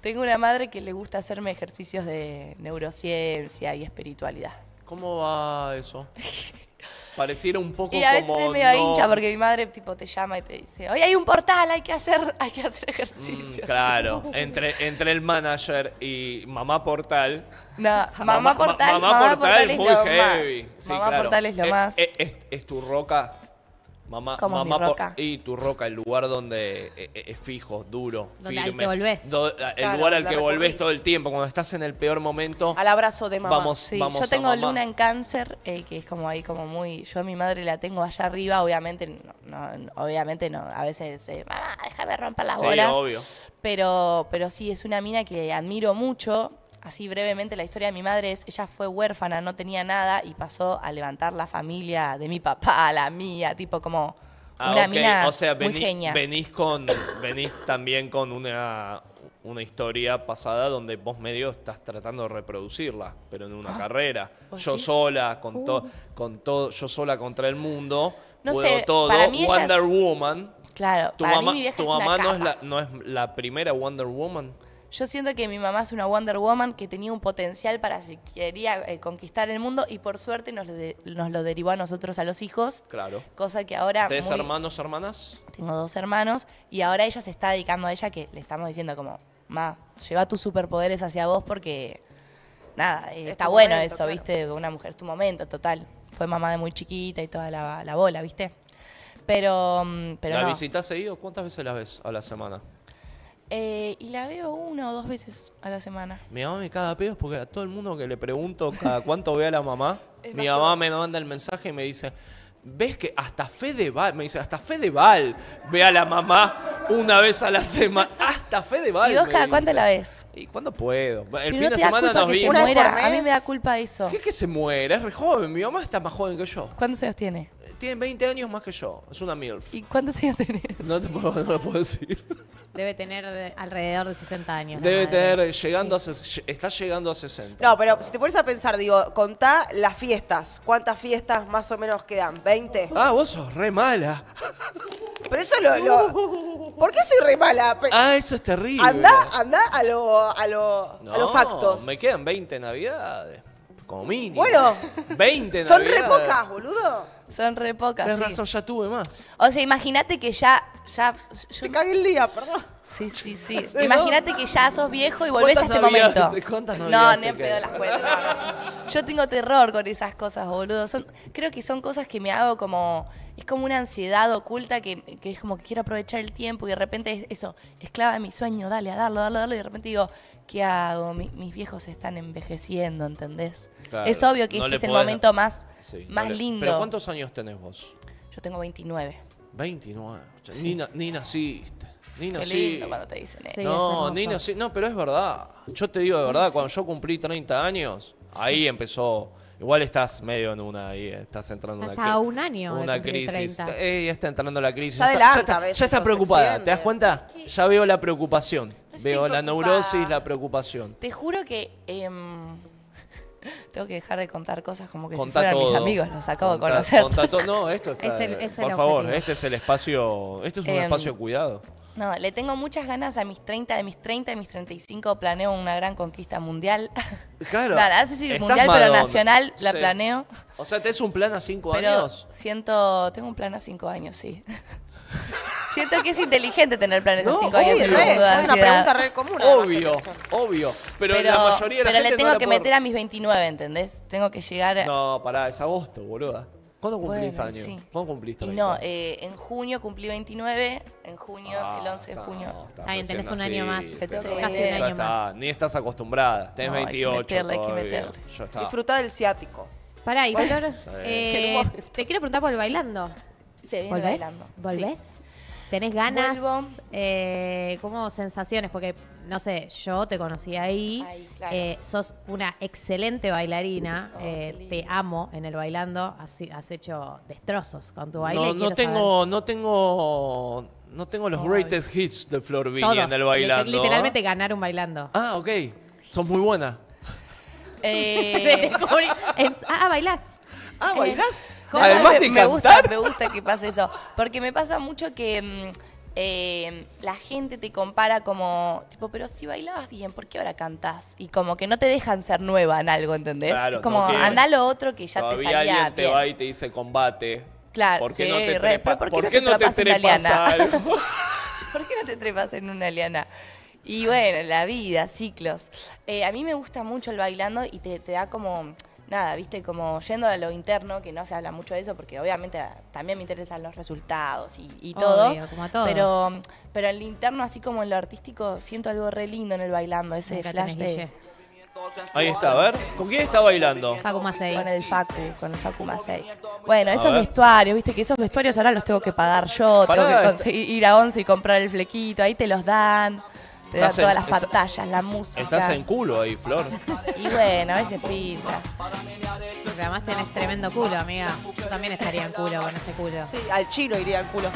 Tengo una madre que le gusta hacerme ejercicios de neurociencia y espiritualidad. ¿Cómo va eso? Pareciera un poco como... Y a veces como, me hincha porque mi madre tipo te llama y te dice, hoy hay un portal, hay que hacer ejercicio. Claro, entre el manager y mamá portal... No, mamá portal es muy heavy. Sí, mamá portal es lo más. Es tu roca. Mamá, y tu roca, el lugar donde es fijo, duro, donde firme. Al que volvés. El lugar al que volvés todo el tiempo, cuando estás en el peor momento. Al abrazo de mamá. Vamos yo tengo luna en cáncer, que es como ahí como muy... Yo a mi madre la tengo allá arriba, obviamente no. A veces, mamá, déjame romper las bolas. Obvio. Pero sí, es una mina que admiro mucho. así brevemente la historia de mi madre es, ella fue huérfana, no tenía nada y pasó a levantar la familia de mi papá, a la mía, tipo como una mina o sea, muy genia. Venís también con una historia pasada donde vos medio estás tratando de reproducirla, pero en una carrera. Yo sola, yo sola contra el mundo, no puedo sé, todo, para mí Wonder Woman. Claro, tu para mamá, mí mi vieja tu es mamá una no es la primera Wonder Woman. Yo siento que mi mamá es una Wonder Woman que tenía un potencial para si quería conquistar el mundo y por suerte nos lo derivó a nosotros, a los hijos. Claro. Cosa que ahora... ¿Tres hermanos, hermanas? Tengo dos hermanos y ahora ella se está dedicando a ella que le estamos diciendo como, ma, lleva tus superpoderes hacia vos porque, nada, es está bueno momento, eso, claro. ¿Viste? Una mujer es tu momento, total. Fue mamá de muy chiquita y toda la bola, ¿viste? Pero ¿la visitas seguido? ¿Cuántas veces la ves a la semana? Y la veo una o dos veces a la semana. Mi mamá me caga pedos porque a todo el mundo que le pregunto cada cuánto ve a la mamá, mi mamá me manda el mensaje y me dice, ¿ves que hasta Fedeval? Me dice, hasta Fedeval ve a la mamá una vez a la semana. Hasta Fedeval. ¿Y vos cada cuánto la ves? ¿Y cuándo puedo? El fin de semana nos vimos. A mí me da culpa eso. ¿Qué es que se muera? Es re joven. Mi mamá está más joven que yo. ¿Cuántos años tiene? Tiene 20 años más que yo. Es una MILF. ¿Y cuántos años tenés? No lo puedo decir. Debe tener alrededor de 60 años. Debe tener, está llegando a 60. No, pero si te pones a pensar, digo, contá las fiestas. ¿Cuántas fiestas más o menos quedan? ¿20? Ah, vos sos re mala. Pero eso ¿por qué soy re mala? Ah, eso es terrible. Andá a los factos. Me quedan 20 navidades. Como mínimo. Bueno, 20 navidades. Son re pocas, boludo. Son re pocas. Tienes razón, ya tuve más. O sea, imagínate que ya te cagué el día, perdón. Sí. Imagínate que ya sos viejo y volvés a este momento. ¿Cuántas navidades? No, ni en pedo las cuentas. No. Yo tengo terror con esas cosas, boludo. Creo que son cosas que me hago como... Es como una ansiedad oculta que es como que quiero aprovechar el tiempo y de repente es eso, esclava de mi sueño, dale, a darlo. Y de repente digo, ¿qué hago? Mis viejos están envejeciendo, ¿entendés? Claro, es obvio que este es el momento más lindo. ¿Pero cuántos años tenés vos? Yo tengo 29. 29. Sí. Ni naciste. Qué lindo cuando te dicen eso. No, ni naciste. No, pero es verdad. Yo te digo de verdad, cuando yo cumplí 30 años, ahí empezó... Igual estás medio en una ahí, estás entrando en una crisis. Hasta un año. Una crisis. Está entrando la crisis. Ya está preocupada, ¿te das cuenta? Ya veo la preocupación. Veo la neurosis, la preocupación. Te juro que tengo que dejar de contar cosas como que si fueran mis amigos, los acabo de conocer. No, esto está... Por favor, este es el espacio, este es un espacio de cuidado. No, le tengo muchas ganas a mis 30, de mis 35 planeo una gran conquista mundial. Claro. Nada, no sé si mundial, pero nacional la planeo. O sea, ¿te es un plan a 5 años? Tengo un plan a 5 años, sí. Siento que es inteligente tener planes a 5 años. Es una pregunta re común. Obvio. Pero la mayoría de la gente le tengo que meter a mis 29, ¿entendés? Tengo que llegar... No, pará, es agosto, boluda. ¿Cuándo cumplís años? Sí. ¿Cuándo cumpliste? No, en junio cumplí 29, el 11 de junio. Ahí tenés un año más. Casi un año más. Ni estás acostumbrada, tenés 28. Hay que meterle. Disfrutá del ciático. Pará, y Flor, te quiero preguntar por el bailando. Sí, ¿Volvés? Sí. ¿Tenés ganas? ¿Cómo sensaciones? Porque, no sé, yo te conocí ahí. Ay, claro. Sos una excelente bailarina. Te amo en el bailando. Has hecho destrozos con tu baile. No tengo los greatest hits de Flor Vigni en el bailando. Literalmente ganaron bailando. Ah, ok. Sos muy buena. ¿Bailás? Ah, ¿bailás? Además de cantar. Me gusta que pase eso. Porque me pasa mucho que la gente te compara como, tipo, pero si bailabas bien, ¿por qué ahora cantás? Y como que no te dejan ser nueva en algo, ¿entendés? Claro, como, anda lo otro que ya te salía alguien bien. Te va y te dice combate. Claro, ¿por qué ¿Por qué no te trepas en una liana? Y bueno, la vida, ciclos. A mí me gusta mucho el bailando y te da como... Nada, viste, como yendo a lo interno, que no se habla mucho de eso, porque obviamente también me interesan los resultados y todo. Obvio, como a todos. Pero en lo interno, así como en lo artístico, siento algo re lindo en el bailando, ese flash de... Ahí está, a ver. ¿Con quién está bailando? Facu Macei. Con el Facu Macei. Bueno, esos vestuarios, viste, que esos vestuarios ahora los tengo que pagar yo, tengo que ir a Once y comprar el flequito, ahí te los dan. Te da todas las pantallas, la música. Estás en culo ahí, Flor. Y bueno, a veces pinta. Porque además tenés tremendo culo, amiga. Yo también estaría en culo con ese culo. Sí, al chino iría en culo.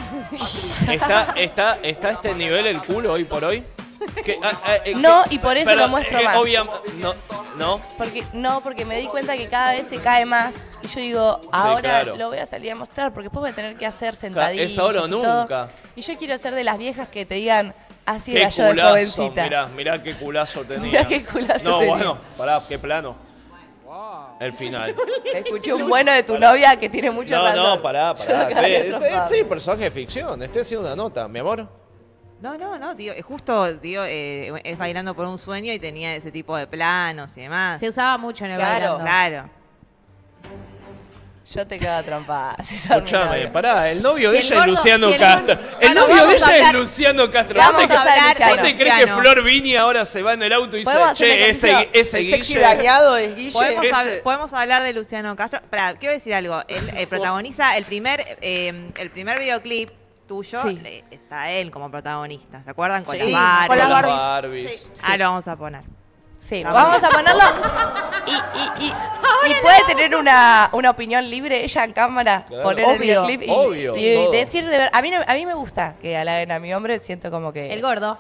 ¿Está este nivel el culo hoy por hoy? No, y por eso lo muestro más. Obviamente, no. Porque me di cuenta que cada vez se cae más. Y yo digo, ahora sí, claro, lo voy a salir a mostrar, porque después voy a tener que hacer sentadillas. Es ahora o nunca. Todo. Y yo quiero ser de las viejas que te digan, así qué era yo de jovencita. Mirá qué culazo tenía. Mirá qué culazo tenía. Bueno, pará, qué plano. El final. Escuché un bueno de tu novia que tiene mucho razón. No, pará. Sí, personaje de ficción. Este ha sido una nota, mi amor. No, tío, justo, tío, es Bailando por un Sueño y tenía ese tipo de planos y demás. Se usaba mucho en el Bailando. Claro. Yo te quedo trompada. Escuchame, pará, el novio de ella es Luciano Castro. El novio de ella es Luciano Castro. ¿No te crees que Flor Vigni ahora se va en el auto y dice, che, ese Guille? Podemos hablar de Luciano Castro. Pará, quiero decir algo. Él protagoniza el primer videoclip tuyo. Sí. Está él como protagonista, ¿se acuerdan? Con las Barbies. Con las Barbies. Sí. Lo vamos a poner. Sí, vamos a ponerlo y puede tener una opinión libre ella en cámara, claro, poner obvio, el videoclip y decir de ver. A mí me gusta que halaguen a mi hombre, siento como que... El gordo.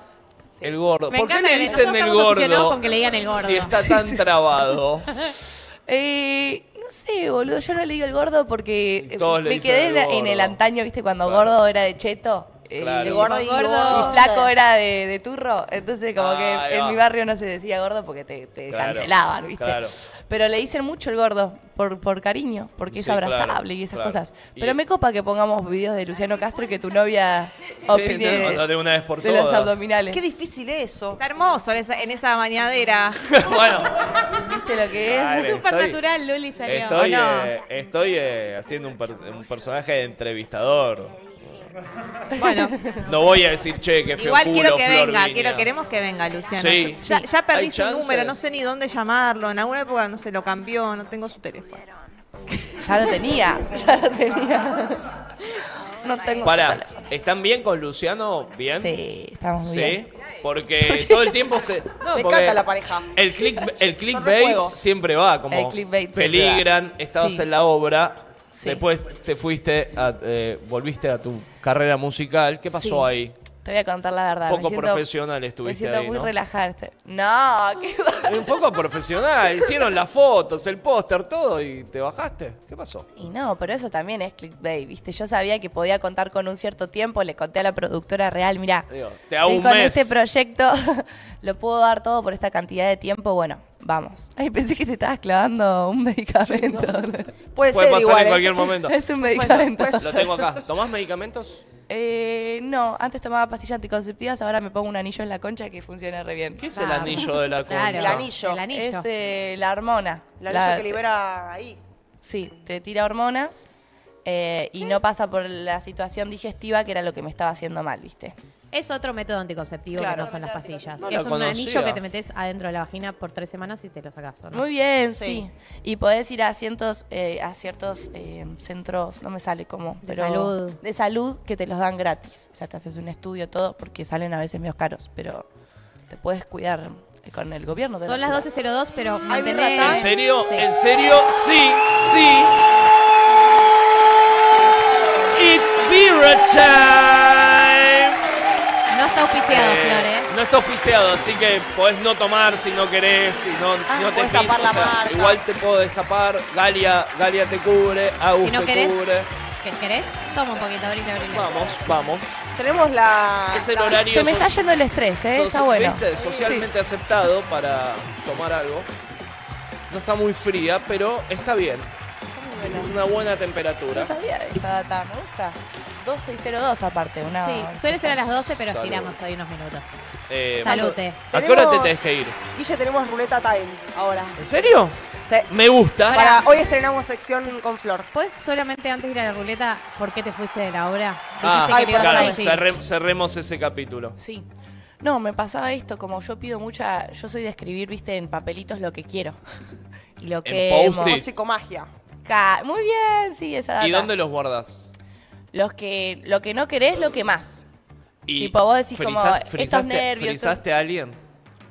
Sí. El gordo. ¿Por qué le dicen el gordo? Con que le digan el gordo. Si está tan trabado. No sé, boludo, yo no le digo el gordo porque me quedé en el antaño, ¿viste? Cuando gordo era de cheto. Claro. Gordo y flaco era de turro. Entonces como que en mi barrio no se decía gordo porque te cancelaban, ¿viste? Claro. Pero le dicen mucho el gordo por cariño, porque es abrazable y esas cosas. Pero me copa que pongamos videos de Luciano Castro y que tu novia opine de una vez por todas. De los abdominales. Qué difícil eso. Está hermoso en esa bañadera. Bueno. ¿Viste lo que es? Vale, es súper natural, Luli salió. Estoy haciendo un personaje de entrevistador. Bueno, no voy a decir che, que feo. Igual culo, quiero que Flor venga, queremos que venga Luciano. Sí. Ya perdí su número, no sé ni dónde llamarlo. En alguna época no se lo cambió, no tengo su teléfono. Ya lo tenía. No tengo su teléfono. ¿Están bien con Luciano? ¿Bien? Sí, estamos muy bien. Porque todo el tiempo se... No, me encanta la pareja. El clickbait siempre va, como peligran, estabas en la obra... Sí. Después te fuiste, volviste a tu carrera musical. ¿Qué pasó ahí? Te voy a contar la verdad. Un poco profesional estuviste ahí, ¿no? Me siento muy relajante. No, ¿qué pasa? Un poco profesional. Hicieron las fotos, el póster, todo y te bajaste. ¿Qué pasó? Y no, pero eso también es clickbait, ¿viste? Yo sabía que podía contar con un cierto tiempo. Le conté a la productora real, mirá, te hago un mes. Con este proyecto lo puedo dar todo por esta cantidad de tiempo. Bueno, vamos. Ay, pensé que te estabas clavando un medicamento. Sí, no. Puede pasar igual, en cualquier momento. Es un medicamento. Lo tengo acá. ¿Tomás medicamentos? No, antes tomaba pastillas anticonceptivas, ahora me pongo un anillo en la concha que funciona re bien. ¿Qué es el anillo de la concha? Claro, el anillo. Es la hormona. El anillo que libera ahí. Sí, te tira hormonas y no pasa por la situación digestiva que era lo que me estaba haciendo mal, ¿viste? Es otro método anticonceptivo que no son las pastillas. No es un anillo que te metes adentro de la vagina por 3 semanas y te lo sacas, ¿no? Muy bien, sí. Y podés ir a ciertos centros, no me sale cómo, de salud que te los dan gratis. O sea, te haces un estudio, todo, porque salen a veces medio caros, pero te puedes cuidar con el gobierno. Son las 12:02, pero... ¿En serio? Sí. ¿En serio? Sí. It's Vira time. No está auspiciado, Flor, ¿eh? No está auspiciado, así que podés no tomar si no querés, si no te pinches, o sea, igual te puedo destapar. Galia te cubre, Agus te cubre. ¿Querés? Toma un poquito, abrite. Vamos. Tenemos la... Es el horario... Se me está yendo el estrés, ¿eh? Está bueno. ¿Viste? Socialmente aceptado para tomar algo. No está muy fría, pero está bien. Es una buena temperatura. No sabía esta data, me gusta. 12:02 aparte. Sí, suele ser a las 12, pero estiramos ahí unos minutos. Salute. ¿A qué hora te tenés que ir? Y ya tenemos Ruleta Time ahora. ¿En serio? Sí. Me gusta. Hoy estrenamos sección con Flor. ¿Puedes solamente antes de ir a la ruleta, por qué te fuiste de la obra? Cerremos ese capítulo. Sí. No, me pasaba esto, como yo pido mucha... Yo soy de escribir, viste, en papelitos lo que quiero. Y lo que... En psicomagia. Muy bien, sí, esa data. ¿Y dónde los guardas? Lo que no querés, lo que más. Y tipo, vos decís como, estos nervios... ¿Frizaste a alguien?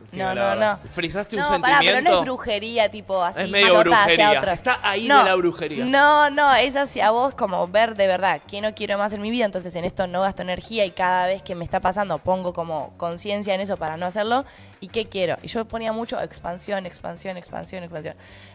Sí, no. ¿Frizaste un sentimiento? No, pará, pero no es brujería, tipo, así. Es medio brujería. Hacia otros. Está ahí de la brujería. No, es hacia vos como ver de verdad qué no quiero más en mi vida, entonces en esto no gasto energía y cada vez que me está pasando pongo como conciencia en eso para no hacerlo y qué quiero. Y yo ponía mucho expansión.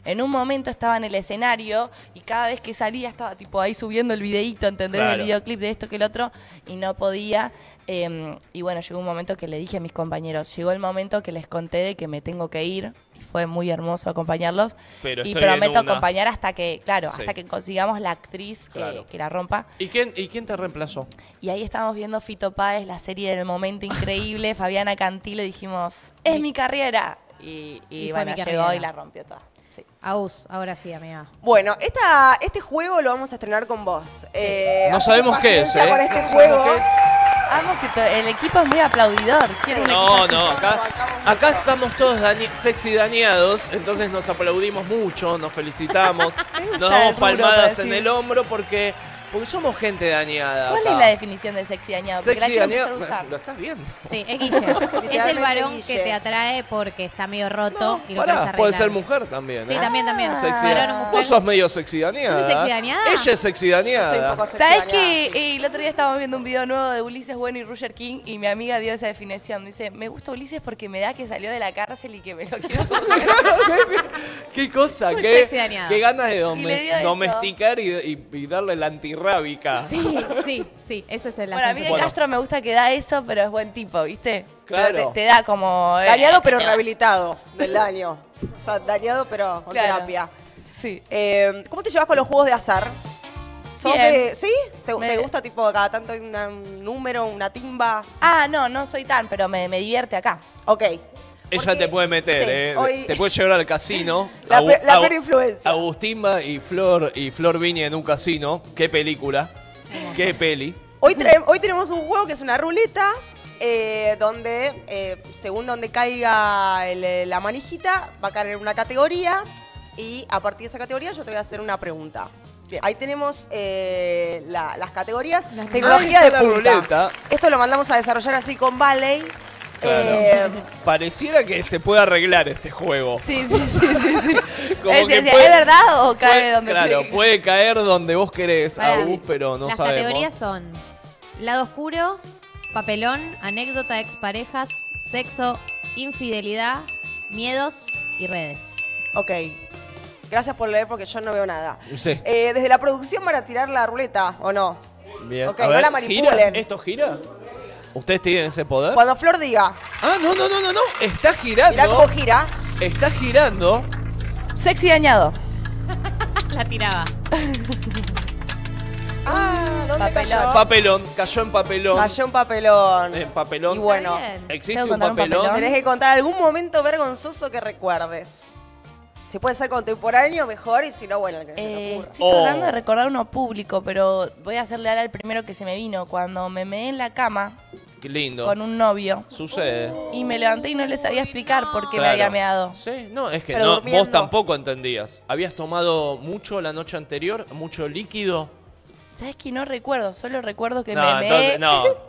En un momento estaba en el escenario y cada vez que salía estaba tipo ahí subiendo el videíto, ¿entendés? Claro. El videoclip de esto que el otro y no podía... y bueno, llegó un momento que le dije a mis compañeros, llegó el momento que les conté de que me tengo que ir y fue muy hermoso acompañarlos y prometo acompañar hasta que, hasta que consigamos la actriz que la rompa. ¿Y quién te reemplazó? Y ahí estábamos viendo Fito Páez, la serie del momento increíble, Fabiana Cantilo, y dijimos, ¡es mi carrera! Y bueno, llegó y la rompió toda. Sí. Aus, ahora sí, amiga. Bueno, este juego lo vamos a estrenar con vos. No sabemos qué es, ¿eh? Con este juego. Amo que el equipo es muy aplaudidor. Acá estamos todos sexy dañados, entonces nos aplaudimos mucho, nos felicitamos, nos damos palmadas en el hombro porque somos gente dañada. ¿Cuál es la definición de sexy dañado? Sexy dañado, ¿lo estás viendo? Sí, es Guille. Es el varón que te atrae porque está medio roto y lo querés arreglar. Puede ser mujer también, ¿eh? Sí, también. Vos sos medio sexy dañada. ¿Soy sexy dañada? Ella es sexy dañada. ¿Sabés que el otro día estábamos viendo un video nuevo de Ulises Bueno y Roger King y mi amiga dio esa definición? Dice, me gusta Ulises porque me da que salió de la cárcel y que me lo quiero coger. Qué cosa, qué ganas de domesticar y darle el antirrábica. Sí, ese es el asunto. A mí de Castro me gusta que da eso, pero es buen tipo, ¿viste? Claro. Te da como... dañado pero rehabilitado del daño. O sea, dañado pero con terapia. Sí. ¿Cómo te llevas con los juegos de azar? ¿Sí? ¿Te gusta tipo cada tanto hay un número, una timba? No soy tan, pero me divierte acá. Ok. Ella te puede meter, te puede llevar al casino. La peor influencia. Agustina y Flor Viña en un casino. Qué película, qué peli. Hoy tenemos un juego que es una ruleta, donde según donde caiga la manijita, va a caer en una categoría. Y a partir de esa categoría yo te voy a hacer una pregunta. Bien. Ahí tenemos las categorías. Tecnología de punta. Esto lo mandamos a desarrollar así con Valley. Claro. Pareciera que se puede arreglar este juego. Sí. ¿Es verdad o cae donde querés? Claro, puede caer donde vos querés, pero no sabemos. Las categorías son lado oscuro, papelón, anécdota de exparejas, sexo, infidelidad, miedos y redes. Ok. Gracias por leer porque yo no veo nada. Sí. Desde la producción van a tirar la ruleta, ¿o no? Bien. Ok, no la manipulen. ¿Esto gira? ¿Ustedes tienen ese poder? Cuando Flor diga. No. Está girando. Mirá cómo gira. Está girando. Sexy dañado. La tiraba. ¿Dónde cayó? Papelón. Cayó en papelón. En papelón. Y bueno, ¿existe un papelón? Tenés que contar algún momento vergonzoso que recuerdes. Si puede ser contemporáneo, mejor, y si no, bueno. Estoy tratando de recordar uno público, pero voy a hacerle al primero que se me vino. Cuando me meé en la cama con un novio. Sucede. Y me levanté y no le sabía explicar por qué me había meado. Sí, es que vos tampoco entendías. ¿Habías tomado mucho la noche anterior? ¿Mucho líquido? ¿Sabes que no recuerdo? Solo recuerdo que me meé.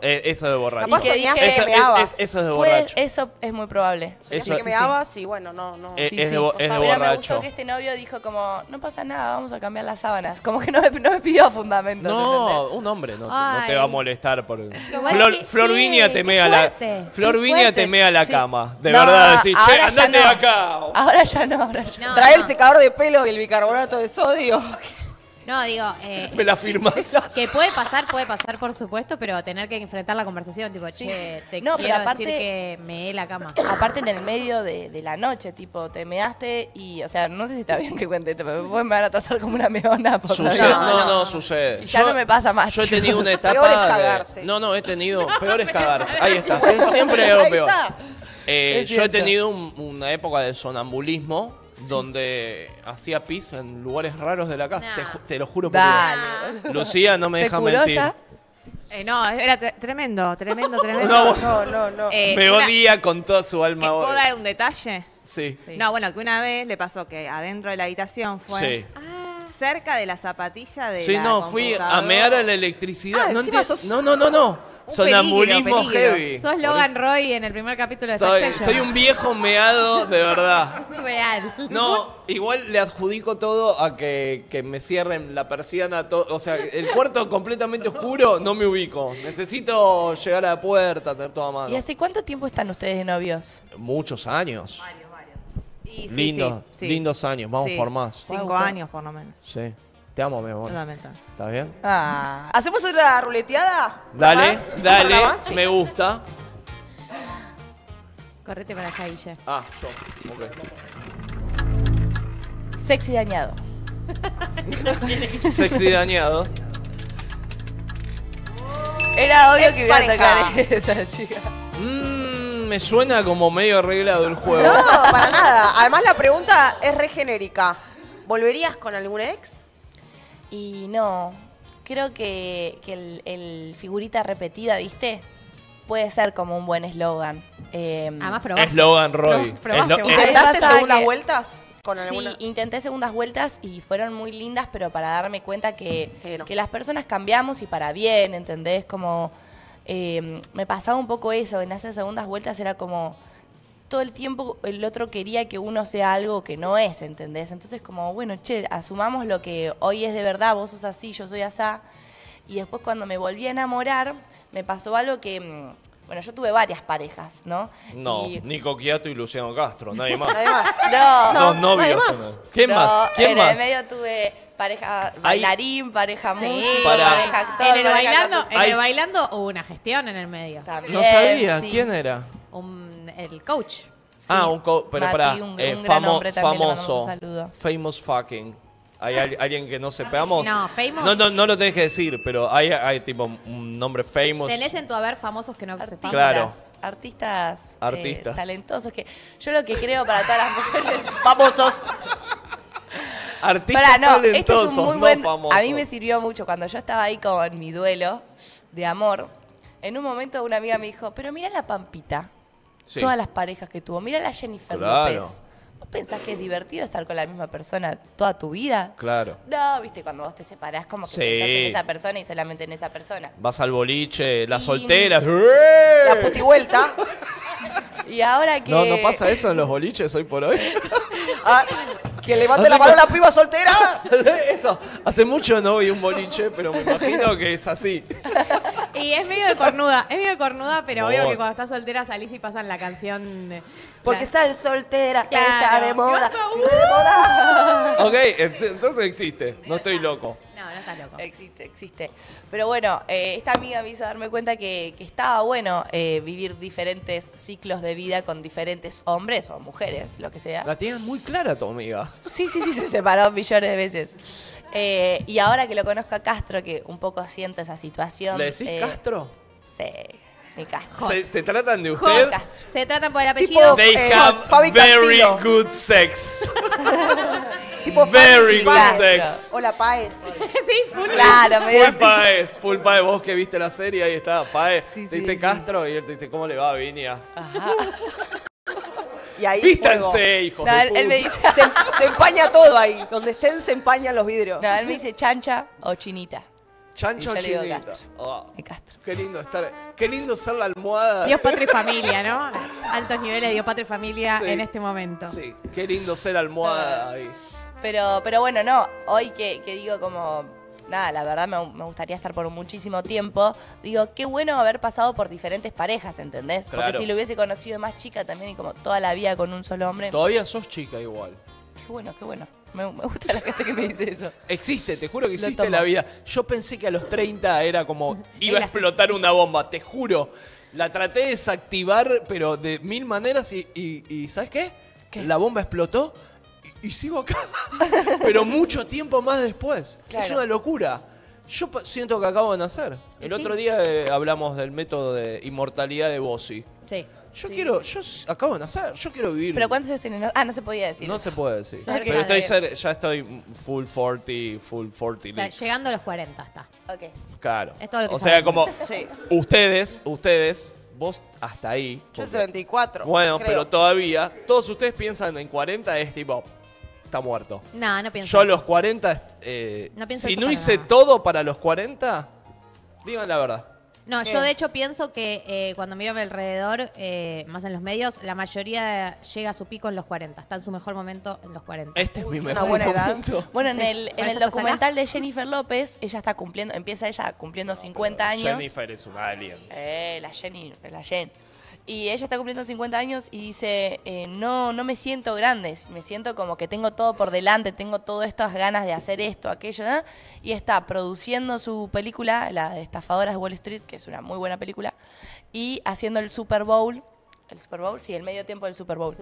Eso es de borracho. Capaz soñás que meabas. Eso es de borracho. Eso es muy probable. Soñás que meabas y bueno, no. Es de borracho. Me gustó que este novio dijo como, no pasa nada, vamos a cambiar las sábanas. Como que no me pidió fundamentos. No, un hombre no te va a molestar. Flor Viña te mea la cama. De verdad, decís, che, andate de acá. Ahora ya no. Trae el secador de pelo y el bicarbonato de sodio. No, digo... ¿me la firmás? Que puede pasar, por supuesto, pero tener que enfrentar la conversación, tipo, che, quiero aparte, decir que meé la cama. Aparte en el medio de la noche, tipo, te measte y, o sea, no sé si está bien que cuente, pero vos me van a tratar como una meona. Sucede. Ya no me pasa más. Yo he tenido una etapa... Peor es cagarse. Peor es cagarse. Ahí está. Siempre es lo peor. Yo he tenido una época de sonambulismo. Sí. Donde hacía pis en lugares raros de la casa. Te lo juro por Dios. Lucía no me deja mentir. Ya? Era tremendo. No. Me odia con toda su alma. ¿Puedo dar un detalle? Sí. No, bueno, que una vez le pasó que adentro de la habitación fue... Sí. Cerca de la zapatilla de la computadora. Fui a mear a la electricidad. No. Sonambulismo heavy. Sos Logan Roy en el primer capítulo de Succession. Soy un viejo meado, de verdad. Real. No, igual le adjudico todo a que me cierren la persiana. O sea, el cuarto completamente oscuro, no me ubico. Necesito llegar a la puerta, tener todo a mano. ¿Y hace cuánto tiempo están ustedes de novios? Muchos años. Sí, lindos, sí, sí. Lindos años, vamos por más. 5 años por lo menos. Sí. Te amo, mi amor. ¿Estás bien? Ah. ¿Hacemos otra ruleteada? Dale, más? Dale, me gusta. Correte para allá, Guille. Ah, yo, ok. Sexy dañado. Sexy dañado. Era obvio que iba a atacar esa chica. Me suena como medio arreglado el juego. No, para nada. Además, la pregunta es re genérica. ¿Volverías con algún ex? Y no, creo que el figurita repetida, ¿viste? Puede ser como un buen eslogan. Además, probá. Eslogan Roy. ¿Intentaste segundas vueltas? Con alguna... Sí, intenté segundas vueltas y fueron muy lindas, pero para darme cuenta que las personas cambiamos y para bien, ¿entendés? Como me pasaba un poco eso, en esas segundas vueltas era como... todo el tiempo el otro quería que uno sea algo que no es, ¿entendés? Entonces como, bueno, che, asumamos lo que hoy es de verdad, vos sos así, yo soy asá. Y después cuando me volví a enamorar, me pasó algo que... Bueno, yo tuve varias parejas, ¿no? No, y... Nico Quiatto y Luciano Castro, nadie más. Nadie más. No, dos novios. Nadie más. ¿Quién más? ¿Quién más? En el medio tuve... pareja bailarín, pareja músico, pareja actor. En el bailando hubo una gestión en el medio. También, no sabía, ¿quién era? El coach. Sí. Ah, un coach, pero para famoso. Famous fucking. Hay alguien que no sepamos. No, famous. No, no, no lo tenés que decir, pero hay tipo un nombre famous. Tenés en tu haber famosos que no sepamos. Claro. Artistas. Talentosos. Que yo lo que creo para todas las mujeres. Famosos. Artistas talentosos, este es un muy buen, famoso. A mí me sirvió mucho. Cuando yo estaba ahí con mi duelo de amor, en un momento una amiga me dijo, pero mirá la Pampita, todas las parejas que tuvo. Mirá la Jennifer López. ¿Vos pensás que es divertido estar con la misma persona toda tu vida? Claro. No, viste, cuando vos te separás, como que pensás en esa persona y solamente en esa persona. Vas al boliche, las solteras. La putivuelta. Y ahora que... No, no pasa eso en los boliches hoy por hoy. Ah, que levante la mano a la piba soltera. Eso. Hace mucho no vi un boliche, pero me imagino que es así. Y es medio de cornuda. Es medio de cornuda, pero obvio que cuando estás soltera salís y pasan la canción... Porque está el soltera, está de moda. Ok, entonces existe. No estoy loco. No, no estás loco. Existe, existe. Pero bueno, esta amiga me hizo darme cuenta que estaba bueno vivir diferentes ciclos de vida con diferentes hombres o mujeres, lo que sea. La tienes muy clara tu amiga. Sí, sí, sí, se separó millones de veces. Y ahora que lo conozco a Castro, que un poco siento esa situación. ¿Le decís Castro? Sí. ¿Se tratan de usted? Se tratan por el apellido. They have very good sex. Tipo very good sex. Hola, Paez. Sí, full Paez. Full Paez. Vos que viste la serie, ahí está Paez. Te dice Castro y él te dice, ¿cómo le va, Vinia? Ajá. Y ahí vístanse, hijos de puta. Él me dice, se empaña todo ahí. Donde estén se empañan los vidrios. No, él me dice chancha o chinita. Chancho Chinita. Castro. Oh. Castro. Qué lindo estar. Qué lindo ser la almohada. Dios, patria y familia, ¿no? Altos niveles de Dios, patria y familia en este momento. Sí, qué lindo ser almohada ahí. Pero bueno, no. Hoy que digo como. Nada, la verdad me gustaría estar por muchísimo tiempo. Digo, qué bueno haber pasado por diferentes parejas, ¿entendés? Claro. Porque si lo hubiese conocido más chica también y como toda la vida con un solo hombre. Todavía sos chica igual. Qué bueno, qué bueno. Me gusta la gente que me dice eso. Existe, te juro que existe la vida. Yo pensé que a los 30 era como iba a explotar una bomba, te juro. La traté de desactivar, pero de mil maneras y ¿sabes qué? La bomba explotó y sigo acá. Pero mucho tiempo más después. Claro. Es una locura. Yo siento que acabo de nacer. El otro día hablamos del método de inmortalidad de Bossi. Sí. Yo acabo de nacer, yo quiero vivir. ¿Pero cuántos años tienen? Ah, no se podía decir. No se puede decir. Pero ya estoy full 40. O sea, llegando a los 40 está. Ok. Claro. Es todo lo que sabemos. Como ustedes, vos hasta ahí. Yo 34. Bueno, creo. Pero todavía, todos ustedes piensan en 40 es tipo, está muerto. No, no pienso yo eso. Los 40, no pienso si no hice todo para los 40, digan la verdad. No, yo de hecho pienso que cuando miro a mi alrededor, más en los medios, la mayoría llega a su pico en los 40. Está en su mejor momento en los 40. Este es mi mejor momento. Edad. Bueno, sí, en el documental de Jennifer López, ella está cumpliendo, empieza ella cumpliendo 50 años. Jennifer es un alien. La Jen. Y ella está cumpliendo 50 años y dice, no me siento grande, me siento como que tengo todo por delante, tengo todas estas ganas de hacer esto, aquello, ¿no? Y está produciendo su película, la de Estafadoras de Wall Street, que es una muy buena película, y haciendo el medio tiempo del Super Bowl.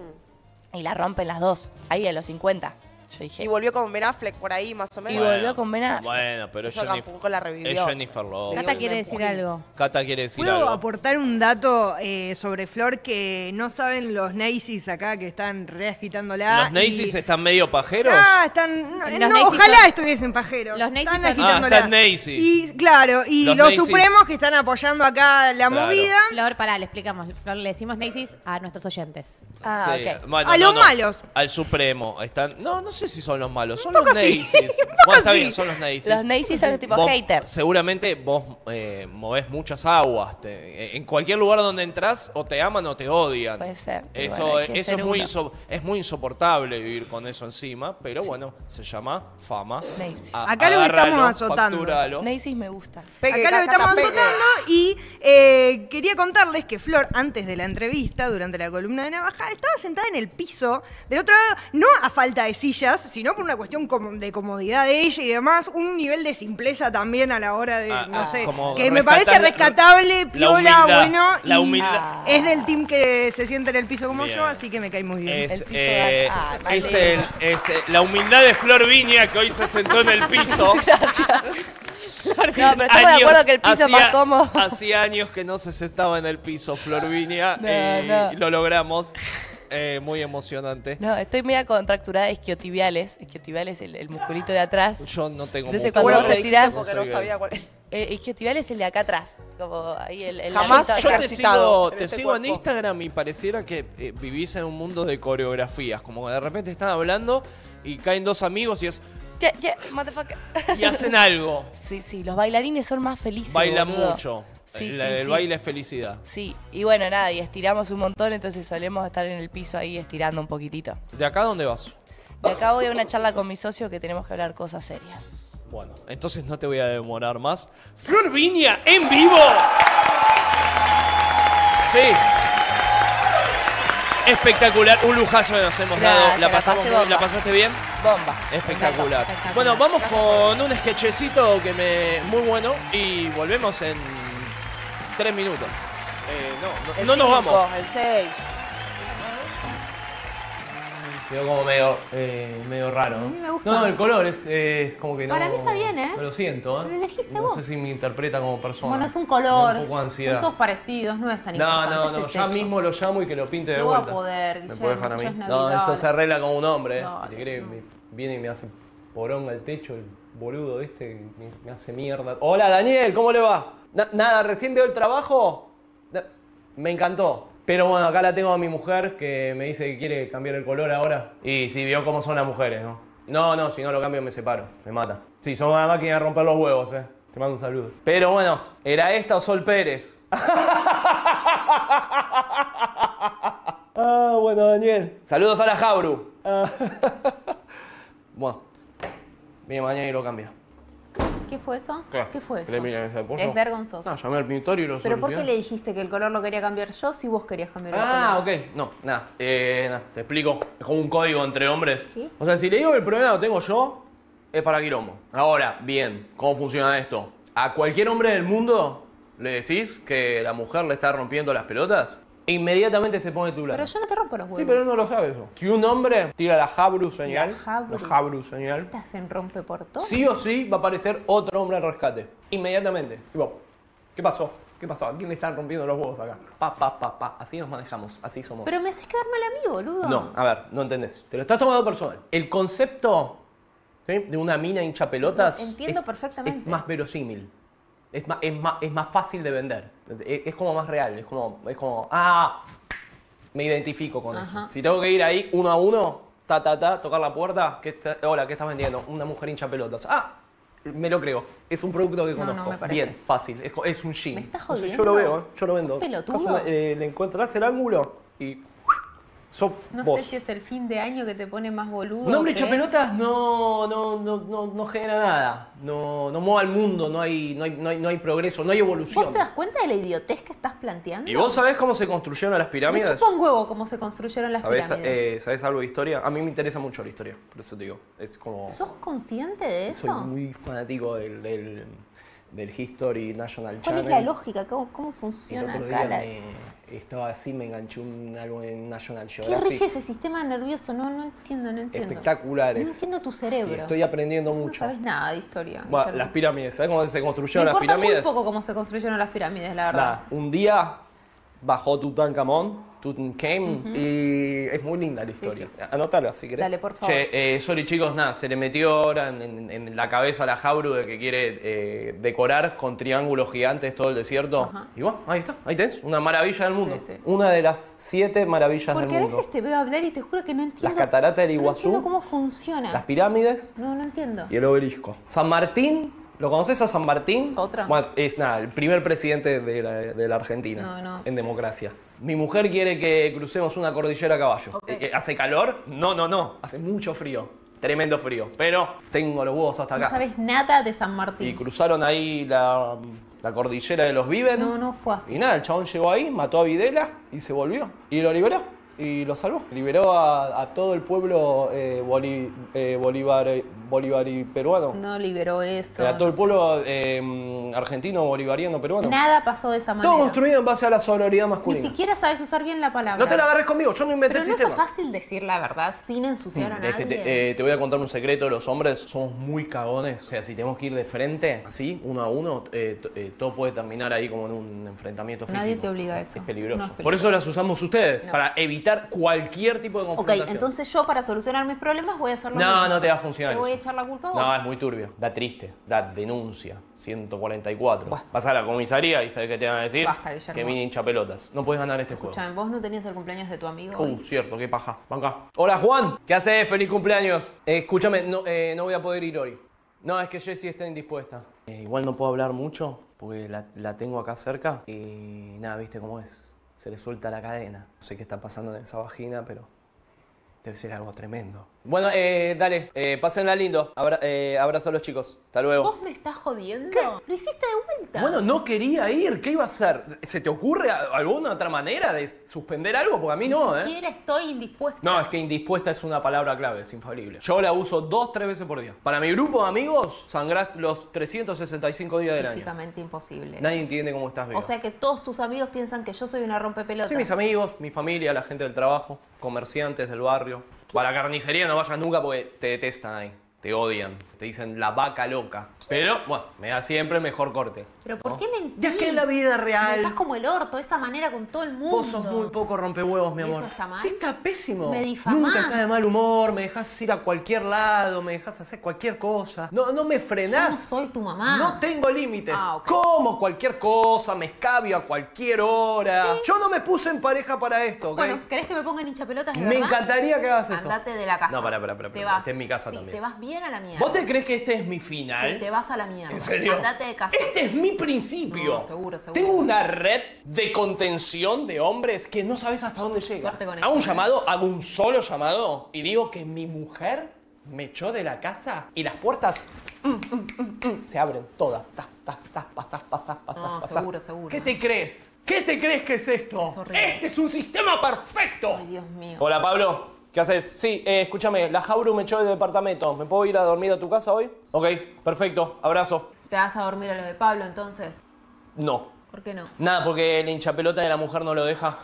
Y la rompen las dos, ahí a los 50. Yo dije, y volvió con Ben Affleck por ahí, más o menos. Y volvió con Ben Affleck. Bueno, pero eso tampoco la revivió. Es Jennifer López. Cata quiere decir algo. ¿Puedo aportar un dato sobre Flor que no saben los Nazis acá que están reagitándola? ¿Los Nazis están medio pajeros? Ah, están... No, ojalá estuviesen pajeros. Los Nazis están agitándola. Ah, están Nazis. Y, claro, y los Supremos que están apoyando acá la movida. Flor, pará, le explicamos. Flor, le decimos Nazis a nuestros oyentes. Ah, ok. A los malos. Al Supremo. Están... No sé. No sé si son los malos, son los nazis. Bueno, está bien, son los nazis. Los nazis son tipo haters. Seguramente vos movés muchas aguas. En cualquier lugar donde entras, o te aman o te odian. Puede ser. Eso es muy insoportable vivir con eso encima, pero bueno, se llama fama. Nazis. Acá lo estamos azotando. Nazis me gusta. Acá lo estamos azotando y quería contarles que Flor, antes de la entrevista, durante la columna de Navaja, estaba sentada en el piso del otro lado, no a falta de silla, sino por una cuestión de comodidad de ella y demás, un nivel de simpleza también a la hora de, que me parece rescatable, piola, la humildad. Es del team que se sienta en el piso como yo, así que me cae muy bien. La humildad de Flor Viña, que hoy se sentó en el piso. No, pero estamos de acuerdo que el piso es más cómodo. Hacía años que no se sentaba en el piso Flor Viña y lo logramos. Muy emocionante. No, estoy media contracturada de isquiotibiales. Isquiotibiales, el musculito de atrás. Yo no tengo. Entonces, cuando vos retirás, no sabía cuál es. Isquiotibial es el de acá atrás. Como ahí el jamás yo te sigo en Instagram y pareciera que vivís en un mundo de coreografías. Como que de repente están hablando y caen dos amigos y es... Yeah, motherfucker. Y hacen algo. Sí, los bailarines son más felices. Bailan mucho. El baile es felicidad. Sí, y bueno, nada, y estiramos un montón, entonces solemos estar en el piso ahí estirando un poquitito. ¿De acá dónde vas? De acá voy a una charla con mi socio que tenemos que hablar cosas serias. Bueno, entonces no te voy a demorar más. ¡Flor Viña en vivo! Sí. Espectacular, un lujazo que nos hemos dado. ¿La pasaste bien? Bomba. Espectacular. Bueno, vamos con un sketchecito que muy bueno y volvemos en... 3 minutos. No, nos vamos. El 6. Quedó como medio raro, ¿no? A mí me gusta. No, el color es como que no... Para mí está bien, ¿eh? Me lo siento, ¿eh? Lo elegiste vos. No sé si me interpreta como persona. Bueno, es un color. Un poco de ansiedad. Son todos parecidos, no es tan importante. No, ya mismo lo llamo y que lo pinte de vuelta. No voy a poder. ¿Me puede dejar a mí? No, esto se arregla como un hombre, ¿eh? Si querés, viene y me hace poronga el techo, el boludo este, me hace mierda. Hola, Daniel, ¿cómo le va? Nada, recién veo el trabajo, me encantó. Pero bueno, acá la tengo a mi mujer que me dice que quiere cambiar el color ahora. Y sí, vio cómo son las mujeres, ¿no? No, si no lo cambio me separo, me mata. Sí, son una máquina de romper los huevos, ¿eh? Te mando un saludo. Pero bueno, ¿era esta o Sol Pérez? Ah, bueno, Daniel. Saludos a la Jabru. Bueno, viene mañana y lo cambia. ¿Qué fue eso? ¿Qué fue eso? Es vergonzoso. No, llamé al pintor y lo solucioné. ¿Pero por qué le dijiste que el color lo quería cambiar yo si vos querías cambiar el color? Ah, ok. No, nada. Te explico. Es como un código entre hombres. ¿Sí? O sea, si le digo que el problema lo tengo yo, es para quilombo. Ahora, bien, ¿cómo funciona esto? A cualquier hombre del mundo le decís que la mujer le está rompiendo las pelotas, inmediatamente se pone tu lado. Pero yo no te rompo los huevos. Sí, pero no lo sabe eso. Si un hombre tira la Jabru señal, ¿qué estás en rompe por todo? Sí o sí va a aparecer otro hombre al rescate. Inmediatamente. Y vos, ¿qué pasó? ¿Qué pasó? ¿A quién le están rompiendo los huevos acá? Pa. Así nos manejamos, así somos. Pero me haces quedar mal a mí, boludo. No, a ver, no entendés. Te lo estás tomando personal. El concepto de una mina hincha pelotas entiendo perfectamente. Es más verosímil. Es más fácil de vender, es como más real, es como me identifico con eso. Si tengo que ir ahí uno a uno, tocar la puerta, hola, ¿qué estás vendiendo? Una mujer hincha pelotas. Me lo creo. Es un producto que conozco. No, no, bien, fácil. Es un jean. Me estás jodiendo. Yo lo veo, yo lo vendo. Pelotudo. Le encontrás el ángulo y... no vos. Sé si es el fin de año que te pone más boludo. No, hombre, chapelotas no genera nada. No mueve al mundo, no hay progreso, no hay evolución. ¿Vos te das cuenta de la idiotez que estás planteando? ¿Y vos sabés cómo se construyeron las pirámides? Me chupa un huevo cómo se construyeron las pirámides. ¿Sabés algo de historia? A mí me interesa mucho la historia, por eso te digo. Es como... ¿Sos consciente de eso? Soy muy fanático del History National Channel. ¿Cuál es la lógica? ¿Cómo funciona acá? Estaba así, me enganché un álbum en National Geographic. ¿Qué rige ese sistema nervioso? No entiendo. Espectaculares. No entiendo tu cerebro. Y estoy aprendiendo mucho. No sabes nada de historia. Bueno, las pirámides, ¿sabes cómo se construyeron las pirámides? Me importa muy poco cómo se construyeron las pirámides, la verdad. Nah, un día bajó Tutankamón y es muy linda la historia. Sí. Anótala si querés. Dale, por favor. Che, sorry chicos, nada, se le metió ahora en la cabeza a la Jabru de que quiere decorar con triángulos gigantes todo el desierto. Ajá. Y bueno, ahí está, ahí tenés, una maravilla del mundo. Sí, sí. Una de las 7 maravillas del mundo. Porque a veces te veo hablar y te juro que no entiendo. Las cataratas del Iguazú. No entiendo cómo funciona. Las pirámides. No entiendo. Y el obelisco. San Martín. ¿Lo conoces a San Martín? Otra. Bueno, es nada, el primer presidente de la Argentina en democracia. Mi mujer quiere que crucemos una cordillera a caballo. Okay. ¿Hace calor? No. Hace mucho frío. Tremendo frío. Pero tengo los huevos hasta acá. No sabes nada de San Martín. Y cruzaron ahí la cordillera de los Viven. No fue así. Y nada, el chabón llegó ahí, mató a Videla y se volvió. Y lo liberó. Y lo salvó. Liberó a todo el pueblo bolivariperuano. No liberó eso. A todo el pueblo argentino, bolivariano, peruano. Nada pasó de esa manera. Todo construido en base a la sororidad masculina. Ni siquiera sabes usar bien la palabra. No te la agarres conmigo, yo no inventé el sistema. Pero no es fácil decir la verdad sin ensuciar a nadie. Te voy a contar un secreto. Los hombres somos muy cagones. O sea, si tenemos que ir de frente, así, uno a uno, todo puede terminar ahí como en un enfrentamiento físico. Nadie te obliga a eso. Es peligroso. No es peligroso. Por eso las usamos ustedes, para evitar cualquier tipo de confrontación. Ok, entonces yo para solucionar mis problemas voy a hacerlo. No te va a funcionar. ¿Te voy a echar la culpa a vos? No, es muy turbio. Da triste. Da denuncia. 144. Buah. Vas a la comisaría y sabes qué te van a decir. Basta, Guillermo. Que mini hincha pelotas. No puedes ganar este juego. ¿Vos no tenías el cumpleaños de tu amigo? Cierto, qué paja. Banca. Hola, Juan. ¿Qué haces? Feliz cumpleaños. Escúchame, no voy a poder ir hoy. No, es que Jessie está indispuesta. Igual no puedo hablar mucho porque la tengo acá cerca y nada, viste cómo es. Se le suelta la cadena. No sé qué está pasando en esa vagina, pero debe ser algo tremendo. Bueno, dale, pásenla lindo. Abrazo a los chicos. Hasta luego. ¿Vos me estás jodiendo? ¿Qué? Lo hiciste de vuelta. Bueno, no quería ir. ¿Qué iba a hacer? ¿Se te ocurre alguna otra manera de suspender algo? Porque a mí no, ¿eh? Ni siquiera estoy indispuesta. No, es que indispuesta es una palabra clave, es infalible. Yo la uso 2-3 veces por día. Para mi grupo de amigos, sangrás los 365 días del año. Físicamente imposible. Nadie entiende cómo estás vivo. O sea que todos tus amigos piensan que yo soy una rompepelotas. Sí, mis amigos, mi familia, la gente del trabajo, comerciantes del barrio. Para la carnicería no vayas nunca porque te detestan ahí. Te odian. Te dicen la vaca loca. Pero, bueno, me da siempre el mejor corte. ¿Pero por qué mentís? Ya es que en la vida real... Estás como el orto, de esa manera con todo el mundo. Vos sos muy poco rompehuevos, mi amor. ¿Eso está mal? Sí, está pésimo. Me difamás. Nunca estás de mal humor, me dejás ir a cualquier lado, me dejás hacer cualquier cosa. No me frenás. Yo no soy tu mamá. No tengo límites. Okay. Como cualquier cosa, me escabio a cualquier hora. ¿Sí? Yo no me puse en pareja para esto, ¿ok? Bueno, ¿querés que me pongan hinchapelotas de verdad? Me encantaría que hagas eso. Andate de la casa. No, pará. Te vas. Este es mi casa también. Te vas bien a la mierda. ¿Vos te crees que este es mi final? Sí, te vas a la mierda. ¿En serio? Andate de casa. Este es mi principio. No, seguro. Tengo una red de contención de hombres que no sabes hasta dónde llega. Hago un solo llamado y digo que mi mujer me echó de la casa y las puertas se abren todas. Seguro. ¿Qué te crees? ¿Qué te crees que es esto? Es horrible. Este es un sistema perfecto. Ay, Dios mío. Hola, Pablo. ¿Qué haces? Sí, escúchame, la Jabru me echó del departamento. ¿Me puedo ir a dormir a tu casa hoy? Ok, perfecto. Abrazo. ¿Te vas a dormir a lo de Pablo, entonces? No. ¿Por qué no? Nada, porque la hinchapelota de la mujer no lo deja.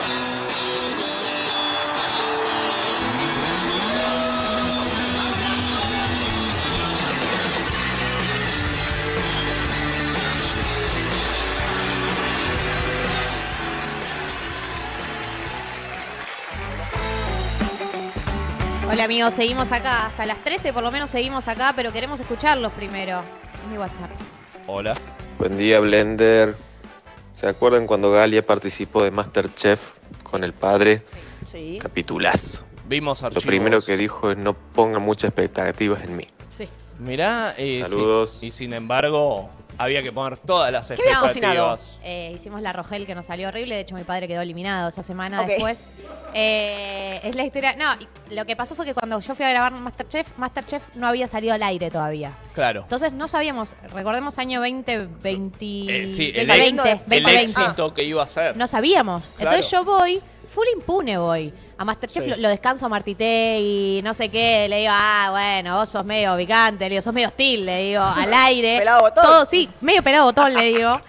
Hola amigos, seguimos acá, hasta las 13 por lo menos seguimos acá, pero queremos escucharlos primero. Es mi WhatsApp. Hola. Buen día, Blender. ¿Se acuerdan cuando Galia participó de MasterChef con el padre? Sí. Capitulazo. Vimos archivos. Lo primero que dijo es no pongan muchas expectativas en mí. Sí. Mirá, saludos. Y sin embargo, había que poner todas las expectativas. ¿Qué había cocinado? Hicimos la Rogel, que nos salió horrible. De hecho, mi padre quedó eliminado esa semana después. Es la historia... No, lo que pasó fue que cuando yo fui a grabar Masterchef, Masterchef no había salido al aire todavía. Claro. Entonces, no sabíamos... Recordemos año 2020... sí, el éxito que iba a ser. No sabíamos. Claro. Entonces, yo voy... Full impune voy. A Masterchef lo descanso a Martitei y no sé qué. Le digo, ah, bueno, vos sos medio picante. Le digo, sos medio hostil. Le digo, al aire. Pelado botón. Todo, sí, medio pelado botón, le digo.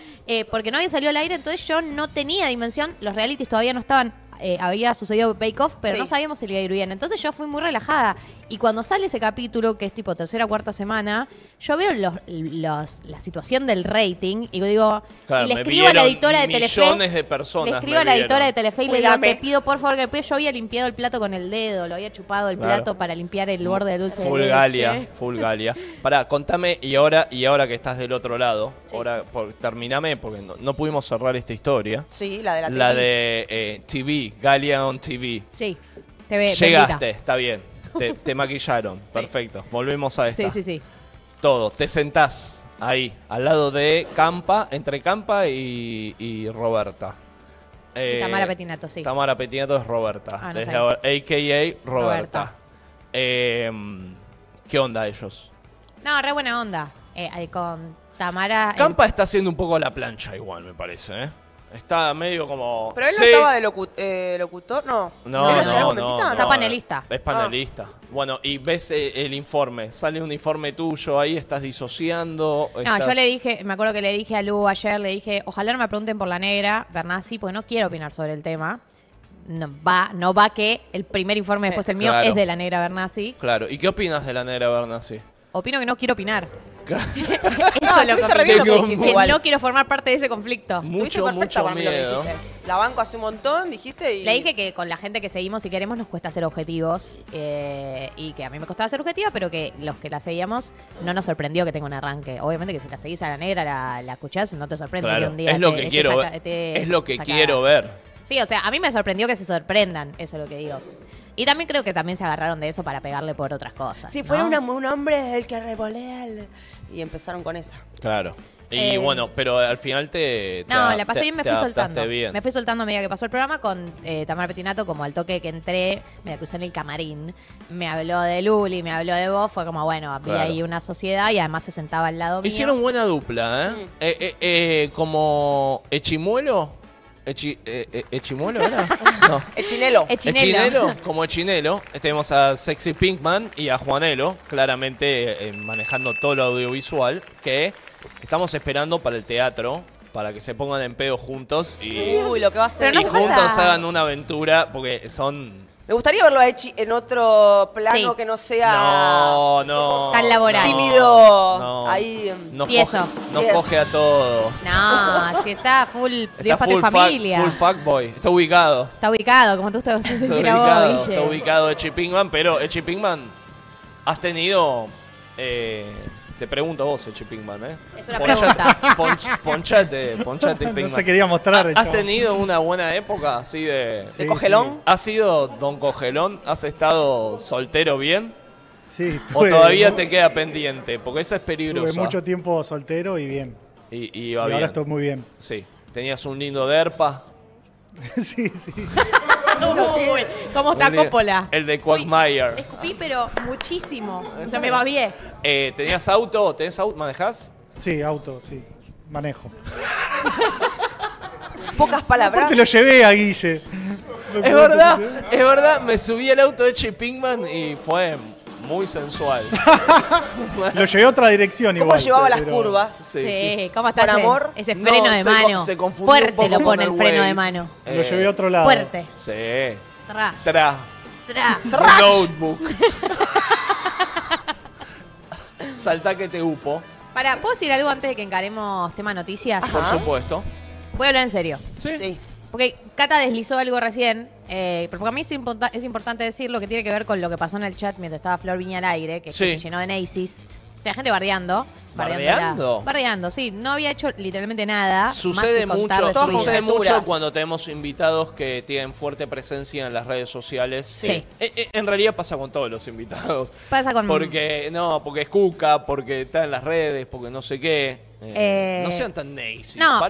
Porque no había salido al aire, entonces yo no tenía dimensión. Los realities todavía no estaban. Había sucedido Bake Off, pero no sabíamos si le iba a ir bien. Entonces yo fui muy relajada. Y cuando sale ese capítulo, que es tipo tercera o cuarta semana, yo veo la situación del rating y digo, claro, y le escribo a la editora de Telefe. Millones de personas. Le escribo a la editora de Telefe y le digo, te pido por favor que yo había limpiado el plato con el dedo, lo había chupado el plato para limpiar el borde del dulce. Full Galia. Pará, contame, y ahora que estás del otro lado, ahora terminame, porque no pudimos cerrar esta historia. Sí, la de la TV. La de TV. Galia on TV. Sí, TV. Llegaste, bendita. Está bien. Te maquillaron, perfecto. Volvemos a esta. Sí. Todo, te sentás ahí, al lado de Campa, entre Campa y Roberta. Y Tamara Pettinato, sí. Tamara Pettinato es Roberta. Ah, no desde ahora, a.k.a. Roberta. ¿Qué onda ellos? No, re buena onda. Con Tamara... Campa está haciendo un poco la plancha igual, me parece, ¿eh? Está medio como... Pero él no estaba de locutor, no. No. Está panelista. Es panelista. Bueno, y ves el informe. Sale un informe tuyo ahí, estás disociando. No, yo le dije, me acuerdo que le dije a Lu ayer, le dije, ojalá no me pregunten por la negra, Bernassi, porque no quiero opinar sobre el tema. No va que el primer informe después el mío es de la negra Bernassi. Claro, ¿y qué opinas de la negra Bernassi? Opino que no quiero opinar. Eso es lo que dijiste, no quiero formar parte de ese conflicto. Mucho miedo. La banco hace un montón, dijiste. Y... Le dije que con la gente que seguimos y queremos nos cuesta ser objetivos. Y que a mí me costaba ser objetiva, pero que los que la seguíamos no nos sorprendió que tenga un arranque. Obviamente que si la seguís a la negra, la escuchás, no te sorprende que un día es lo que quiero ver. Sí, o sea, a mí me sorprendió que se sorprendan, eso es lo que digo. Y también creo que también se agarraron de eso para pegarle por otras cosas. Sí, fue un hombre el que revolea y empezaron con esa. Claro. Y bueno, pero al final la pasé bien, me fui soltando. Me fui soltando a medida que pasó el programa con Tamara Pettinato, como al toque que entré, me la crucé en el camarín. Me habló de Luli, me habló de vos, fue como, bueno, había ahí una sociedad y además se sentaba al lado mío. Hicieron buena dupla, ¿eh? Mm. Como Echimuelo. ¿Echimuelo era? No. Echinelo. Como Echinelo. Tenemos a Sexy Pinkman y a Juanelo, claramente manejando todo lo audiovisual, que estamos esperando para el teatro, para que se pongan en pedo juntos y, lo que va a ser. Y juntos hagan una aventura, porque son... Me gustaría verlo hecho en otro plano que no sea tan laboral. Tímido. Ahí. Nos coge a todos. No, si está full Dios para tu familia. Full fuckboy. Está ubicado. Está ubicado, como tú estás diciendo a vos, Guille. Está ubicado Echi Pinkman, pero Echi Pinkman has tenido... Te pregunto a vos, Echi Pinkman, ¿eh? Es una pregunta. Ponchate, Pinkman. No se quería mostrar. ¿Has tenido una buena época así de... Sí, ¿de Cogelón? Sí. ¿Has sido Don Cogelón? ¿Has estado soltero bien? Sí. ¿O todavía te queda pendiente? Porque esa es peligrosa. Tuve mucho tiempo soltero y bien. Y ahora bien. Estoy muy bien. Sí. ¿Tenías un lindo derpa? Sí. Uy, ¿cómo está Coppola? El de Quagmire. Escupí, pero muchísimo. O sea, me babié. ¿Tenías auto? ¿Tenés auto? ¿Manejás? Sí, auto, sí. Manejo. Pocas palabras. Te lo llevé a Guille. Es verdad. Me subí al auto de Echi Pinkman y fue muy sensual. Lo llevé a otra dirección igual. ¿Cómo llevaba las curvas? Sí. ¿Cómo estás? Por amor. Ese freno de mano. Se confundió fuerte lo pone el freno de mano. Lo llevé a otro lado. Fuerte. Sí. Tra. Notebook. Saltá que te upo. Pará, ¿puedo decir algo antes de que encaremos tema noticias? Por supuesto. Voy a hablar en serio. Sí. Porque Cata deslizó algo recién, porque a mí es importante decir lo que tiene que ver con lo que pasó en el chat mientras estaba Flor Viña al aire, que se llenó de Neisis. O sea, gente bardeando. ¿Bardeando? Bardeando, sí. No había hecho literalmente nada. Sucede mucho cuando tenemos invitados que tienen fuerte presencia en las redes sociales. Sí. En realidad pasa con todos los invitados. Pasa con... Porque, no, porque es cuca, porque está en las redes, porque no sé qué. No sean tan nazi. No,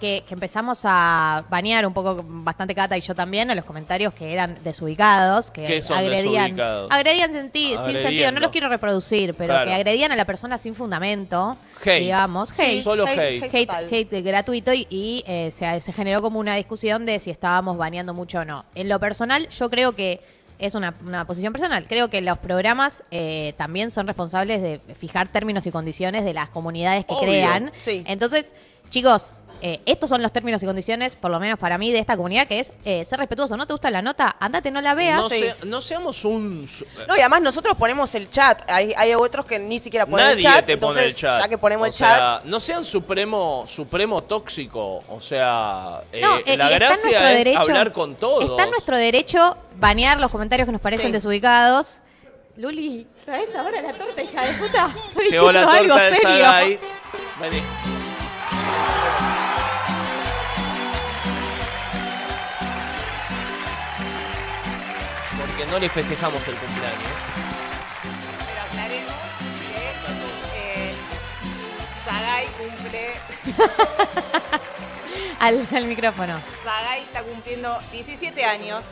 que empezamos a banear un poco, bastante Cata y yo también, a los comentarios que eran desubicados, que agredían. Agredían sin sentido, no los quiero reproducir, pero claro, que agredían a la persona sin fundamento. Hate. Digamos, hate. Sí, solo hate. Hate gratuito y se generó como una discusión de si estábamos baneando mucho o no. En lo personal, yo creo que es una posición personal. Creo que los programas también son responsables de fijar términos y condiciones de las comunidades que crean. Sí. Entonces, chicos, estos son los términos y condiciones, por lo menos para mí, de esta comunidad, que es ser respetuoso. ¿No te gusta la nota? Andate, no la veas. No seamos un... No, y además nosotros ponemos el chat. Hay otros que ni siquiera ponen el chat. Nadie te pone el chat. Ya que ponemos el chat... No sean supremo tóxico. O sea, la gracia es hablar con todos. Está en nuestro derecho... Banear los comentarios que nos parecen desubicados. Luli, ¿traes ahora la torta, hija de puta? Llegó la torta algo de Sagay. Vení. Porque no le festejamos el cumpleaños. Pero aclaremos que Sagay cumple... Al micrófono. Sagay está cumpliendo 17 años,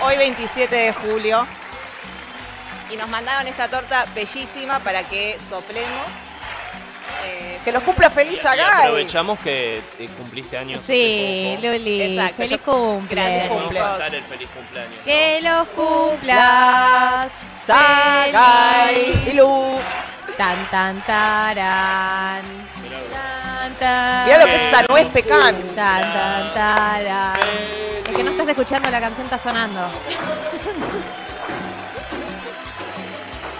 hoy 27 de julio. Y nos mandaron esta torta bellísima para que soplemos. Que los cumpla feliz Sagay. Aprovechamos que cumpliste años. Sí, Luli. Exacto. Feliz cumpleaños. Que los cumplas, Sagay y Lu. Tan, tan, tarán. Mirá lo que es esa nuez pecan. Tan, tan, tarán. Es que no estás escuchando la canción, está sonando.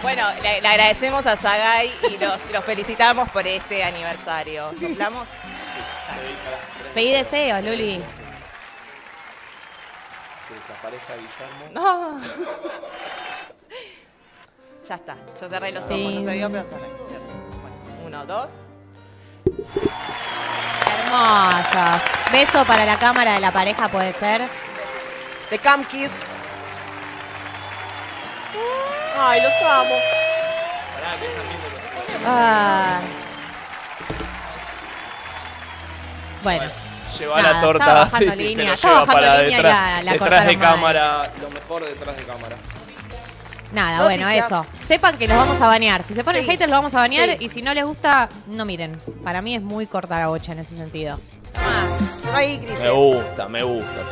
Bueno, le agradecemos a Sagay y los felicitamos por este aniversario. ¿Soplamos? Sí. Pedí deseos, Luli. Que desaparezca Guillermo. No. Ya está, yo cerré los ojos, no se vio, pero cerré. Bueno, 1, 2. Hermosos. Beso para la cámara de la pareja, puede ser. De Cam Kiss. Ay, los amo. Ah. Bueno. Lleva la torta así, se lo lleva para detrás de cámara. Lo mejor detrás de cámara. Nada, noticias. Bueno, eso. Sepan que los vamos a banear. Si se ponen haters, los vamos a banear. Y si no les gusta, no miren. Para mí es muy corta la bocha en ese sentido. Ay, grises. Me gusta.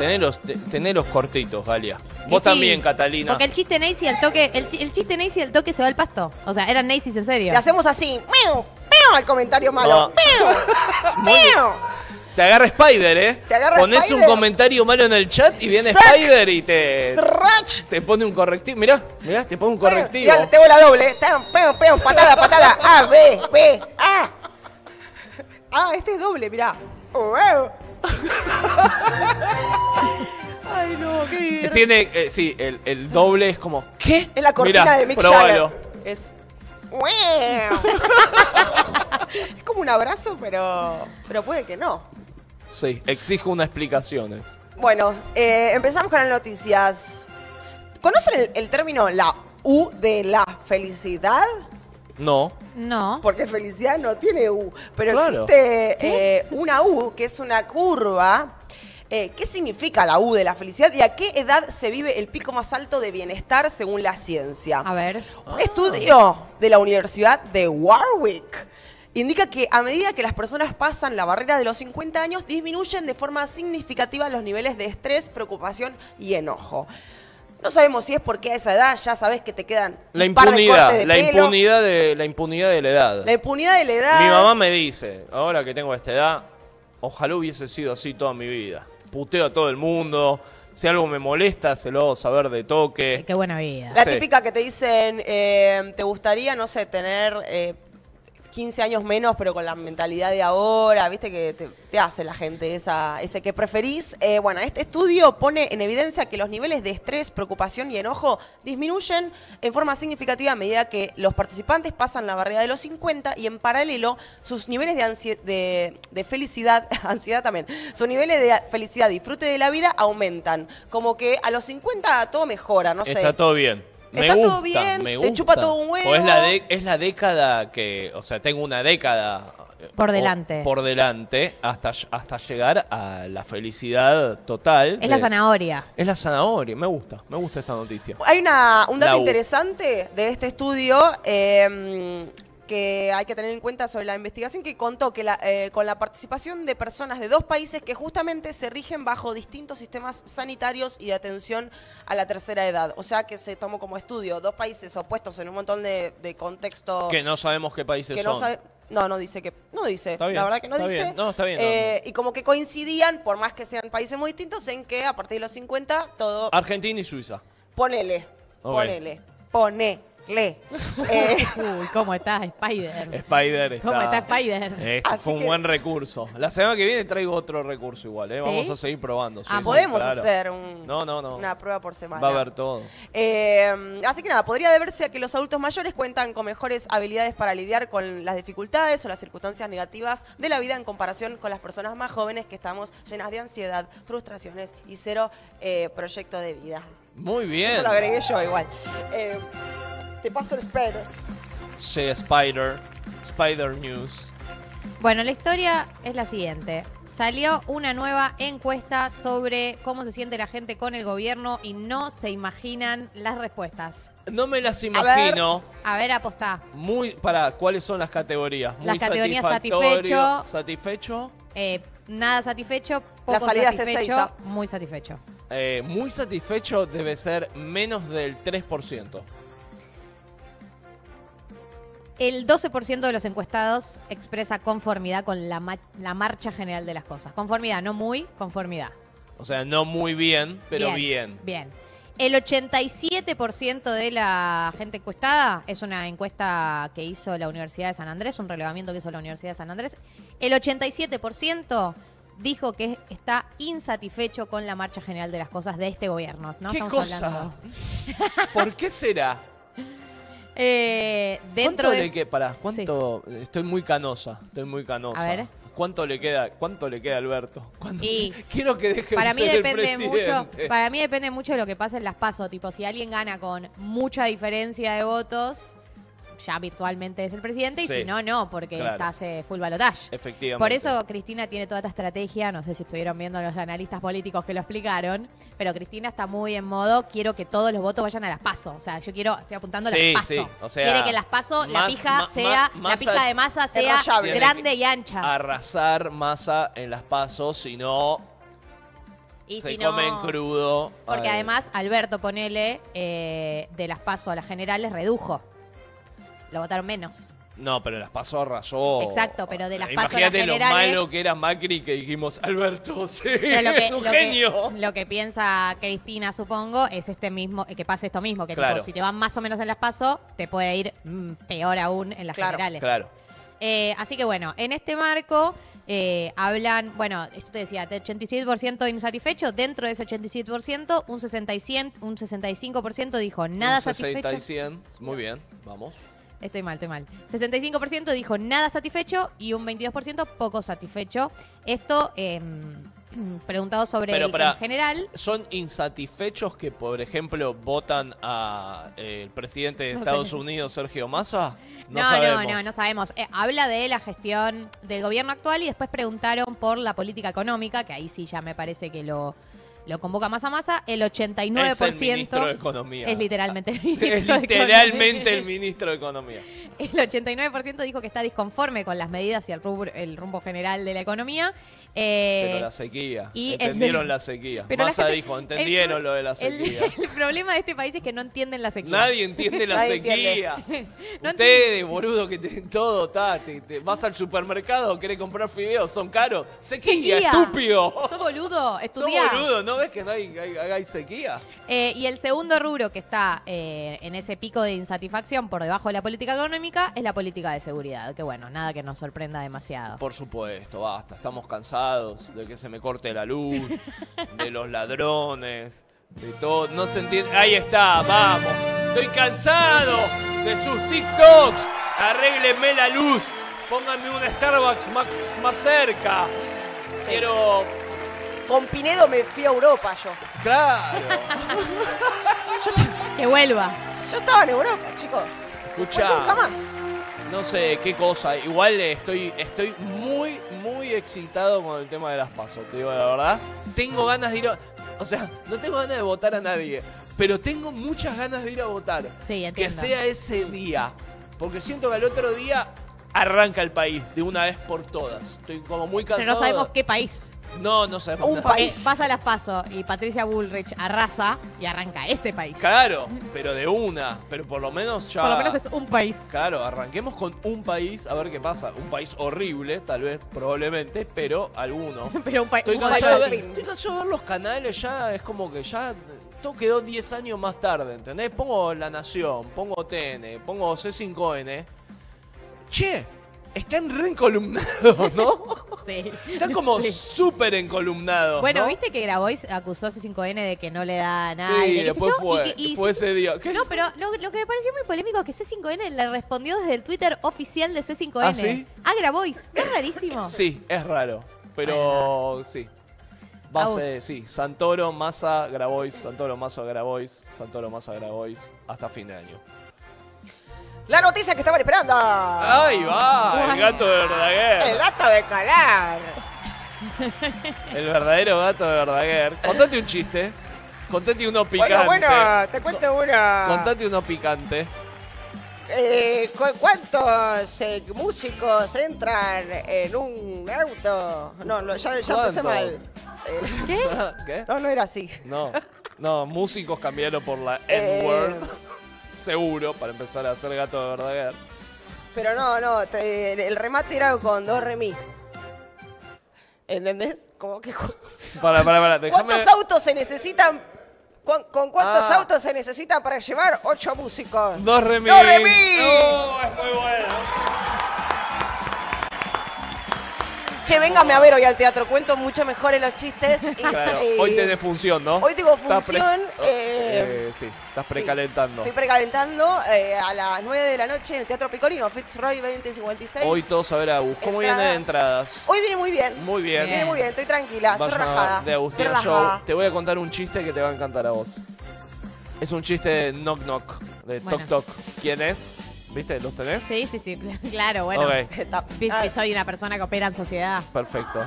Teneros cortitos, Galia. Vos también, Catalina. Porque el chiste Nacy al toque, el chiste Nacy al toque se va al pasto. O sea, eran Nacy's en serio. Le hacemos así. ¡Meow! ¡Meow! Al comentario malo. ¡Meow! ¡Meow! Te agarra Spider, ¿eh? Ponés un comentario malo en el chat y viene Spider y te pone un correctivo. Mirá, te pone un correctivo. Mirá, tengo la doble. Peón, patada. A, B, B, A. Ah, este es doble, mirá. Ay, no, qué divertido. Tiene, sí, el doble es como, ¿qué? Es la cortina de Mick Jagger. Es... Es como un abrazo, pero puede que no. Sí, exijo unas explicaciones. Bueno, empezamos con las noticias. ¿Conocen el término la U de la felicidad? No. Porque felicidad no tiene U. Pero claro, existe una U, que es una curva. ¿Qué significa la U de la felicidad y a qué edad se vive el pico más alto de bienestar según la ciencia? A ver. Un estudio de la Universidad de Warwick indica que a medida que las personas pasan la barrera de los 50 años, disminuyen de forma significativa los niveles de estrés, preocupación y enojo. No sabemos si es porque a esa edad ya sabes que te quedan la impunidad de la edad. La impunidad de la edad. Mi mamá me dice, ahora que tengo esta edad, ojalá hubiese sido así toda mi vida. Puteo a todo el mundo. Si algo me molesta, se lo hago saber de toque. Qué buena vida. La típica que te dicen, te gustaría, no sé, tener... 15 años menos, pero con la mentalidad de ahora, viste que te hace la gente ese que preferís. Bueno, este estudio pone en evidencia que los niveles de estrés, preocupación y enojo disminuyen en forma significativa a medida que los participantes pasan la barrera de los 50 y en paralelo sus niveles de felicidad, ansiedad también, sus niveles de felicidad, disfrute de la vida aumentan. Como que a los 50 todo mejora, no sé. Está todo bien. Está todo bien, me gusta. Te chupa todo un huevo. O es la década que, o sea, tengo una década por delante hasta llegar a la felicidad total. Es la zanahoria. Es la zanahoria, me gusta esta noticia. Hay un dato interesante de este estudio que hay que tener en cuenta sobre la investigación que contó que con la participación de personas de 2 países que justamente se rigen bajo distintos sistemas sanitarios y de atención a la tercera edad. O sea que se tomó como estudio 2 países opuestos en un montón de contextos. Que no sabemos qué países que son. No dice que. No dice. Está bien, la verdad que no dice. No, está bien. Y como que coincidían, por más que sean países muy distintos, en que a partir de los 50 todo. Argentina y Suiza. Ponele. Uy, ¿cómo está Spider? ¿Cómo está Spider? Fue un buen recurso. La semana que viene traigo otro recurso igual, ¿eh? ¿Sí? Vamos a seguir probando. Sí, podemos hacer una prueba por semana. Va a haber todo. Así que nada, podría deberse a que los adultos mayores cuentan con mejores habilidades para lidiar con las dificultades o las circunstancias negativas de la vida en comparación con las personas más jóvenes que estamos llenas de ansiedad, frustraciones y cero proyecto de vida. Muy bien. Eso lo agregué yo igual. Te paso el Spider. Sí, Spider News. Bueno, la historia es la siguiente. Salió una nueva encuesta sobre cómo se siente la gente con el gobierno y no se imaginan las respuestas. No me las imagino. A ver, apostá. ¿Cuáles son las categorías? Las categorías satisfecho. Nada satisfecho, poco satisfecho, muy satisfecho. Muy satisfecho debe ser menos del 3%. El 12% de los encuestados expresa conformidad con la marcha general de las cosas. Conformidad, no muy, conformidad. O sea, no muy bien, pero bien. Bien. El 87% de la gente encuestada, es una encuesta que hizo la Universidad de San Andrés, un relevamiento que hizo la Universidad de San Andrés. El 87% dijo que está insatisfecho con la marcha general de las cosas de este gobierno. ¿No? ¿Qué cosa? Estamos hablando. ¿Por qué será? Estoy muy canosa. A ver. ¿Cuánto le queda a Alberto? Quiero que deje de ser el presidente. Para mí depende mucho de lo que pasa en las PASO. Tipo, si alguien gana con mucha diferencia de votos, ya virtualmente es el presidente. Sí. Y si no, no, porque estás full balotaje. Efectivamente. Por eso Cristina tiene toda esta estrategia. No sé si estuvieron viendo los analistas políticos que lo explicaron. Pero Cristina está muy en modo, quiero que todos los votos vayan a las PASO. O sea, estoy apuntando a las PASO. Sí. O sea, quiere que las PASO, la pija de masa sea grande y ancha. Arrasar masa en las PASO, si no, comen crudo. Porque además, Alberto, ponele, de las PASO a las generales, redujo. Lo votaron menos. No, pero las PASO arrasó. Exacto, pero de las PASO a las generales. Imagínate lo malo que era Macri que dijimos, Alberto, sí, un genio. Lo que piensa Cristina, supongo, es que pase esto mismo. Que tipo, si te van más o menos en las PASO, te puede ir peor aún en las generales. Claro. Así que bueno, en este marco hablan, bueno, yo te decía, de 87% insatisfecho, dentro de ese 87%, un 65% dijo nada satisfecho. 100, muy bien, vamos. Estoy mal. 65% dijo nada satisfecho y un 22% poco satisfecho. Esto preguntado sobre en general. ¿Son insatisfechos que, por ejemplo, votan al presidente de Estados Unidos, Sergio Massa? No sabemos. Habla de la gestión del gobierno actual y después preguntaron por la política económica, que ahí sí ya me parece que lo convoca más a masa, el 89%. Es el ministro de Economía. Es literalmente el ministro de Economía. El ministro de Economía. El 89% dijo que está disconforme con las medidas y el rumbo general de la economía. Pero la sequía. Y entendieron la sequía. Massa dijo, entendieron lo de la sequía. El problema de este país es que no entienden la sequía. Nadie entiende la sequía. No ustedes, boludo, que tienen todo, vas al supermercado, querés comprar fideos, son caros. Sequía, estúpido. Sos boludo, estudiá. Sos boludo, ¿no ves que no hay sequía? Y el segundo rubro que está en ese pico de insatisfacción por debajo de la política económica es la política de seguridad. Que bueno, nada que nos sorprenda demasiado. Por supuesto, basta. Estamos cansados de que se me corte la luz, de los ladrones, de todo. No se entiende. Ahí está, vamos. Estoy cansado de sus TikToks. Arréglenme la luz. Pónganme un Starbucks más cerca. Sí. Quiero... Con Pinedo me fui a Europa yo. Claro. Que vuelva. Yo estaba en Europa, chicos. Escuchá. Nunca más. No sé qué cosa. Igual estoy muy, muy excitado con el tema de las PASO. Te digo la verdad. Tengo ganas de ir a... O sea, no tengo ganas de votar a nadie. Pero tengo muchas ganas de ir a votar. Sí, entiendo. Que sea ese día. Porque siento que al otro día arranca el país. De una vez por todas. Estoy como muy cansado. Pero no sabemos qué país. No, no sabemos. Un país. Vas a las PASO y Patricia Bullrich arrasa y arranca ese país. Claro, pero de una. Pero por lo menos ya... Por lo menos es un país. Claro, arranquemos con un país a ver qué pasa. Un país horrible, tal vez, probablemente, pero alguno. Pero un país... Estoy cansado de ver los canales ya, es como que ya... Todo quedó 10 años más tarde, ¿entendés? Pongo La Nación, pongo TN, pongo C5N. Che, están re encolumnados, ¿no? Sí. Están como súper encolumnados. Bueno, ¿no? Viste que Grabois acusó a C5N de que no le da nada. Sí, después fue. Y fue ese día. ¿Qué? No, pero lo que me pareció muy polémico es que C5N le respondió desde el Twitter oficial de C5N. ¿Ah, sí? A Grabois. Es rarísimo. Sí, es raro. Pero bueno. Sí. Base, sí, Santoro, Massa, Grabois, Santoro, Massa, Grabois, Santoro, Massa, Grabois, hasta fin de año. La noticia que estaban esperando. Ahí va, el gato de Verdaguer. El gato de Calar. El verdadero gato de Verdaguer. Contate un chiste. Contate uno picante. Bueno, te cuento una. Contate uno picante. ¿Cuántos músicos entran en un auto? No, ya empecé mal. ¿Qué? ¿Qué? No era así. No, músicos cambiaron por la N-word. Seguro, para empezar a hacer gato de Verdaguer. Pero el remate era con dos remis. ¿Entendés? Como que... Para, déjame... ¿Cuántos autos se necesitan? ¿Con cuántos autos se necesitan para llevar 8 músicos? ¡Dos remis! ¡Dos remis! ¡Oh, es muy bueno! Che, véngame a ver hoy al teatro. Cuento mucho mejor en los chistes. Y, claro, hoy tenés función, ¿no? Hoy tengo función. Sí, estás precalentando. Sí, estoy precalentando a las 9 de la noche en el Teatro Picolino, Fitzroy 2056. Hoy todos a ver a Agus. ¿Cómo vienen de entradas? Hoy viene muy bien. Muy bien. Viene muy bien, estoy tranquila, estoy relajada. De Agustín Show. Te voy a contar un chiste que te va a encantar a vos. Es un chiste de knock knock, de toc toc. ¿Quién es? ¿Viste? ¿Los tenés? Sí, claro, bueno. Okay. Soy una persona que opera en sociedad. Perfecto.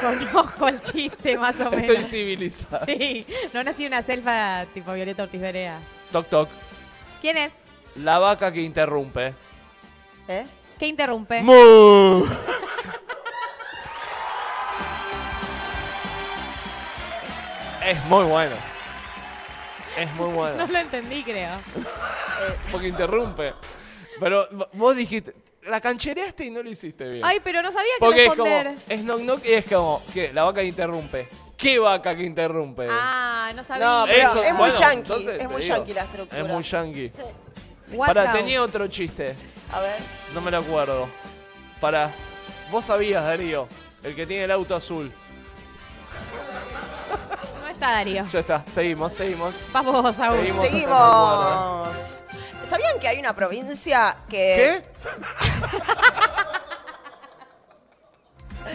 Conozco el chiste, más o menos. Estoy civilizada. Sí, no nací una selva tipo Violeta Ortiz Berea. Toc, toc. ¿Quién es? La vaca que interrumpe. ¿Eh? ¿Qué interrumpe? ¡Mu! Es muy bueno. Es muy bueno. No lo entendí, creo. Porque interrumpe. Pero vos dijiste, la canchereaste y no lo hiciste bien. Ay, pero no sabía qué responder. Porque es knock knock y es como, ¿qué? La vaca que interrumpe. ¿Qué vaca que interrumpe? Ah, no sabía. No, pero eso, es muy yankee. Entonces, es muy yankee la estructura. Es muy yankee. Sí. Pará, tenía otro chiste. A ver. No me lo acuerdo. Pará. Vos sabías, Darío, el que tiene el auto azul. No está Darío. Ya está, seguimos. Vamos, Saúl. Seguimos. ¿Sabían que hay una provincia que... ¿Qué?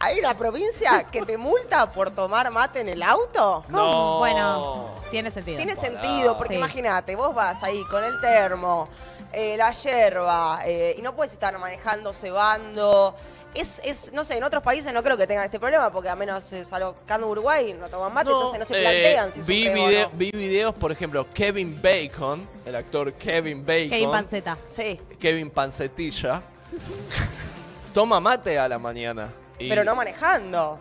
Hay una provincia que te multa por tomar mate en el auto. No. Bueno, tiene sentido. Tiene sentido, porque imagínate, vos vas ahí con el termo, la yerba, y no puedes estar manejando, cebando. No sé, en otros países no creo que tengan este problema, porque a menos salocando Uruguay no toman mate, entonces no se plantean si vi videos, por ejemplo, Kevin Bacon, el actor Kevin Bacon. Kevin Panceta. Sí. Kevin Pancetilla. Toma mate a la mañana. Pero no manejando.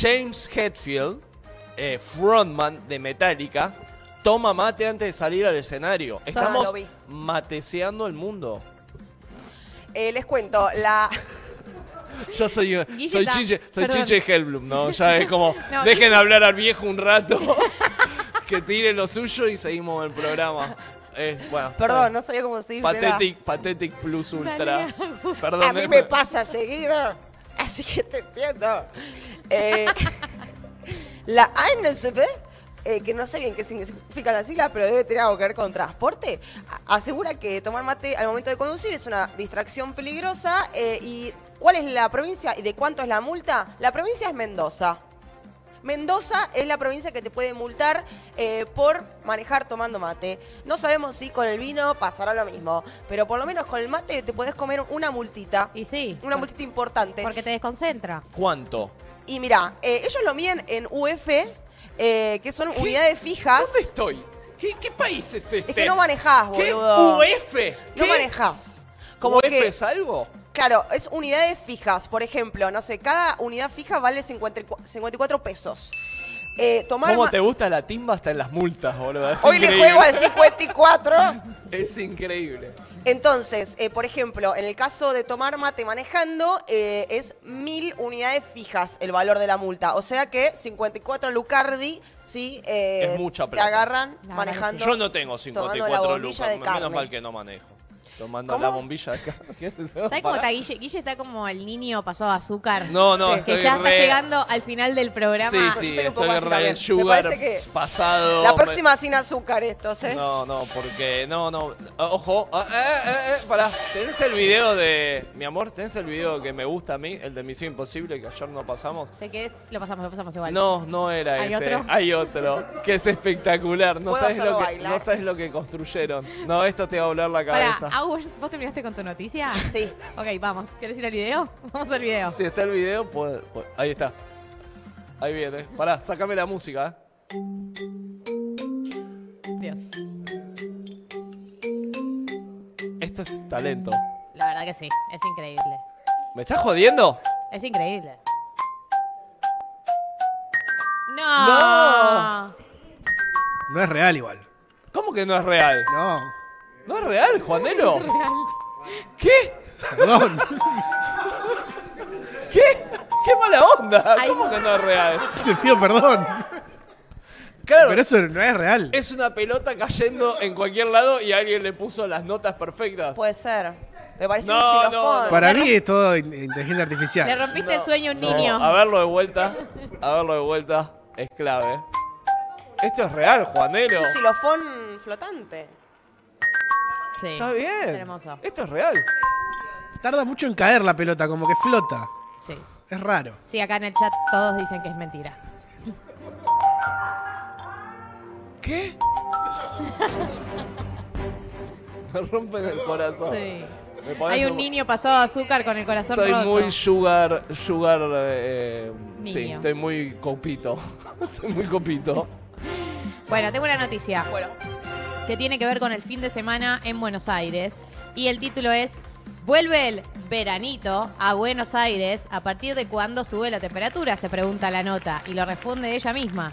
James Hetfield, frontman de Metallica, toma mate antes de salir al escenario. Estamos mateceando el mundo. Les cuento, la... Yo soy Chiche Hellblum, ¿no? Ya es como, no, dejen hablar al viejo un rato, que tire lo suyo y seguimos el programa. Bueno, perdón, no sabía cómo decir. Pathetic Plus Ultra. Perdón, a mí me pasa seguido, así que te entiendo. La ANSP, que no sé bien qué significa la sigla, pero debe tener algo que ver con transporte, asegura que tomar mate al momento de conducir es una distracción peligrosa. ¿Y cuál es la provincia y de cuánto es la multa? La provincia es Mendoza. Mendoza es la provincia que te puede multar por manejar tomando mate. No sabemos si con el vino pasará lo mismo, pero por lo menos con el mate te podés comer una multita. Y sí. Una multita importante. Porque te desconcentra. ¿Cuánto? Y mirá, ellos lo miden en UF, que son unidades fijas. ¿Dónde estoy? ¿Qué país es este? Es que no manejás, boludo. ¿Qué UF? No manejás. ¿UF es algo? Claro, es unidades fijas. Por ejemplo, no sé, cada unidad fija vale 54 pesos. ¿Cómo te gusta la timba hasta en las multas, boludo? Es increíble. Le juego al 54. Es increíble. Entonces, por ejemplo, en el caso de tomar mate manejando, es 1000 unidades fijas el valor de la multa. O sea que 54 lucardi, sí, es mucha plata. Te agarran manejando. Yo no tengo 54 lucardi, menos mal que no manejo. Tomando la bombilla acá. ¿Sabes cómo está Guille? Guille está como el niño pasado de azúcar. No, no, sí. Que ya está llegando al final del programa. Sí, sí, estoy re sugar que pasado. La próxima sin azúcar estos, ¿eh? No, no, porque... No, no. Ojo. Pará. ¿Tenés el video de... Mi amor, ¿tenés el video que me gusta a mí? El de Misión Imposible, que ayer no pasamos. ¿De qué es? Lo pasamos igual. No, no era ese. ¿Hay otro? Hay otro. Que es espectacular. No sabes lo que construyeron. No, esto te va a volar la cabeza. Pará, ¿vos terminaste con tu noticia? Sí. Ok, vamos. ¿Querés ir al video? Vamos al video. Si está el video, pues ahí está. Ahí viene. Pará, sácame la música. Dios. Esto es talento. La verdad que sí, es increíble. ¿Me estás jodiendo? Es increíble. ¡No! ¡No! No es real igual. ¿Cómo que no es real? No. ¿No es real, Juanelo? No es real. ¿Qué? Perdón. ¿Qué? ¡Qué mala onda! Ay, ¿cómo que no es real? Te pido perdón. Claro, pero eso no es real. Es una pelota cayendo en cualquier lado y alguien le puso las notas perfectas. Puede ser. Me parece un xilofón. No. Para mí es todo inteligencia artificial. Le rompiste el sueño a un niño. A verlo de vuelta. A verlo de vuelta. Es clave. Esto es real, Juanelo. Es un xilofón flotante. Sí, está bien. Es hermoso. Esto es real. Tarda mucho en caer la pelota, como que flota. Sí. Es raro. Sí, acá en el chat todos dicen que es mentira. ¿Qué? Me rompen el corazón. Sí. Hay un niño pasado de azúcar con el corazón roto. Estoy muy sugar niño. Sí, estoy muy copito. Estoy muy copito. Bueno, tengo una noticia. Bueno. Que tiene que ver con el fin de semana en Buenos Aires. Y el título es: ¿vuelve el veranito a Buenos Aires? ¿A partir de cuándo sube la temperatura?, se pregunta la nota. Y lo responde ella misma.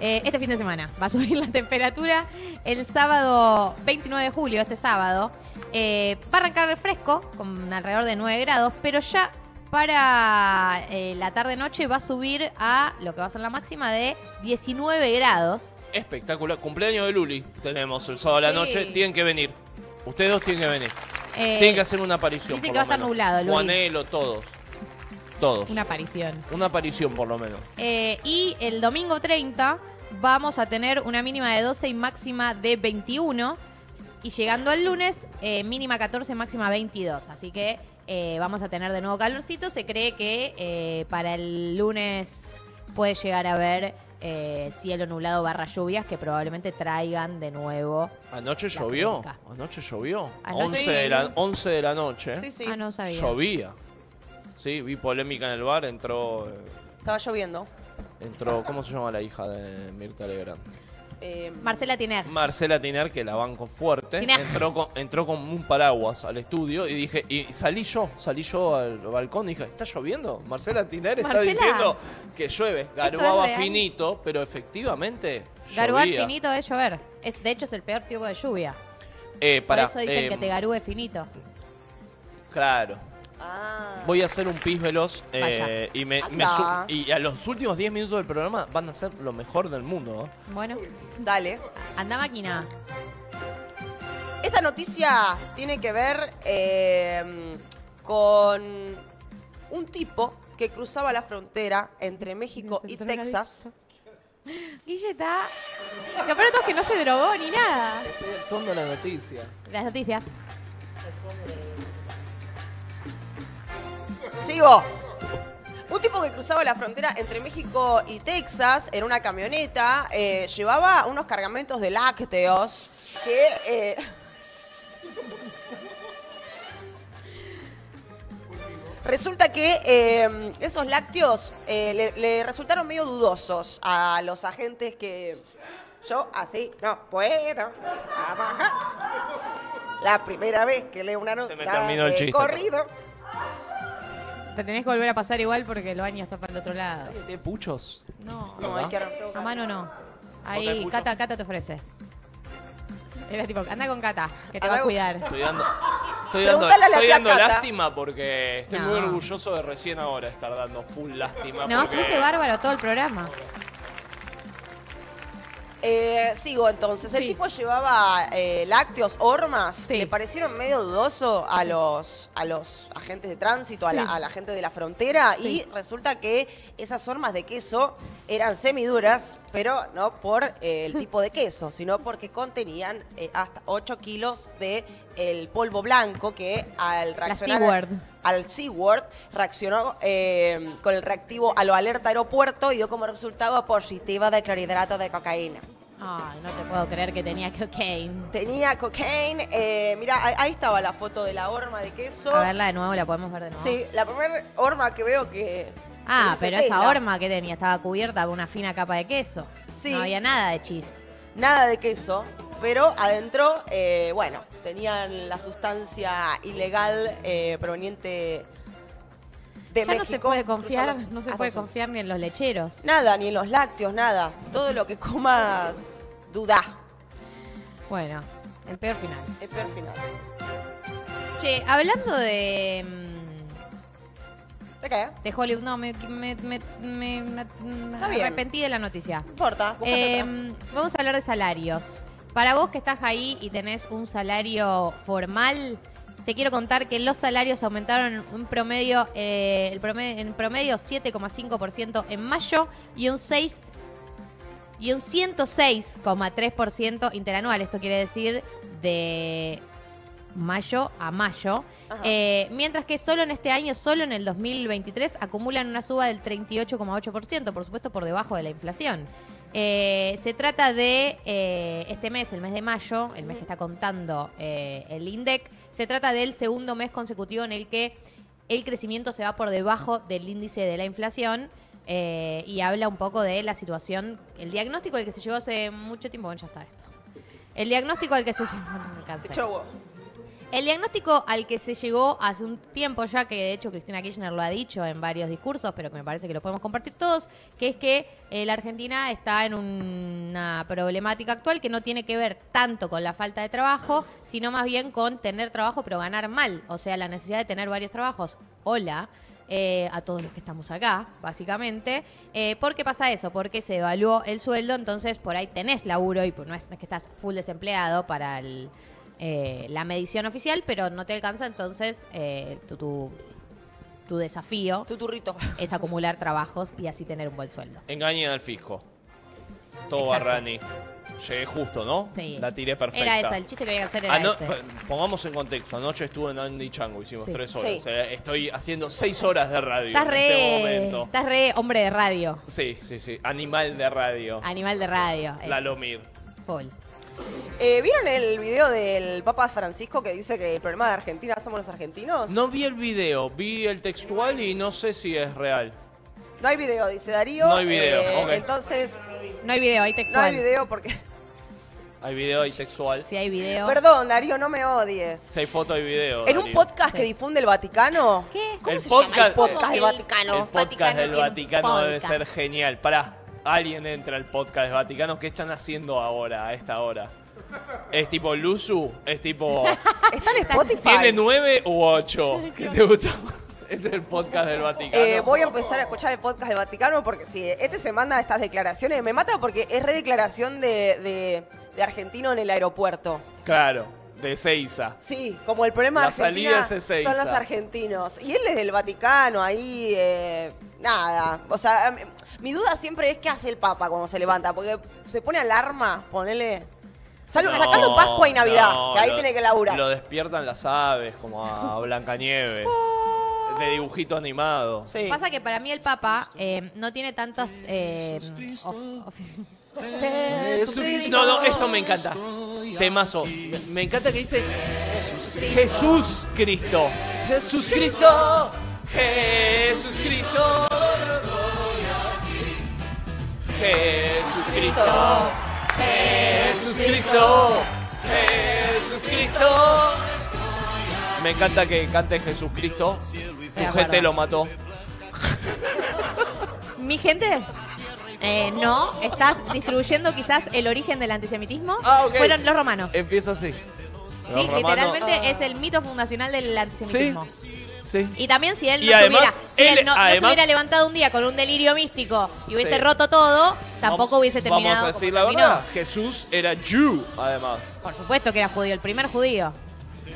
Este fin de semana va a subir la temperatura. El sábado 29 de julio, este sábado, va a arrancar fresco, con alrededor de 9 grados. Pero ya para la tarde-noche va a subir a lo que va a ser la máxima de 19 grados. Espectacular. Cumpleaños de Luli. Tenemos el sábado a la noche. Tienen que venir. Ustedes dos tienen que venir. Tienen que hacer una aparición. Dicen que va a estar nublado, Luli. Juanelo, todos. Todos. Una aparición. Una aparición, por lo menos. Y el domingo 30 vamos a tener una mínima de 12 y máxima de 21. Y llegando al lunes, mínima 14, máxima 22. Así que vamos a tener de nuevo calorcito. Se cree que para el lunes puede llegar a haber... cielo nublado / lluvias que probablemente traigan de nuevo. Anoche llovió. Fresca. Anoche llovió. 11 de la noche. Sí, sí. Ah, no sabía. Llovía. Sí, vi polémica en el bar, entró... Estaba lloviendo. Entró, ¿cómo se llama la hija de Mirtha Legrand? Marcela Tiner. Marcela Tiner, que la banco fuerte. Entró con un paraguas al estudio y dije, y salí yo al balcón y dije, ¿está lloviendo? Marcela Tiner está diciendo que llueve. Garuaba finito, pero efectivamente garuar llovía. Finito es llover. De hecho, es el peor tipo de lluvia. Por eso dicen que te garúe finito. Claro. Ah. Voy a hacer un pis veloz y a los últimos 10 minutos del programa van a ser lo mejor del mundo. Bueno, dale. Anda máquina. Esta noticia tiene que ver con un tipo que cruzaba la frontera entre México y Texas. Guilleta, lo peor de todo es que no se drogó ni nada. Estoy al fondo de las noticias. Las noticias. Sigo. Un tipo que cruzaba la frontera entre México y Texas en una camioneta llevaba unos cargamentos de lácteos que... Resulta que esos lácteos le resultaron medio dudosos a los agentes que... Yo así no puedo trabajar. La primera vez que leo una nota de corrido... Te tenés que volver a pasar igual porque el baño está para el otro lado. ¿Tiene puchos? No, no, hay que a mano no. Ahí, Cata te ofrece. Era tipo, anda con Cata, que te va a cuidar. Estoy dando lástima porque estoy muy orgulloso de recién ahora estar dando full lástima. No, porque... estuviste bárbaro todo el programa. Sigo entonces. Sí. El tipo llevaba lácteos, hormas. Sí. Le parecieron medio dudoso a los agentes de tránsito, sí, a la gente de la frontera. Sí. Y resulta que esas hormas de queso eran semiduras, pero no por el tipo de queso, sino porque contenían hasta 8 kilos de el polvo blanco que al reaccionar... al Seaworld reaccionó con el reactivo a lo alerta aeropuerto y dio como resultado positiva de clorhidrato de cocaína. Ay, no te puedo creer que tenía cocaine. Tenía cocaine. Mira, ahí estaba la foto de la horma de queso. A verla de nuevo, la podemos ver de nuevo. Sí, la primera horma que veo que... Ah, pero esa horma que tenía estaba cubierta por una fina capa de queso. Sí. No había nada de cheese. Nada de queso. Pero adentro, bueno, tenían la sustancia ilegal proveniente de México. No se puede confiar ni en los lecheros. Nada, ni en los lácteos, nada. Todo lo que comas, dudá. Bueno, el peor final. El peor final. Che, hablando de... ¿De qué? De Hollywood, no, me arrepentí de la noticia. No importa. Vamos a hablar de salarios. Para vos que estás ahí y tenés un salario formal, te quiero contar que los salarios aumentaron en promedio 7,5% en mayo y un 106,3% interanual. Esto quiere decir de mayo a mayo. Mientras que solo en este año, solo en el 2023, acumulan una suba del 38,8%, por supuesto por debajo de la inflación. Se trata de este mes, el mes de mayo, el mes que está contando el INDEC. Se trata del segundo mes consecutivo en el que el crecimiento se va por debajo del índice de la inflación y habla un poco de la situación, el diagnóstico al que se llegó hace mucho tiempo. Bueno, ya está esto. El diagnóstico al que se llegó... El diagnóstico al que se llegó hace un tiempo ya, que de hecho Cristina Kirchner lo ha dicho en varios discursos, pero que me parece que lo podemos compartir todos, que es que la Argentina está en una problemática actual que no tiene que ver tanto con la falta de trabajo, sino más bien con tener trabajo pero ganar mal. O sea, la necesidad de tener varios trabajos. Hola a todos los que estamos acá, básicamente. ¿Por qué pasa eso? Porque se devaluó el sueldo, entonces por ahí tenés laburo y pues, no es que estás full desempleado para el... la medición oficial, pero no te alcanza, entonces tu desafío, tu turrito, es acumular trabajos y así tener un buen sueldo. Engañen al fisco. Todo Barrani. Llegué justo, ¿no? Sí. La tiré perfecta. Era esa, el chiste que había que hacer era ese. Pongamos en contexto, anoche estuve en Andy Chango, hicimos 3 horas. Sí. Estoy haciendo 6 horas de radio en este momento. Estás re hombre de radio. Sí, sí, sí. Animal de radio. Animal de radio. La Lomir. Paul. ¿Vieron el video del Papa Francisco que dice que el problema de Argentina somos los argentinos? No vi el video, vi el textual y no sé si es real. No hay video, dice Darío. No hay video, okay. Entonces... No hay video, hay textual. No hay video porque... Hay video, hay textual. Sí, hay video. Perdón, Darío, no me odies. Si hay foto, hay video. En Darío. Un podcast sí. Que difunde el Vaticano. ¿Qué? ¿Cómo se llama el podcast del Vaticano? El podcast del Vaticano debe ser genial. Pará, alguien entra al podcast del Vaticano. ¿Qué están haciendo ahora, a esta hora? Es tipo Luzu, es tipo... Está en Spotify. Tiene 9 u 8. ¿Qué te gusta? Es el podcast del Vaticano. Voy a empezar a escuchar el podcast del Vaticano porque si este se manda estas declaraciones, me mata porque es redeclaración de argentino en el aeropuerto. Claro, de Ezeiza. Sí, como el problema de Argentina, la salida es Ezeiza. Son los argentinos. Y él es del Vaticano, ahí... nada, o sea, mi duda siempre es qué hace el Papa cuando se levanta, porque se pone alarma, ponele... No, sacando Pascua y Navidad, no, que ahí tiene que laburar. Lo despiertan las aves, como a Blancanieves. De dibujito animado. Sí. Pasa que para mí el Papa no tiene tantos... No, no, esto me encanta. Temazo. Me encanta que dice... Jesús Cristo. Jesús Cristo. Jesús Cristo. Jesús Cristo. Jesús Cristo. Jesús Cristo. Me encanta que cante Jesucristo. Tu gente lo mató. ¿Mi gente? No, estás distribuyendo quizás el origen del antisemitismo. Ah, okay. Fueron los romanos. Empieza así. Los sí, romanos. Literalmente es el mito fundacional del antisemitismo. Sí, sí. Y también si él, no, además, si él no se hubiera levantado un día con un delirio místico y hubiese roto todo, tampoco hubiese terminado. Vamos a decir la verdad, Jesús era Jew, además. Por supuesto que era judío, el primer judío.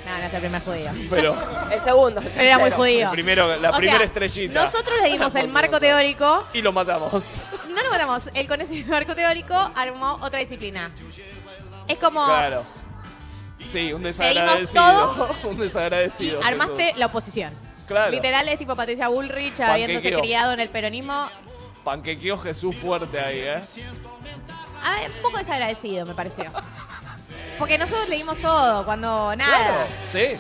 No, no es el primer judío. Pero el segundo. Pero era muy judío. El primero, la primera estrellita. Nosotros le dimos el marco teórico. Y lo matamos. No lo matamos. Él con ese marco teórico armó otra disciplina. Es como... Claro. Sí, un desagradecido. Un desagradecido. Armaste Jesús. La oposición. Claro. Literal es tipo Patricia Bullrich habiéndose criado en el peronismo. Panquequeó Jesús fuerte ahí, ¿eh? A ver, un poco desagradecido me pareció. Porque nosotros leímos todo, cuando nada. Claro, sí.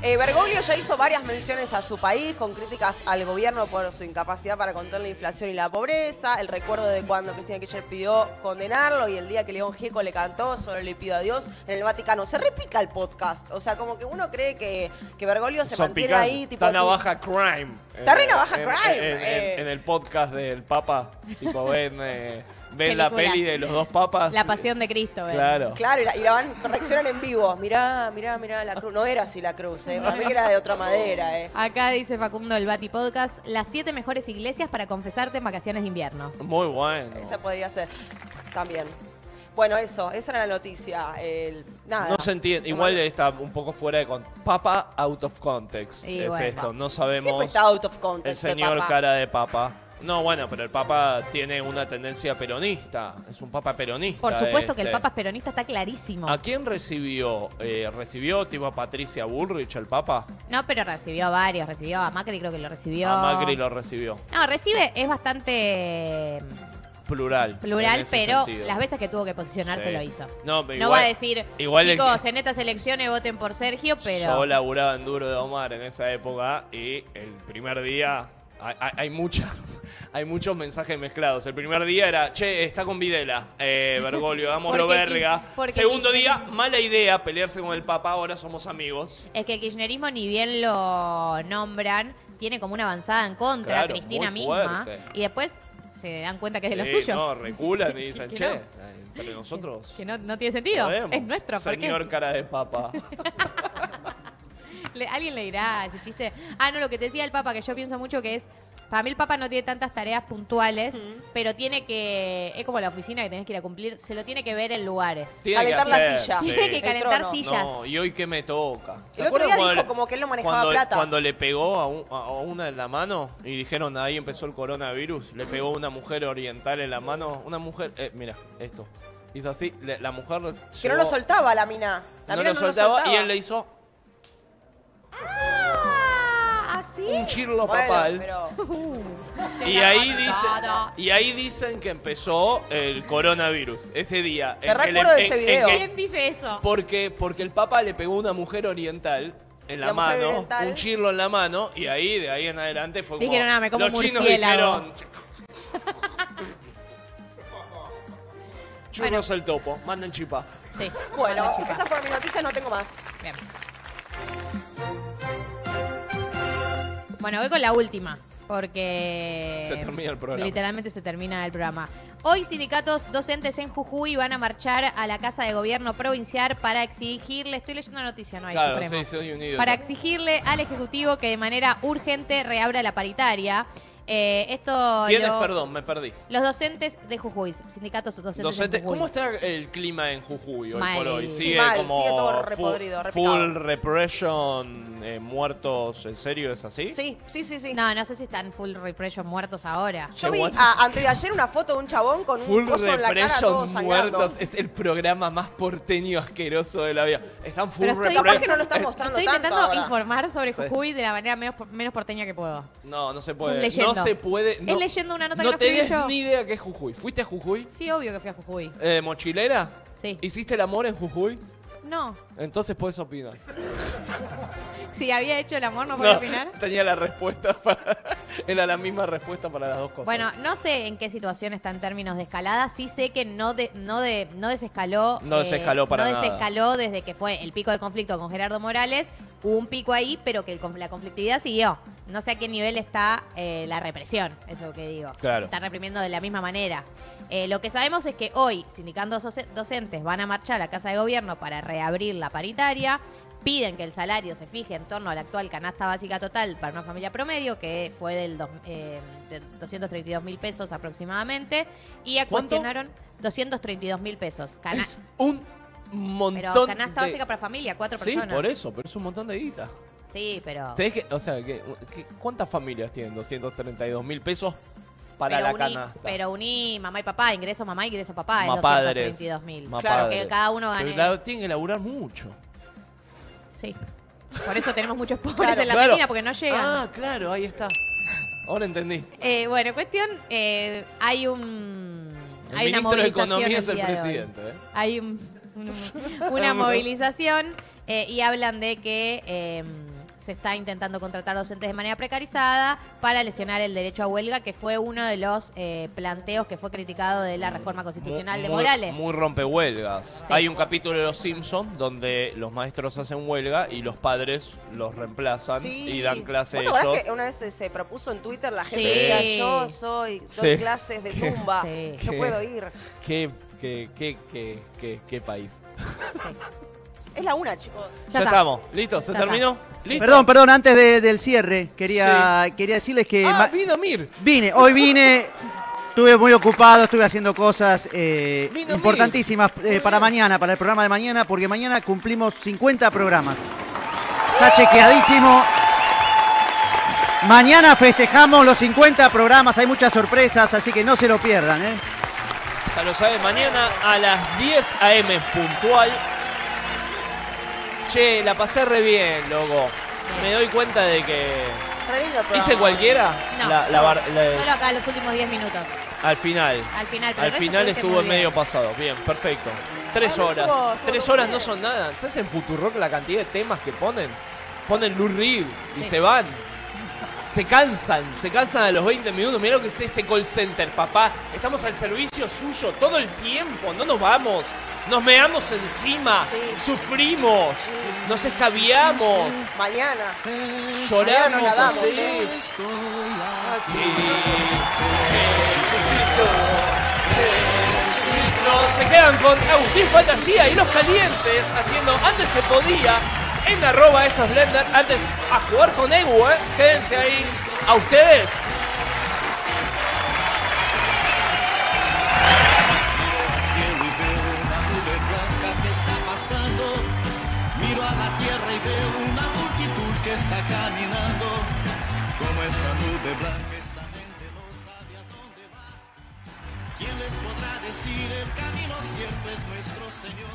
Bergoglio ya hizo varias menciones a su país, con críticas al gobierno por su incapacidad para contener la inflación y la pobreza, el recuerdo de cuando Cristina Kirchner pidió condenarlo y el día que León Gieco le cantó, solo le pido a Dios, en el Vaticano. Se repica el podcast, o sea, como que uno cree que Bergoglio se mantiene ahí. Tipo, está navaja crime. Está re navaja crime. En el podcast del Papa, tipo, ven... Ven la peli de los dos papas. La pasión de Cristo, ¿verdad? Claro. Claro, y la van, reaccionan en vivo. Mirá la cruz. No era así la cruz, para mí que era de otra madera, Acá dice Facundo el Bati Podcast, las 7 mejores iglesias para confesarte en vacaciones de invierno. Muy bueno. Esa podría ser también. Bueno, eso, esa era la noticia. Nada. No se entiende, igual está un poco fuera de contexto. Papa out of context y es bueno, esto, no sabemos. Siempre está out of context. El señor Papa. Cara de Papa. No, bueno, pero el Papa tiene una tendencia peronista. Es un Papa peronista. Por supuesto que el Papa es peronista, está clarísimo. ¿A quién recibió? ¿Recibió tipo a Patricia Bullrich el Papa? No, pero recibió a varios. Recibió a Macri, creo que lo recibió. A Macri lo recibió. No, recibe, es bastante... Plural, pero sentido. Las veces que tuvo que posicionarse lo hizo. No, pero igual, no va a decir, igual chicos, en estas elecciones voten por Sergio, pero... Yo laburaba en Duro de Omar en esa época y el primer día... Hay muchos mensajes mezclados. El primer día era, che, está con Videla, Bergoglio, dámoslo verga. Segundo día, mala idea pelearse con el Papa, ahora somos amigos. Es que el kirchnerismo, ni bien lo nombran, tiene como una avanzada en contra, claro, Cristina misma. Y después se dan cuenta que es de los suyos. No, reculan y dicen, che, pero nosotros... Que no tiene sentido, es nuestro. Señor cara de Papa. Alguien le dirá ese chiste. Ah, no, lo que te decía el Papa, que yo pienso mucho que es... Para mí el Papa no tiene tantas tareas puntuales, pero tiene que... Es como la oficina que tenés que ir a cumplir. Se lo tiene que ver en lugares. Calentar la silla. Tiene que calentar sillas. No, y hoy qué me toca. El otro día dijo como que él no manejaba plata. Cuando le pegó a una en la mano y dijeron, ahí empezó el coronavirus, le pegó una mujer oriental en la mano. Una mujer... mira, esto. Hizo así, la mujer... Que no lo soltaba la mina. No lo soltaba y él le hizo... ¿Sí? Un chirlo papal. Pero... Y ahí dicen que empezó el coronavirus. Ese día. Te recuerdo de ese video. ¿Quién dice eso? Porque el Papa le pegó a una mujer oriental. en la mano, oriental. Un chirlo en la mano, y ahí, de ahí en adelante fue como... Dijeron, ah, me como los murciélago. Chinos dijeron... Churros al topo, mandan chipa. Sí. Bueno, esas fueron mis noticias, no tengo más. Bien. Bueno, voy con la última, porque... Se termina el programa. Literalmente se termina el programa. Hoy sindicatos docentes en Jujuy van a marchar a la Casa de Gobierno Provincial para exigirle... Estoy leyendo la noticia, no hay claro, Supremo. Sí, unido, para exigirle al Ejecutivo que de manera urgente reabra la paritaria. Esto ¿quiénes? Perdón, me perdí. Los docentes de Jujuy, sindicatos docentes de Jujuy. ¿Cómo está el clima en Jujuy hoy mal. Por hoy? Sigue, sí, mal, como sigue todo repodrido, full repression, muertos, ¿en serio es así? Sí. No sé si están full repression muertos ahora. Yo vi antes de ayer una foto de un chabón con full un coso en la cara todo sangrando. Muertos, es el programa más porteño asqueroso de la vida. Están full repression. Capaz que no lo están mostrando estoy tanto intentando ahora. Informar sobre Jujuy sí. De la manera menos porteña que puedo. No se puede. No se puede. No, es leyendo una nota que no tenés yo. Ni idea que es Jujuy. ¿Fuiste a Jujuy? Sí, obvio que fui a Jujuy. ¿Mochilera? Sí. ¿Hiciste el amor en Jujuy? No. Entonces podés opinar. Si había hecho el amor, ¿no podés opinar? Tenía la respuesta para... Era la misma respuesta para las dos cosas. Bueno, no sé en qué situación está en términos de escalada. Sí sé que no desescaló. No desescaló para nada. No desescaló nada. Desde que fue el pico del conflicto con Gerardo Morales. Hubo un pico ahí, pero que la conflictividad siguió. No sé a qué nivel está la represión, eso que digo. Claro. Se están reprimiendo de la misma manera. Lo que sabemos es que hoy, sindicatos docentes van a marchar a la Casa de Gobierno para reabrir la paritaria. Piden que el salario se fije en torno a la actual canasta básica total para una familia promedio, que fue de 232 mil pesos aproximadamente. Y cuestionaron 232 mil pesos. Es un montón. Pero canasta básica para familia, 4 personas. Sí, por eso, pero es un montón de guita. Sí, pero... O sea, ¿cuántas familias tienen 232 mil pesos para la canasta? Pero uní mamá y papá, ingreso mamá, ingreso papá, es 232 mil. Claro, que cada uno gane. Pero tienen que laburar mucho. Sí. Por eso tenemos muchos pobres en la Argentina, porque no llegan. Ah, claro, ahí está. Ahora entendí. Bueno, cuestión, hay un... Hay una movilización. El ministro de Economía es el presidente. Hay una movilización y hablan de que... se está intentando contratar docentes de manera precarizada para lesionar el derecho a huelga, que fue uno de los planteos que fue criticado de la reforma constitucional de Morales. Muy rompehuelgas. Sí. Hay un capítulo de Los Simpsons donde los maestros hacen huelga y los padres los reemplazan y dan clase ellos. ¿Te que una vez se propuso en Twitter la gente decía yo soy doy clases de zumba, yo puedo ir? ¿Qué país? Es la una, chicos. Ya estamos. ¿Listo? ¿Se terminó? ¿Listo? Perdón. Antes del cierre, quería decirles que... Ah, vino Mir. Hoy vine. Estuve muy ocupado, estuve haciendo cosas importantísimas para mañana, para el programa de mañana, porque mañana cumplimos 50 programas. Está chequeadísimo. Mañana festejamos los 50 programas. Hay muchas sorpresas, así que no se lo pierdan, ¿eh? Ya lo saben, mañana a las 10 a.m. puntual. Che, la pasé re bien, loco. Me doy cuenta de que... ¿Hice cualquiera? No, solo acá los últimos 10 minutos. Al final estuvo en medio pasado. Bien, perfecto. 3 horas. 3 horas no son nada. ¿Sabes en Futurock la cantidad de temas que ponen? Ponen Lou Reed y se van. Se cansan a los 20 minutos. Mirá lo que es este call center, papá. Estamos al servicio suyo todo el tiempo. No nos vamos. Nos meamos encima, sufrimos, nos escabiamos. Mañana. Lloramos, así. Estoy aquí. Jesucristo. Se quedan con Agustín Fantasía y Los Calientes haciendo Antes se podía en @ estos blender. Antes a jugar con Ebu, quédense ahí. A ustedes. Miro a la tierra y veo una multitud que está caminando, como esa nube blanca, esa gente no sabe a dónde va. ¿Quién les podrá decir el camino cierto es nuestro Señor?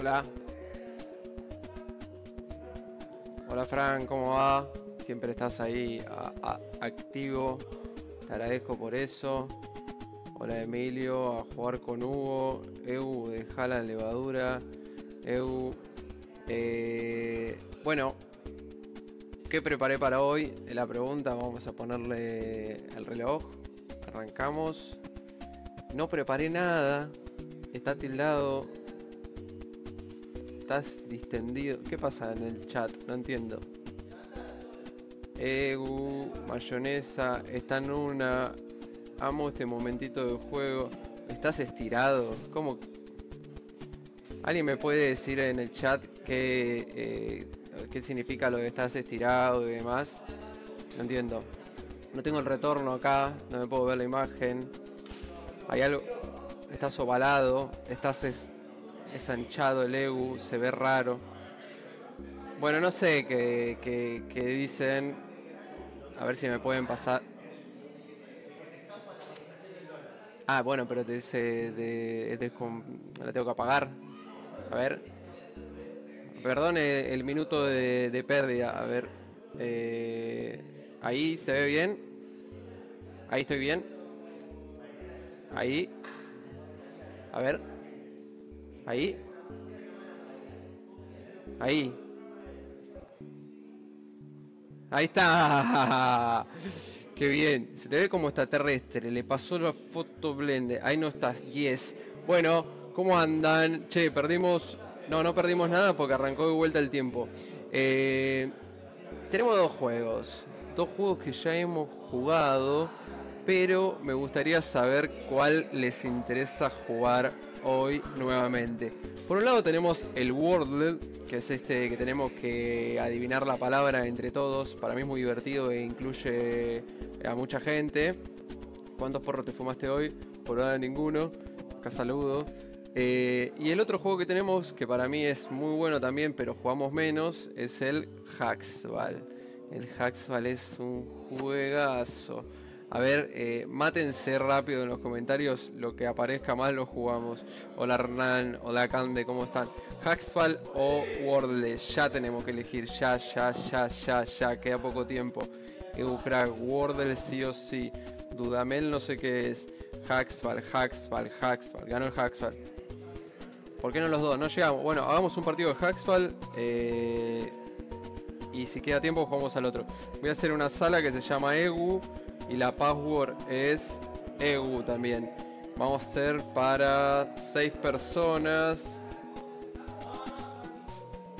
Hola. Hola Fran, ¿cómo va? Siempre estás ahí activo. Te agradezco por eso. Hola Emilio, a jugar con Hugo. Eu, deja la levadura. Eu. Bueno, ¿qué preparé para hoy? La pregunta, vamos a ponerle el reloj. Arrancamos. No preparé nada. Está tildado. Estás distendido. ¿Qué pasa en el chat? No entiendo. Egu, mayonesa, está en una. Amo este momentito de juego. ¿Estás estirado? ¿Cómo? ¿Alguien me puede decir en el chat qué significa lo de estás estirado y demás? No entiendo. No tengo el retorno acá. No me puedo ver la imagen. Hay algo. Estás ovalado. Estás ensanchado el Egu. Se ve raro. Bueno, no sé qué dicen. A ver si me pueden pasar. Ah, bueno, pero te dice la tengo que apagar. A ver. Perdón el minuto de pérdida. A ver. Ahí se ve bien. Ahí estoy bien. Ahí. A ver. Ahí. Ahí. Ahí está. Qué bien, se te ve como extraterrestre, le pasó la foto blende, ahí no estás, yes. Bueno, ¿cómo andan? Che, perdimos, no perdimos nada porque arrancó de vuelta el tiempo. Tenemos dos juegos que ya hemos jugado, pero me gustaría saber cuál les interesa jugar hoy nuevamente. Por un lado tenemos el Wordle, que es este que tenemos que adivinar la palabra entre todos. Para mí es muy divertido e incluye a mucha gente. ¿Cuántos porros te fumaste hoy? Por ahora ninguno. Acá saludo. Y el otro juego que tenemos, que para mí es muy bueno también, pero jugamos menos, es el Haxball. El Haxball es un juegazo. A ver, mátense rápido en los comentarios, lo que aparezca más lo jugamos. Hola Hernán, hola Cande, ¿cómo están? Haxball o Wordle, ya tenemos que elegir, ya, queda poco tiempo. Eufrag, Wordle sí o sí, Dudamel no sé qué es, Haxball, ganó el Haxball. ¿Por qué no los dos? No llegamos. Bueno, hagamos un partido de Haxball, y si queda tiempo jugamos al otro. Voy a hacer una sala que se llama Egu. Y la password es EU también. Vamos a hacer para 6 personas.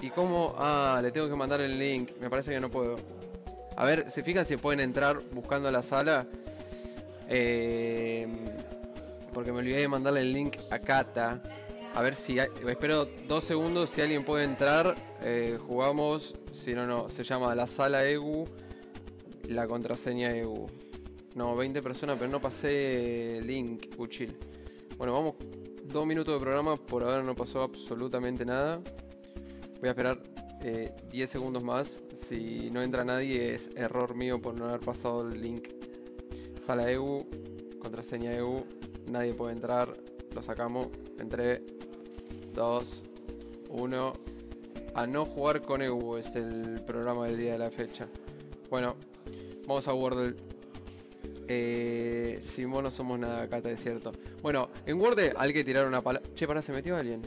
¿Y cómo? Ah, le tengo que mandar el link. Me parece que no puedo. A ver, ¿se fijan si pueden entrar buscando la sala? Porque me olvidé de mandarle el link a Cata. A ver si hay... Espero 2 segundos. Si alguien puede entrar, jugamos. Si no, no. Se llama la sala EU. La contraseña EU. No, 20 personas, pero no pasé link, uchil. Bueno, vamos, 2 minutos de programa, por ahora no pasó absolutamente nada. Voy a esperar 10 segundos más. Si no entra nadie es error mío por no haber pasado el link. Sala EU, contraseña EU, nadie puede entrar, lo sacamos. Entre 2, 1, a no jugar con EU es el programa del día de la fecha. Bueno, vamos a Wordle. Sin vos no somos nada, Cata, es cierto. Bueno, en Wordle hay que tirar una palabra. Che, pará, se metió alguien.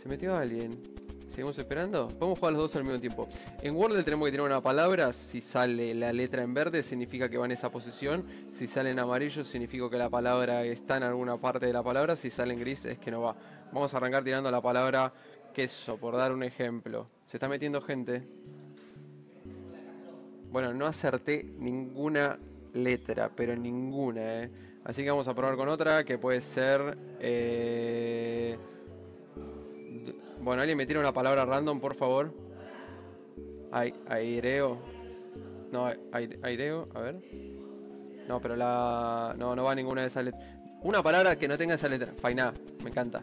Se metió alguien. ¿Seguimos esperando? Podemos jugar los dos al mismo tiempo. En Wordle tenemos que tirar una palabra. Si sale la letra en verde, significa que va en esa posición. Si sale en amarillo, significa que la palabra está en alguna parte de la palabra. Si sale en gris, es que no va. Vamos a arrancar tirando la palabra queso, por dar un ejemplo. Se está metiendo gente. Bueno, no acerté ninguna letra, pero ninguna, ¿eh? Así que vamos a probar con otra, que puede ser... Bueno, alguien me tira una palabra random, por favor. Aireo. No, aireo, a ver. No, pero la... No va ninguna de esas letras. Una palabra que no tenga esa letra. Fainá, me encanta.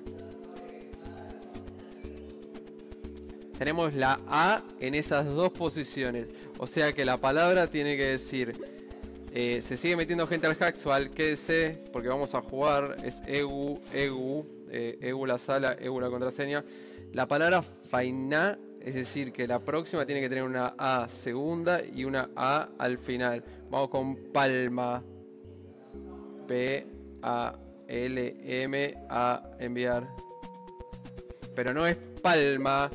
Tenemos la A en esas 2 posiciones. O sea que la palabra tiene que decir... se sigue metiendo gente al Haxball, quédese, porque vamos a jugar. Es Egu, Egu, Égula, sala, égula, contraseña. La palabra fainá, es decir, que la próxima tiene que tener una A segunda y una A al final. Vamos con palma. P-A-L-M-A, enviar. Pero no es palma.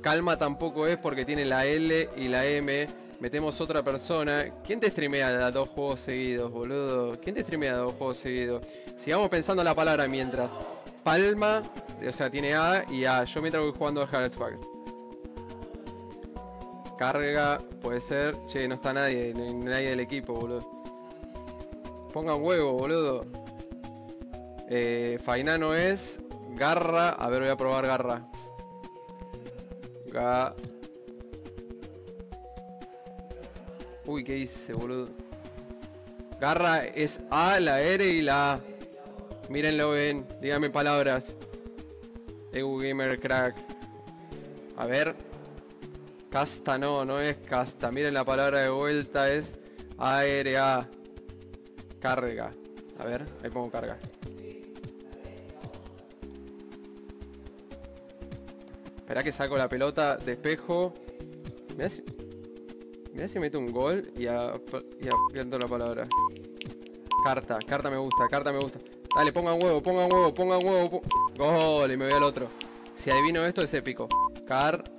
Calma tampoco es, porque tiene la L y la M. Metemos otra persona. ¿Quién te streamea a 2 juegos seguidos, boludo? ¿Quién te streamea a 2 juegos seguidos? Sigamos pensando la palabra mientras. Palma, o sea, tiene A y A. Yo mientras voy jugando al Harald's Pack. Carga, puede ser. Che, no está nadie, nadie del equipo, boludo. Pongan huevo, boludo. Fainá no es. Garra, a ver, voy a probar garra. Uy, ¿qué hice, boludo? Garra es A, la R y la A. Mírenlo bien, díganme palabras. Egu Gamer Crack. A ver. Casta no, no es casta. Miren la palabra de vuelta, es A, R, A. Carga. A ver, ahí pongo carga. Esperá que saco la pelota, despejo. Mirá si... mirá si meto un gol y aprieto la palabra. Carta, carta me gusta, carta me gusta. Dale, pongan huevo, pongan huevo, pongan huevo. Gol, y me voy al otro. Si adivino esto es épico. Car...